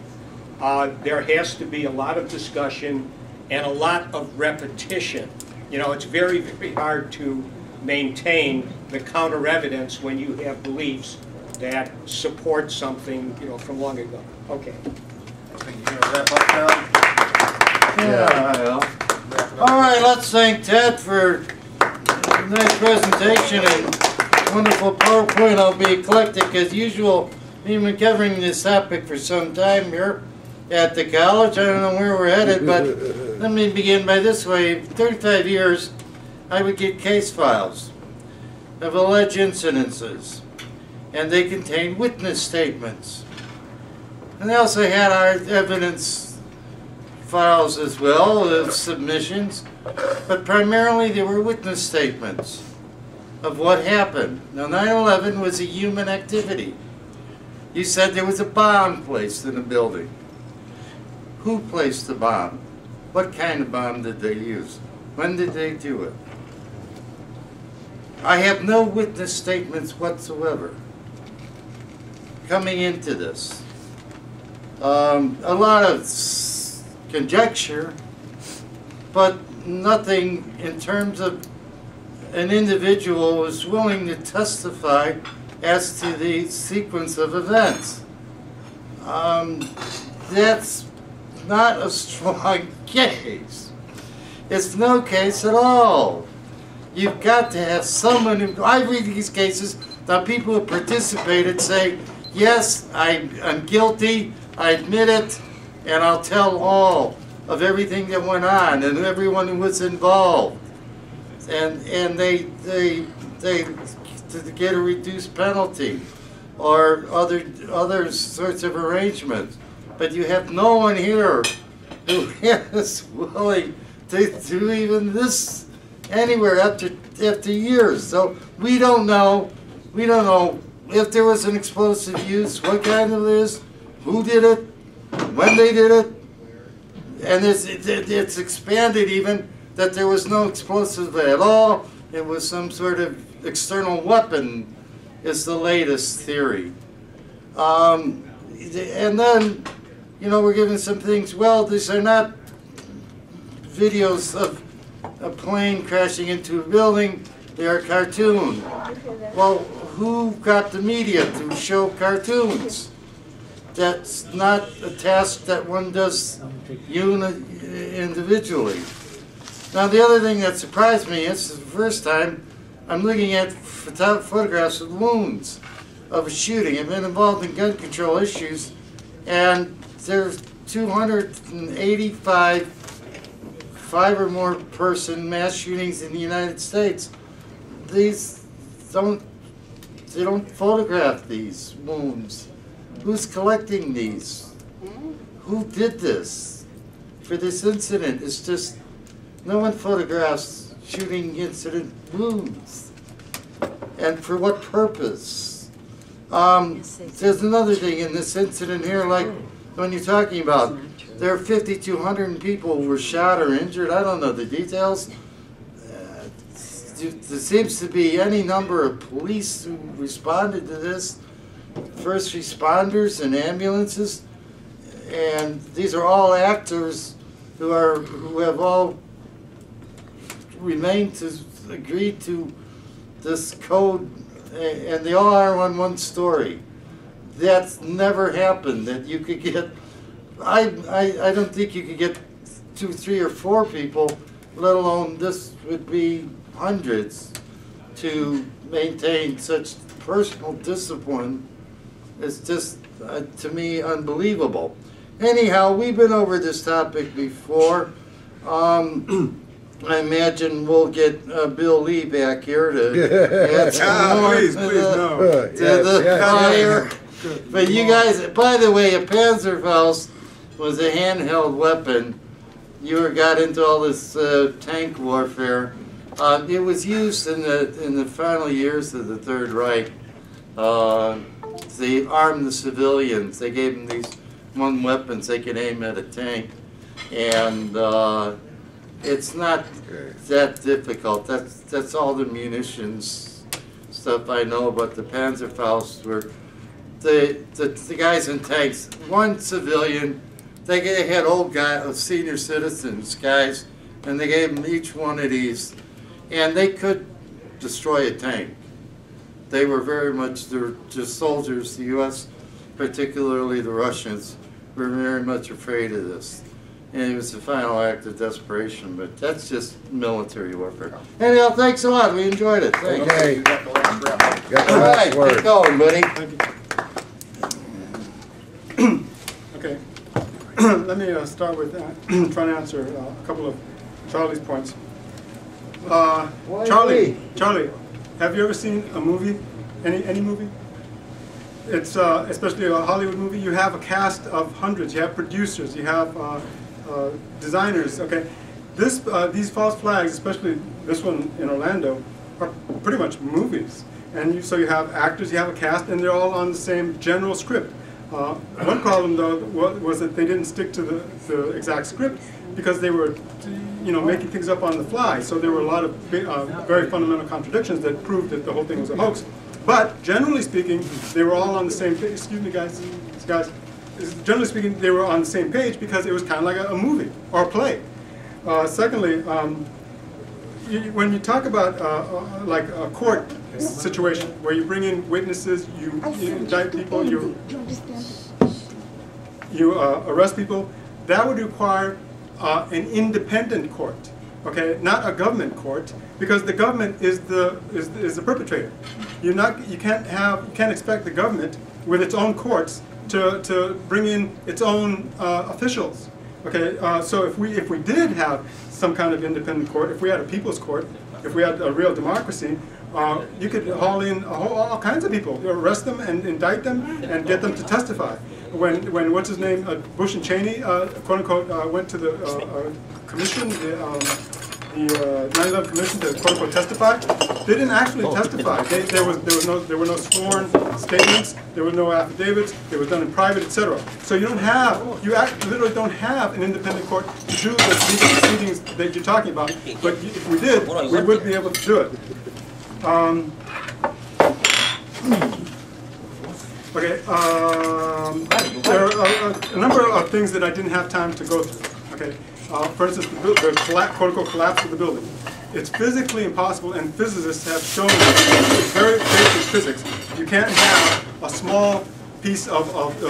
there has to be a lot of discussion and a lot of repetition. You know, it's very, very hard to maintain the counter evidence when you have beliefs that support something, you know, from long ago. Okay. I think you're going to wrap up now. Yeah. All right, let's thank Ted for the nice presentation and wonderful PowerPoint. I'll be eclectic as usual. We've been covering this topic for some time here at the college. I don't know where we're headed, but let me begin by this way. 35 years, I would get case files of alleged incidences, and they contained witness statements. And they also had our evidence files as well, of submissions, but primarily they were witness statements of what happened. Now, 9/11 was a human activity. You said there was a bomb placed in a building. Who placed the bomb? What kind of bomb did they use? When did they do it? I have no witness statements whatsoever coming into this. A lot of conjecture, but nothing in terms of an individual was willing to testify as to the sequence of events. That's not a strong case. It's no case at all. You've got to have someone who, I read these cases, now people who participated say, yes, I'm guilty, I admit it, and I'll tell all of everything that went on and everyone who was involved. And they get a reduced penalty or other sorts of arrangements. But you have no one here who is willing to do even this anywhere after years. So we don't know. We don't know if there was an explosive use, what kind of this, who did it, when they did it. And it's expanded even that there was no explosive at all. It was some sort of external weapon is the latest theory. And then, you know, we're given some things. Well, these are not videos of a plane crashing into a building. They are cartoons. Well, who got the media to show cartoons? That's not a task that one does individually. Now, the other thing that surprised me is the first time I'm looking at photographs of wounds of a shooting. I've been involved in gun control issues, and there's 285 five or more person mass shootings in the United States. These don't photograph these wounds. Who's collecting these? Who did this? For this incident, it's just no one photographs shooting incident wounds. And for what purpose? There's another thing in this incident here, like when you're talking about there are 5,200 people who were shot or injured. I don't know the details. There seems to be any number of police who responded to this, first responders and ambulances, and these are all actors who have all remained to agree to this code. And they all are on one story. That's never happened. That you could get, I don't think you could get 2, 3, or 4 people, let alone this would be hundreds, to maintain such personal discipline. It's just, to me, unbelievable. Anyhow, we've been over this topic before. I imagine we'll get Bill Lee back here to add some more to the fire. Yes. But you guys, by the way, a Panzerfaust was a handheld weapon. You got into all this tank warfare. It was used in the final years of the Third Reich. They armed the civilians. They gave them these one weapons they could aim at a tank, and it's not that difficult. That's all the munitions stuff I know about the Panzerfausts. Were the guys in tanks. One civilian They had old guys, senior citizens, guys, and they gave them each one of these, and they could destroy a tank. They were very much, they're just soldiers, the U.S., particularly the Russians, were very much afraid of this. And it was the final act of desperation, but that's just military warfare. Anyhow, thanks a lot. We enjoyed it. Thanks. Okay. You got the last word. All right. Keep going, buddy. Thank you. Okay. Let me start with trying to answer a couple of Charlie's points. Charlie, have you ever seen a movie? Any movie? It's especially a Hollywood movie. You have a cast of hundreds. You have producers. You have designers. Okay, these false flags, especially this one in Orlando, are pretty much movies. And so you have actors, you have a cast, and they're all on the same general script. One problem, though, was that they didn't stick to the exact script because they were, you know, making things up on the fly. So there were a lot of big, very fundamental contradictions that proved that the whole thing was a hoax. But generally speaking, they were all on the same page. Excuse me, guys. Generally speaking, they were on the same page because it was kind of like a movie or a play. Secondly, when you talk about like a court situation where you bring in witnesses, you indict people, you arrest people, that would require an independent court, okay, not a government court, because the government is the perpetrator. You can't expect the government with its own courts to bring in its own officials. Okay, so if we did have some kind of independent court, if we had a people's court, if we had a real democracy, you could haul in all kinds of people, arrest them and indict them and get them to testify. When what's his name, Bush and Cheney, quote unquote, went to the commission, the 9/11 commission to quote unquote testify, they didn't actually testify. There were no sworn statements. There were no affidavits. It was done in private, etc. So you literally don't have an independent court to do the proceedings that you're talking about. But if we did, we would be able to do it. Okay. There are a number of things that I didn't have time to go through. Okay. For instance, the quote-unquote collapse of the building. It's physically impossible, and physicists have shown this, very basic physics. You can't have a small piece of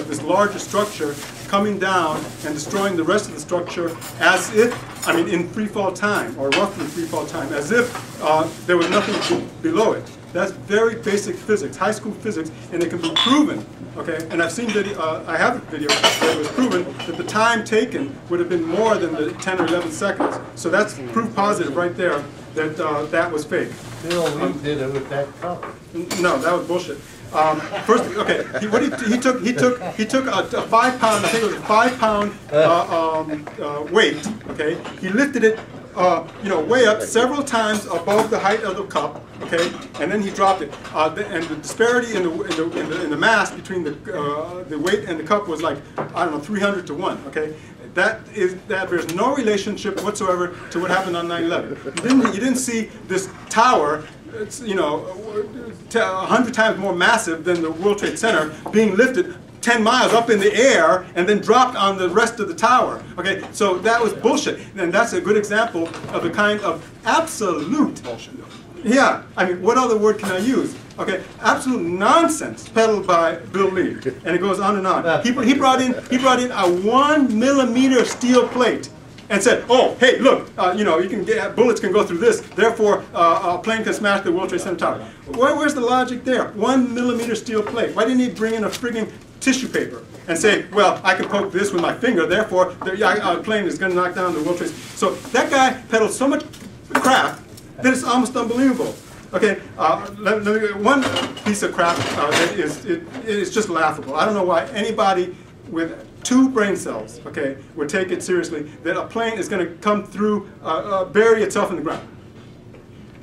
this larger structure coming down and destroying the rest of the structure as if, I mean, in free-fall time, or roughly free-fall time, as if there was nothing below it. That's very basic physics, high school physics, and it can be proven. Okay, and I've seen video. I have a video that was proven that the time taken would have been more than the 10 or 11 seconds. So that's proof positive right there that that was fake. Bill, you did it with that cover. No, that was bullshit. First, okay, he took a 5 pound. I think it was a 5 pound weight. Okay, he lifted it, you know, way up several times above the height of the cup. Okay, and then he dropped it. And the disparity in the mass between the weight and the cup was like, I don't know, 300 to 1. Okay, that there's no relationship whatsoever to what happened on 9/11. You didn't see this tower. It's, you know, 100 times more massive than the World Trade Center being lifted 10 miles up in the air and then dropped on the rest of the tower. Okay, so that was bullshit. And that's a good example of the kind of absolute bullshit. Yeah, I mean, what other word can I use? Okay, absolute nonsense peddled by Bill Lee, and it goes on and on. He brought in a 1 millimeter steel plate and said, oh, hey, look, you know, you can get bullets can go through this. Therefore, a plane can smash the World Trade Center tower. Where's the logic there? 1 millimeter steel plate. Why didn't he bring in a frigging tissue paper and say, well, I can poke this with my finger, therefore a plane is going to knock down the World Trade Center. So that guy peddled so much crap that it's almost unbelievable. Okay, let me, one piece of crap that is just laughable. I don't know why anybody with 2 brain cells, okay, would take it seriously that a plane is going to come through, bury itself in the ground.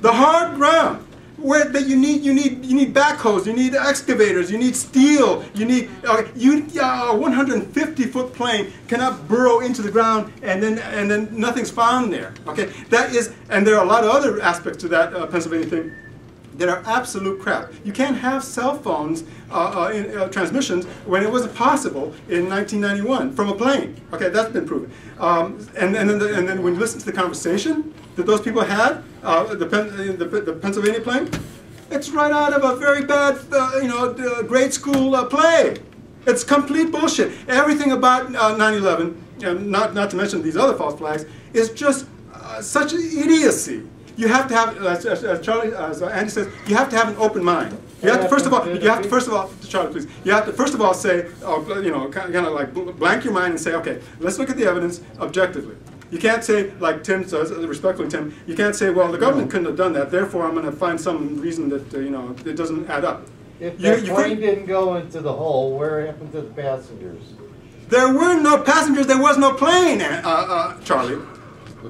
The hard ground. Where that you need backhoes, you need excavators, you need steel, you need a 150-foot plane cannot burrow into the ground and then nothing's found there. Okay, that is, and there are a lot of other aspects to that Pennsylvania thing that are absolute crap. You can't have cell phones transmissions when it wasn't possible in 1991 from a plane. Okay, that's been proven. And then when you listen to the conversation that those people had, the Pennsylvania plane, it's right out of a very bad, grade school play. It's complete bullshit. Everything about 9/11, not to mention these other false flags, is just such idiocy. You have to have, as Andy says, you have to have an open mind. You have to first of all say, blank your mind and say, okay, let's look at the evidence objectively. You can't say, like Tim says, respectfully, Tim, you can't say, well, the government couldn't have done that, therefore I'm going to find some reason that it doesn't add up. If the plane didn't go into the hole, where happened to the passengers? There were no passengers. There was no plane, Charlie.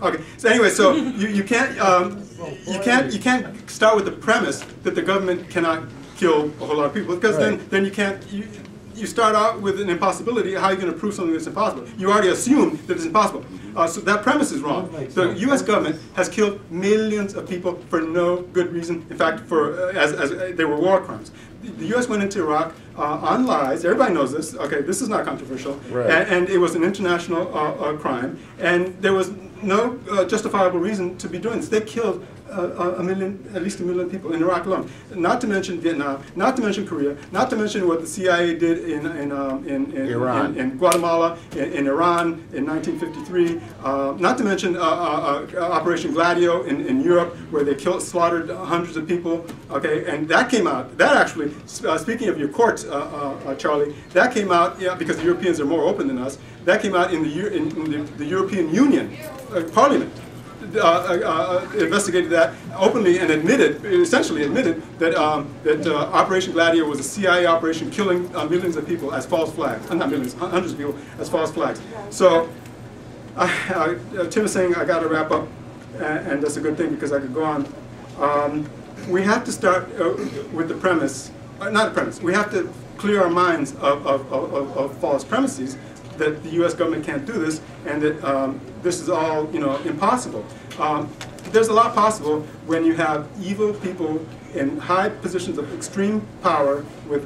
Okay. So anyway, so you can't start with the premise that the government cannot kill a whole lot of people, because then you can't. You start out with an impossibility. How are you going to prove something that's impossible? You already assume that it's impossible. So that premise is wrong. The U.S. government has killed millions of people for no good reason. In fact, as they were war crimes. The U.S. went into Iraq on lies. Everybody knows this. Okay, this is not controversial. Right. And it was an international crime. And there was no justifiable reason to be doing this. They killed at least a million people in Iraq alone. Not to mention Vietnam. Not to mention Korea. Not to mention what the CIA did in Guatemala, in Iran, in 1953. Not to mention Operation Gladio in Europe, where they slaughtered hundreds of people. Okay, and that came out. That actually, speaking of your courts, Charlie, that came out because the Europeans are more open than us. That came out in the European Union Parliament. Investigated that openly and essentially admitted that Operation Gladio was a CIA operation killing millions of people as false flags, not millions, hundreds of people as false flags. So Tim is saying I got to wrap up, and that's a good thing because I could go on. We have to start with the premise, not the premise, we have to clear our minds of false premises that the U.S. government can't do this, and that this is all, impossible. There's a lot possible when you have evil people in high positions of extreme power with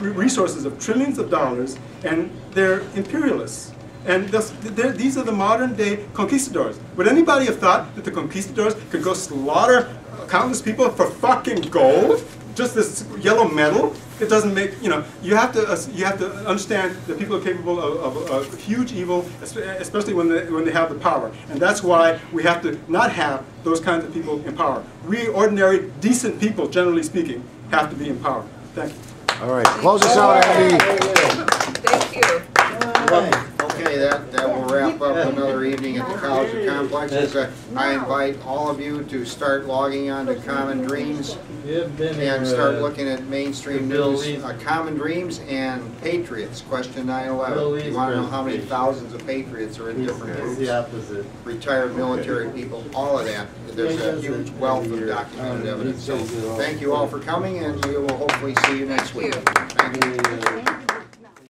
resources of trillions of dollars, and they're imperialists. And these are the modern-day conquistadors. Would anybody have thought that the conquistadors could go slaughter countless people for fucking gold? Just this yellow metal? It doesn't make, you have to understand that people are capable of huge evil, especially when they have the power. And that's why we have to not have those kinds of people in power. We ordinary, decent people, generally speaking, have to be in power. Thank you. All right, close us out, Andy. Thank you. Okay, that will wrap up another evening at the College of Complexes. I invite all of you to start logging on to Common Dreams and start looking at mainstream news. Common Dreams and Patriots, question 9/11. You want to know how many thousands of Patriots are in different groups? The opposite. Retired military people, all of that. There's a huge wealth of documented evidence. So thank you all for coming, and we will hopefully see you next week. Thank you.